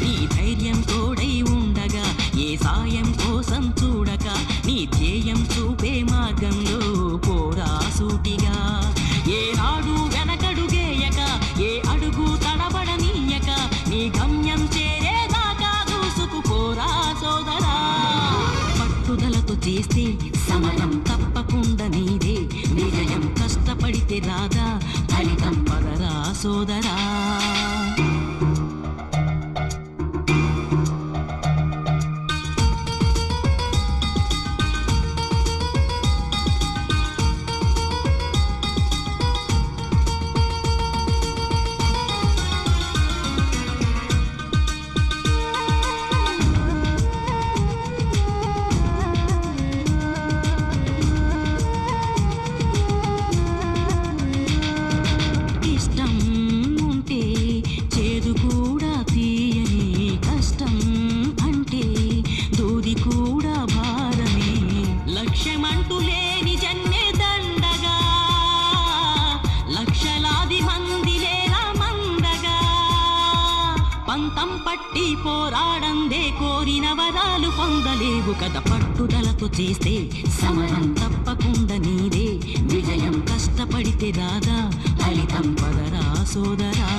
నీ ధైర్యం తోడై ఉండగా, ఏ సాయం కోసం చూడక, నీ ధ్యేయం చూపే మార్గంలో పోరా సూటిగా। ఏ నాడు వెనకడుగేయక, ఏ అడుగు తడబడనీయక, నీ గమ్యం చేరేదాకా దూసుకు పోరా సోదరా। పట్టుదలతో చేస్తే సమరం తప్పకుండా నీదే, నిజయం కష్టపడితే రాదా ఫలితం పదరా సోదరా। నువ్వు కథ పట్టుదలతో చేస్తే సమరం తప్పకుండా నీదే, విజయం కష్టపడితే రాదా, ఫలితం పదరా సోదరా.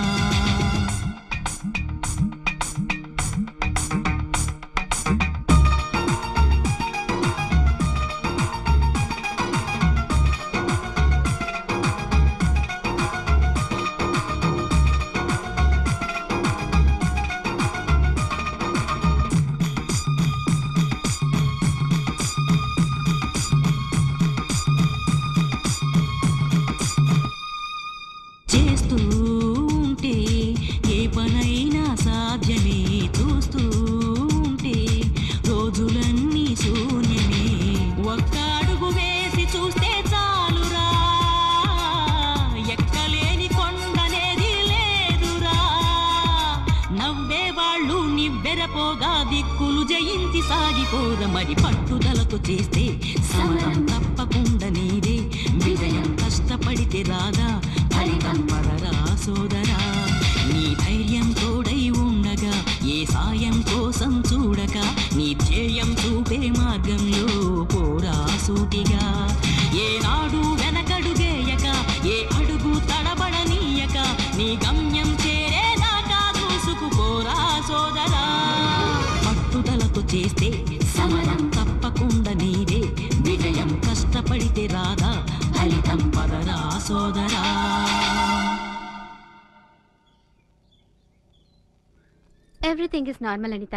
Everything is normal Anitha.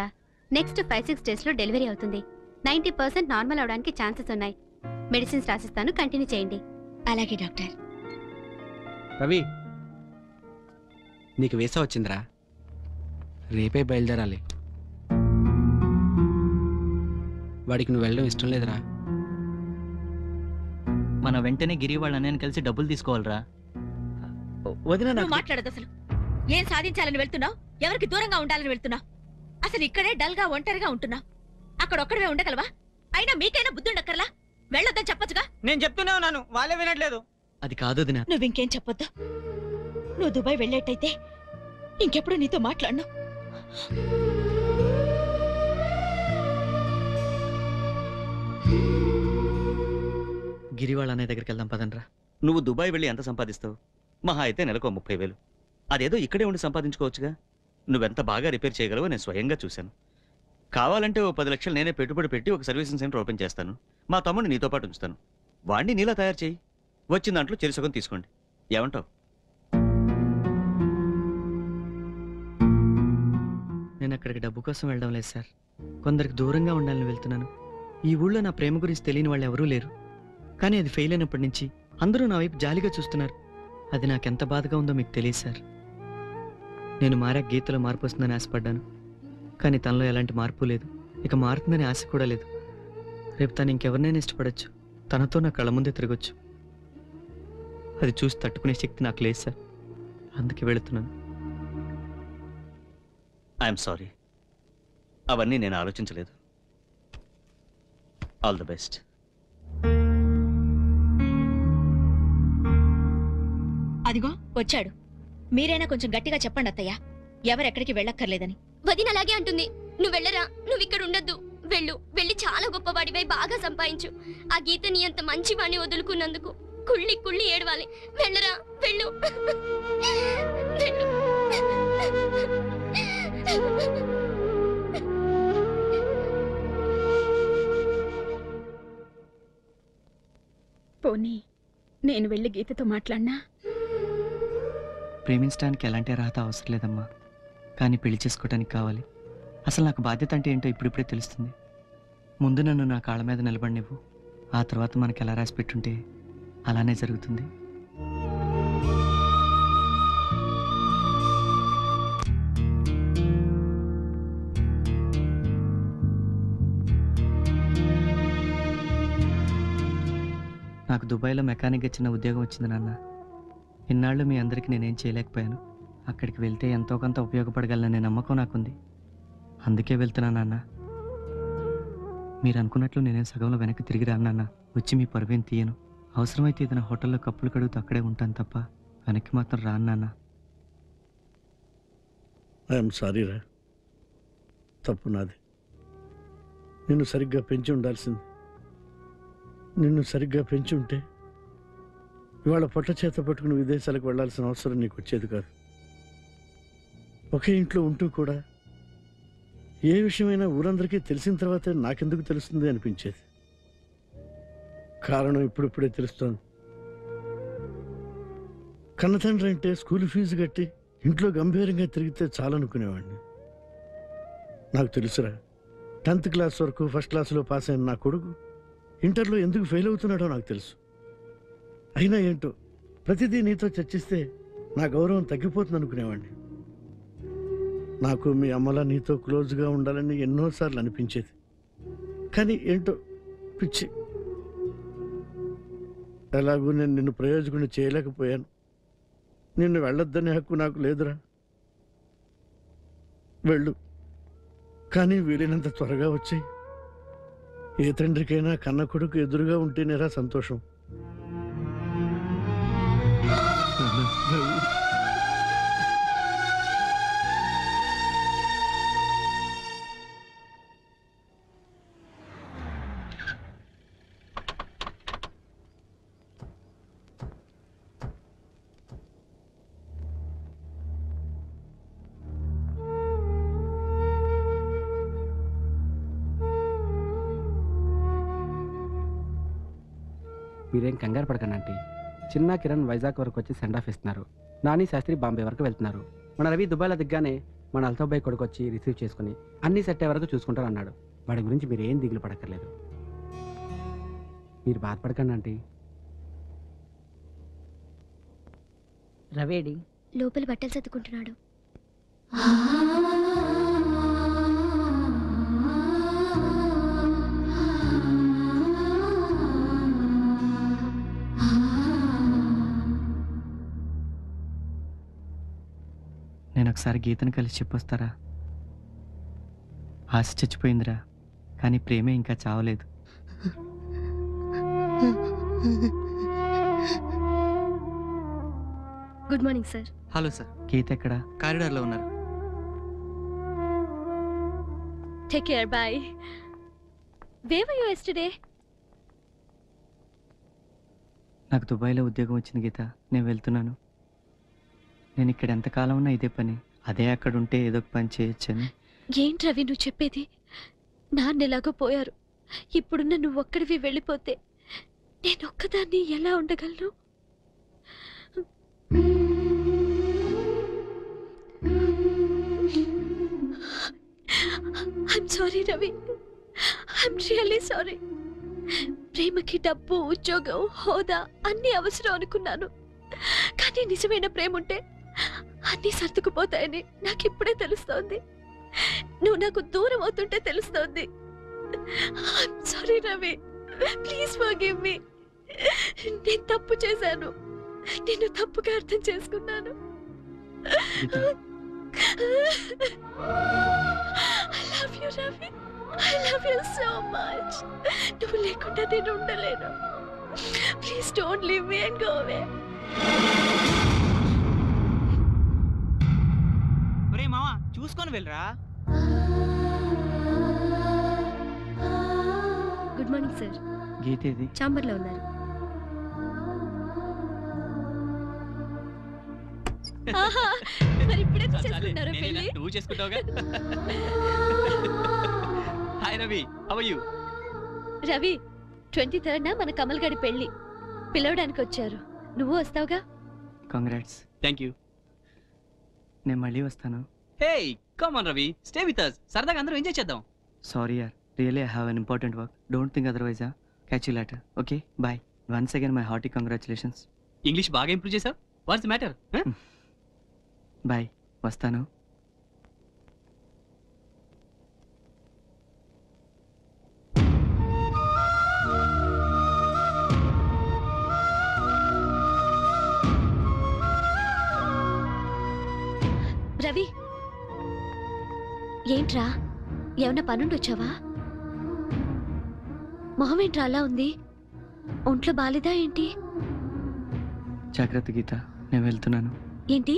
Next 5-6 days లో డెలివరీ అవుతుంది. 90% నార్మల్ అవడానికి ఛాన్సెస్ ఉన్నాయి. మెడిసిన్స్ రాసిస్తాను, కంటిన్యూ చేయండి. అలాగే డాక్టర్. రవి, నీకు వీసా వచ్చిందిరా, రేపే బయలుదేరాలి. వాడికి నువ్వు వెళ్ళడం ఇష్టం లేదురా. మన వెంటనే గిరి వాళ్ళ అన్నయ్యని కలిసి డబ్బులు తీసుకోవాలిరా. మాట్లాడదు అసలు. ఏం సాధించాలని వెళ్తున్నావు? ఎవరికి దూరంగా ఉండాలని వెళ్తున్నా? అసలు ఇక్కడే డల్ గా ఒంటరిగా ఉంటున్నా, అక్కడ ఒక్కడే ఉండగలవా? అయినా మీకైనా బుద్ధి ఉండక్కర్లా, వెళ్ళొద్దని చెప్పొచ్చుగా. నేను చెప్తూనే ఉన్నాను, వాళ్ళే వినట్లేదు. అది కాదు దినా, నువ్వు ఇంకేం చెప్పొద్దు. నువ్వు దుబాయ్ వెళ్ళేటైతే ఇంకెప్పుడు నీతో మాట్లాడను. గిరివాళ అనే దగ్గరికి వెళ్దాం పదండ్రా. నువ్వు దుబాయ్ వెళ్ళి ఎంత సంపాదిస్తావు? మహా అయితే నెలకు 30,000. అదేదో ఇక్కడే ఉండి సంపాదించుకోవచ్చుగా. నువ్వెంత బాగా రిపేర్ చేయగలవో నేను స్వయంగా చూశాను. కావాలంటే ఓ 10 లక్షలు నేనే పెట్టుబడి పెట్టి ఒక సర్వీసింగ్ సెంటర్ ఓపెన్ చేస్తాను. మా తమ్ముడిని నీతో పాటు ఉంచుతాను. వాడిని నీలా తయారు చేయి. వచ్చిన దాంట్లో చెరుసగం తీసుకోండి. ఏమంటావు? నేను అక్కడికి డబ్బు కోసం వెళ్ళడం లేదు సార్. కొందరికి దూరంగా ఉండాలని వెళ్తున్నాను. ఈ ఊళ్ళో నా ప్రేమ గురించి తెలియని వాళ్ళు ఎవరూ లేరు. కానీ అది ఫెయిల్ అయినప్పటి నుంచి అందరూ నా వైపు జాలిగా చూస్తున్నారు. అది నాకెంత బాధగా ఉందో మీకు తెలియదు సార్. నేను మారా గీతలో మార్పు వస్తుందని ఆశపడ్డాను. కానీ తనలో ఎలాంటి మార్పు లేదు. ఇక మారుతుందని ఆశ కూడా లేదు. రేపు తను ఇంకెవరినైనా ఇష్టపడచ్చు. తనతో నా కళ్ళ ముందే తిరగచ్చు. అది చూసి తట్టుకునే శక్తి నాకు లేదు సార్. అందుకే వెళుతున్నాను. ఐఎమ్ సారీ, అవన్నీ నేను ఆలోచించలేదు. All the best. అదిగో వచ్చాడు. మీరైనా కొంచెం గట్టిగా చెప్పండి అత్తయ్య, ఎవరెక్కడికి వెళ్ళక్కర్లేదని. వదిన అలాగే అంటుంది. నువ్వు వెళ్ళరా, నువ్వు ఇక్కడ ఉండద్దు, వెళ్ళు, వెళ్ళి చాలా గొప్పవాడివై బాగా సంపాదించు. ఆ గీతని అంత మంచి వాణ్ణి వదులుకున్నందుకు కుళ్ళి కుళ్ళి ఏడవాలి. వెళ్ళరా, వెళ్ళు. పోనీ నేను వెళ్ళి గీతతో మాట్లాడినా? ప్రేమించడానికి ఎలాంటి అర్హత అవసరం లేదమ్మా, కానీ పెళ్లి చేసుకోవటానికి కావాలి. అసలు నాకు బాధ్యత అంటే ఏంటో ఇప్పుడిప్పుడే తెలుస్తుంది. ముందు నన్ను నా కాళ్ళ మీద నిలబడినివ్వు. ఆ తర్వాత మనకు ఎలా రాసి పెట్టుంటే అలానే జరుగుతుంది. నాకు దుబాయ్లో మెకానిక్గా చిన్న ఉద్యోగం వచ్చింది నాన్న. ఇన్నాళ్ళు మీ అందరికీ నేనేం చేయలేకపోయాను. అక్కడికి వెళ్తే ఎంతో కొంత ఉపయోగపడగలననే నమ్మకం నాకుంది. అందుకే వెళ్తున్నాను నాన్న. మీరు అనుకున్నట్లు నేనేం సగంలో వెనక్కి తిరిగి రాను నాన్న. వచ్చి మీ పరువేం తీయను. అవసరమైతే ఏదైనా హోటల్లో కప్పులు కడుగుతూ అక్కడే ఉంటాను తప్ప వెనక్కి మాత్రం రాను నాన్న. ఐఎమ్ సారీ రా, తప్పు నాది. నిన్ను సరిగ్గా పెంచి ఉండాల్సింది. నిన్ను సరిగ్గా పెంచి ఉంటే ఇవాళ పొట్ట చేత పట్టుకుని విదేశాలకు వెళ్లాల్సిన అవసరం నీకు వచ్చేది కాదు. ఒకే ఇంట్లో ఉంటూ కూడా ఏ విషయమైనా ఊరందరికీ తెలిసిన తర్వాతే నాకెందుకు తెలుస్తుంది అనిపించేది. కారణం ఇప్పుడిప్పుడే తెలుస్తోంది. కన్నతండ్రి అంటే స్కూల్ ఫీజు కట్టి ఇంట్లో గంభీరంగా తిరిగితే చాలనుకునేవాడిని. నాకు తెలుసురా, 10th క్లాస్ వరకు ఫస్ట్ క్లాసులో పాస్ అయిన నా కొడుకు ఇంటర్లో ఎందుకు ఫెయిల్ అవుతున్నాడో నాకు తెలుసు. అయినా ఏంటో ప్రతిదీ నీతో చర్చిస్తే నా గౌరవం తగ్గిపోతుంది అనుకునేవాడిని. నాకు మీ అమ్మలా నీతో క్లోజ్గా ఉండాలని ఎన్నోసార్లు అనిపించేది. కానీ ఏంటో పిచ్చి, ఎలాగూ నేను నిన్ను ప్రయోజకుని చేయలేకపోయాను. నిన్ను వెళ్ళొద్దనే హక్కు నాకు లేదురా. వెళ్ళు, కానీ వీలైనంత త్వరగా వచ్చాయి. ఏ తండ్రికైనా కన్న కొడుకు ఎదురుగా ఉంటేనేరా సంతోషం. మీరేం కంగారు పడకండి. చిన్న కిరణ్ వైజాగ్ వరకు వచ్చి సెండ్ ఆఫ్ ఇస్తున్నారు. నాని శాస్త్రి బాంబే వరకు వెళ్తున్నారు. మన రవి దుబాయ్లో దిగ్గానే మన అల్తాబాయ్ కొడుకు వచ్చి రిసీవ్ చేసుకుని అన్ని సెట్ అయ్యే వరకు చూసుకుంటారు అన్నాడు. వాడి గురించి మీరేం దిగులు పడక్కర్లేదు. మీరు బాధపడకండి ఆంటీ. రవేడి లోపల బట్టలు సర్దుకుంటున్నాడు. ఒకసారి గీతను కలిసి చెప్పొస్తారా? ఆశ చచ్చిపోయిందిరా, కానీ ప్రేమే ఇంకా చావలేదు. Good morning sir. Hello sir. Geetha ఎక్కడ? కారిడార్ లో ఉన్నారు. Take care, bye. Where were you yesterday? నాకు దుబాయ్లో ఉద్యోగం వచ్చింది గీత, నేను వెళ్తున్నాను. నేను ఇక్కడ ఎంతకాలం ఉన్నా ఇదే పని. అదే అక్కడ ఉంటే ఏదో పని చేయొచ్చని. ఏంటి రవి నువ్వు చెప్పేది? నాన్న ఎలాగో పోయారు, ఇప్పుడున్న నువ్వు ఒక్కడివి వెళ్ళిపోతే నేను ఒక్కదాన్ని ఎలా ఉండగలను? I'm sorry Ravi, I'm really sorry. ప్రేమకి డబ్బు, ఉద్యోగం, హోదా అన్నీ అవసరం అనుకున్నాను. కానీ నిజమైన ప్రేమ ఉంటే అన్నీ సర్దుకుపోతాయని నాకు ఇప్పుడే తెలుస్తోంది. నువ్వు నాకు దూరం అవుతుంటే తెలుస్తోంది. I'm sorry Ravi, please forgive me. నేను తప్పు చేశాను, నిన్ను తప్పుగా అర్థం చేసుకున్నాను. I love you Ravi, I love you so much. నువ్వు లేకుండా నేను ఉండలేను. Please don't leave me and go away. ఒరే మామ చూసుకొని వెళ్ళరా. Good morning sir. గీతేది ఛాంబర్ లో ఉన్నారు. ఆహా మరి ఇప్పుడే చేసుకుంటారా పెళ్లి? నువ్వు చేసుకుంటావుగా. Hi Ravi, how are you? Ravi 23rd మన కమల్ గడి పెళ్లి పిలవడానికి వచ్చారు. నువ్వు వస్తావుగా? కంగ్రాట్స్. Thank you. నేను మళ్ళీ వస్తాను. Hey come on Ravi, stay with us. సరదాగా అందరూ ఎంజాయ్ చేద్దాం. సారీ యార్, really I have an important work. Don't think otherwise. Catch you later. Okay, bye. Once again my hearty congratulations. English బాగా improve చేసావ్. What's the matter? Bye, వస్తాను. రవి ఏంట్రా, ఏమన్నా పనుండొచ్చావా? మొహమేంట్రా అలా ఉంది? ఒంట్లో బాలేదా ఏంటి? జాగ్రత్త గీత, నేను వెళ్తున్నాను. ఏంటి?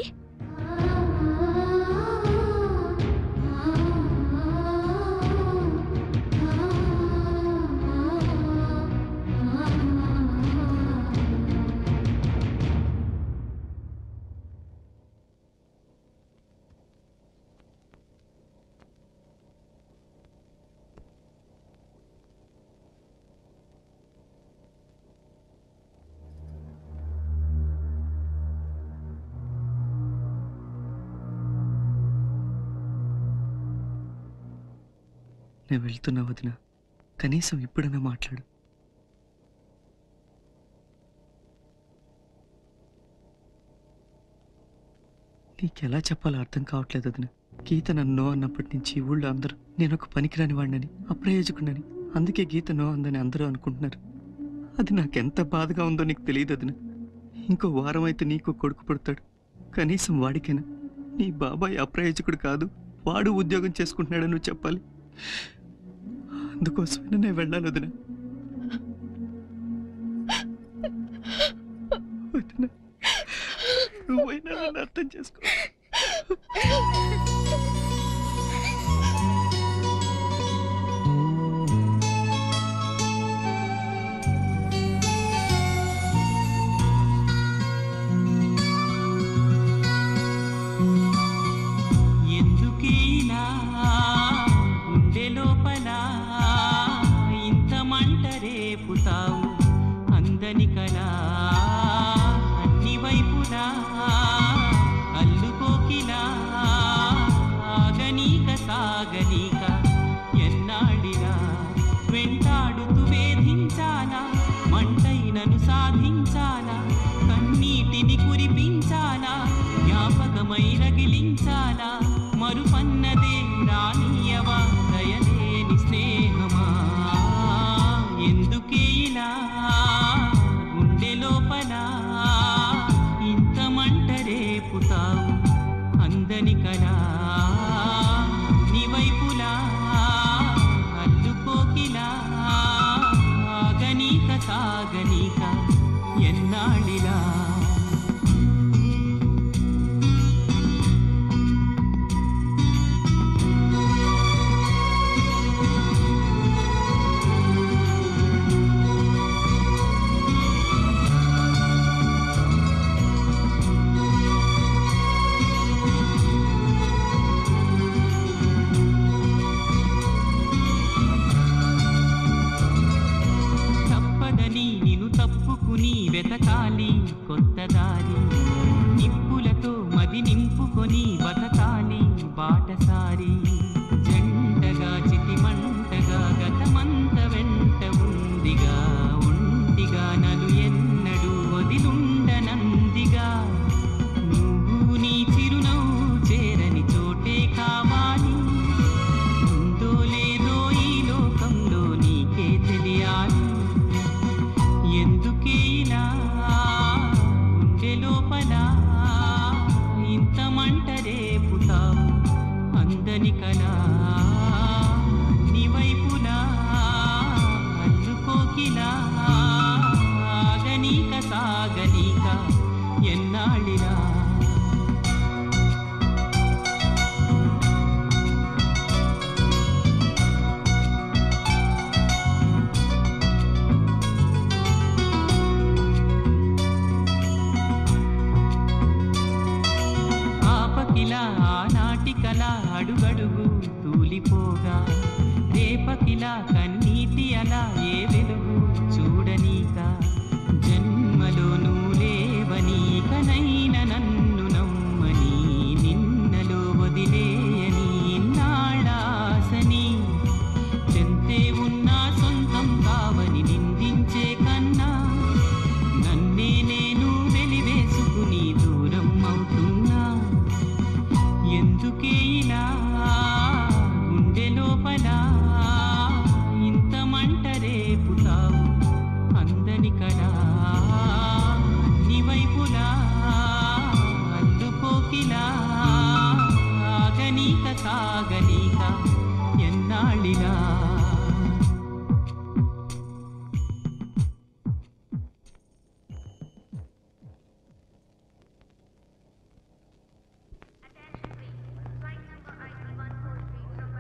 నేను వెళ్తున్నా వదిన, కనీసం ఇప్పుడైనా మాట్లాడు. నీకెలా చెప్పాలో అర్థం కావట్లేదు వదిన. గీత నన్నో అన్నప్పటి నుంచి ఊళ్ళో అందరూ నేనొక పనికిరాని వాడినని, అప్రయోజకుడినని, అందుకే గీత నో అందని అందరూ అనుకుంటున్నారు. అది నాకెంత బాధగా ఉందో నీకు తెలియదు వదిన. ఇంకో వారం అయితే నీకు కొడుకు పుడతాడు. కనీసం వాడికైనా నీ బాబాయ్ అప్రయోజకుడు కాదు, వాడు ఉద్యోగం చేసుకుంటున్నాడని నువ్వు చెప్పాలి. అందుకోసమైనా నేను వెళ్ళాలి వదిన. నువ్వైనా నన్ను అర్థం చేసుకో.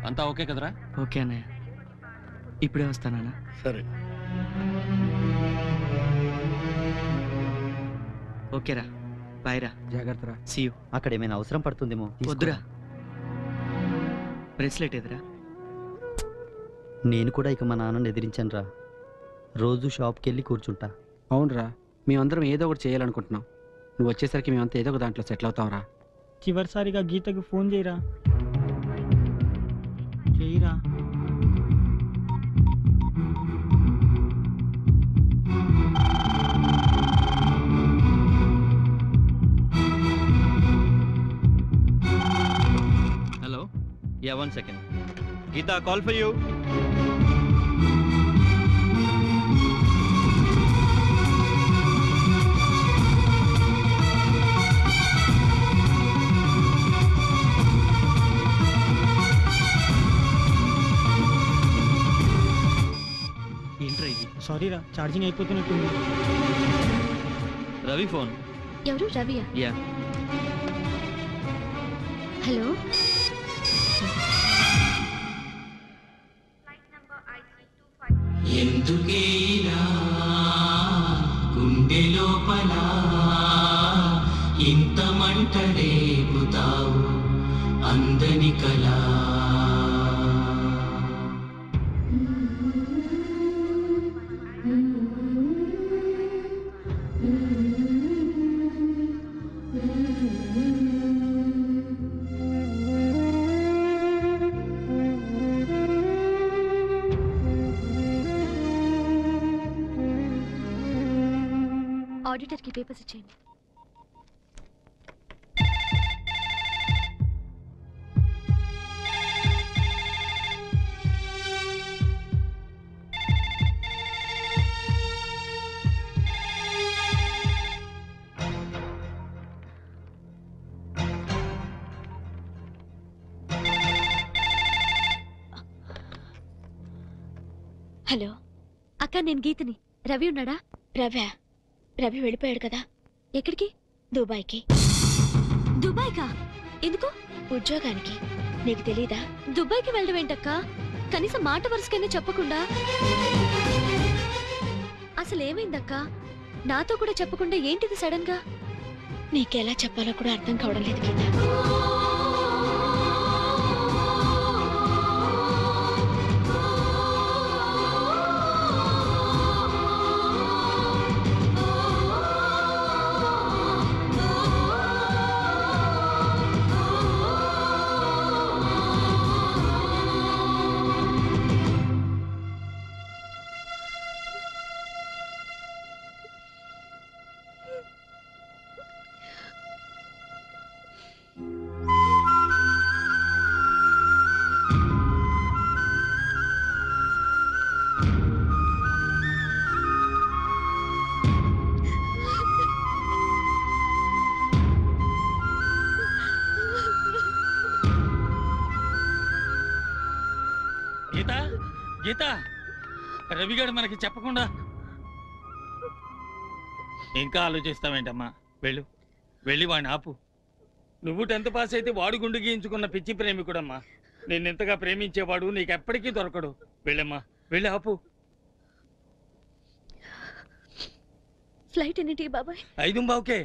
అంతా ఓకే కదరా? ఓకే అన్నయ్య, ఇప్పుడే వస్తానా? సరే. ఓకేరా, బాయ్ రా. జాగ్రత్తరా. See you. అక్కడ ఏమైనా అవసరం పడుతుందేమో. వద్దురా, బ్రేస్లెట్ ఎదురా. నేను కూడా ఇక మా నాన్నని ఎదిరించాను రా. రోజు షాప్కి వెళ్ళి కూర్చుంటా. అవునరా, మేమందరం ఏదో ఒకటి చేయాలనుకుంటున్నాం. నువ్వు వచ్చేసరికి మేమంతా ఏదో ఒక దాంట్లో సెటిల్ అవుతాం రా. చివరిసారిగా గీతకు ఫోన్ చేయరా. Yeah, one second. Geeta, call for you. Sorry Ra, charging అయిపోతూనే ఉంది. Ravi phone. ఎవరు రవియా? Yeah. Hello. Flight number IC 255. ఎందుకేనా గుండెలోపల ఇంత మంట రేపుతావు అందని కలా ऑडिटर की पेपर्स इच्छेंगे हेलो अक्का नेन गीतनी रवि उन्नाडा रवि रवि వెళ్ళిపోయాడు కదా ఎక్కడికి దుబాయ్కి దుబాయ్కా ఎందుకు ఉద్యోగానికి నీకు తెలియదా దుబాయ్కి వెళ్ళడం ఏంటక్క కనీసం మాట వరుసకైనా చెప్పకుండా అసలు ఏమైందక్క నాతో కూడా చెప్పకుండా ఏంటిది సడన్ గా నీకెలా చెప్పాలో కూడా అర్థం కావడం లేదు కదా గీతా రవిగాడు మనకి చెప్పకుండా ఇంకా ఆలోచిస్తావేంటమ్మా వెళ్ళు వెళ్ళి వాడిని ఆపు నువ్వు 10th పాస్ అయితే వాడు గుండు గీయించుకున్న పిచ్చి ప్రేమికుడమ్మా నేను ఇంతగా ప్రేమించేవాడు నీకెప్పటికీ దొరకడు వెళ్ళమ్మా వెళ్ళి ఆపు ఫ్లైట్ ఎన్నిటి బాబాయ్ 5:00కే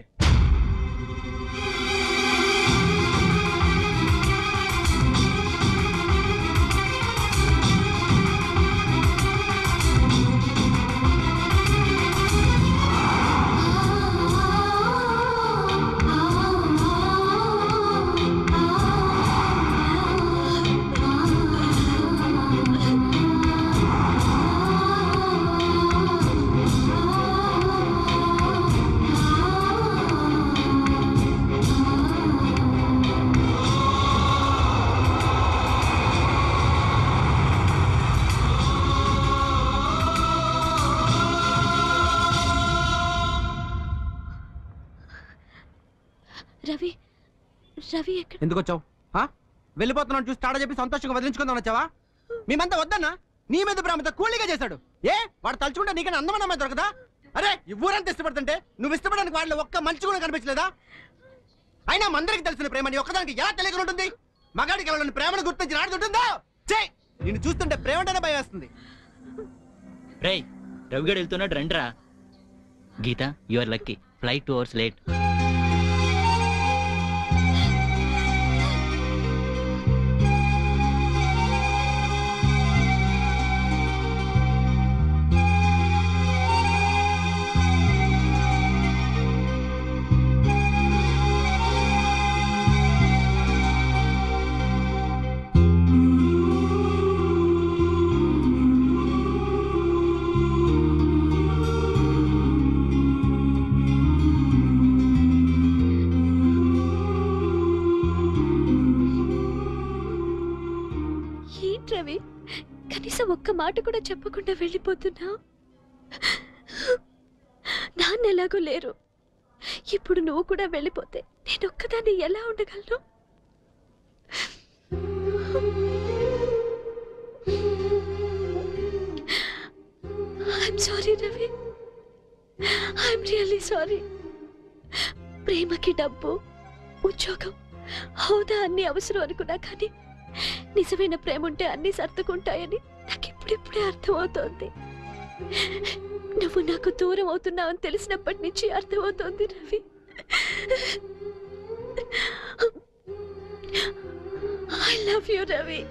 ఎందుకు వచ్చావు వెళ్ళిపోతున్నాను చూసి తాడా చెప్పి సంతోషంగా వదిలించుకుందామని వచ్చావా మేమంతా వద్దన్నా నీ మీద ప్రేమతో కూలీగా చేశాడు ఏ వాడు తలుచుకుంటే నీకన్నా అందమైన అమ్మాయి దొరకదా అరే ఈ ఊరంతా ఇష్టపడుతుంటే నువ్వు ఇష్టపడడానికి వాళ్ళు ఒక్క మనిషి కూడా కనిపించలేదా అయినా మందరికి తెలిసిన ప్రేమని ఒక్కదానికి ఎలా తెలియకుండా ఉంటుంది మగాడికి కేవలం ప్రేమను గుర్తించి ఆడుతుంటుందా నిన్ను చూస్తుంటే ప్రేమంటేనే భయం వేస్తుంది రేయ్ రవిగాడు వెళ్తున్నాడు రండ్రా Geetha your lucky flight 2 hours late మాట కూడా చెప్పకుండా వెళ్ళిపోతున్నా. నాన్న ఎలాగో లేరు, ఇప్పుడు నువ్వు కూడా వెళ్ళిపోతే నేను ఒక్కదాన్ని ఎలా ఉండగలను? I'm sorry Ravi, I'm really sorry. ప్రేమకి డబ్బు, ఉద్యోగం, హోదా అన్ని అవసరం అనుకున్నా, కానీ నిజమైన ప్రేమ ఉంటే అన్ని సర్దుకుంటాయని నాకు ఇప్పుడిప్పుడే అర్థమవుతోంది. నువ్వు నాకు దూరం అవుతున్నావు అని తెలిసినప్పటి నుంచి అర్థమవుతోంది Ravi. I love you Ravi.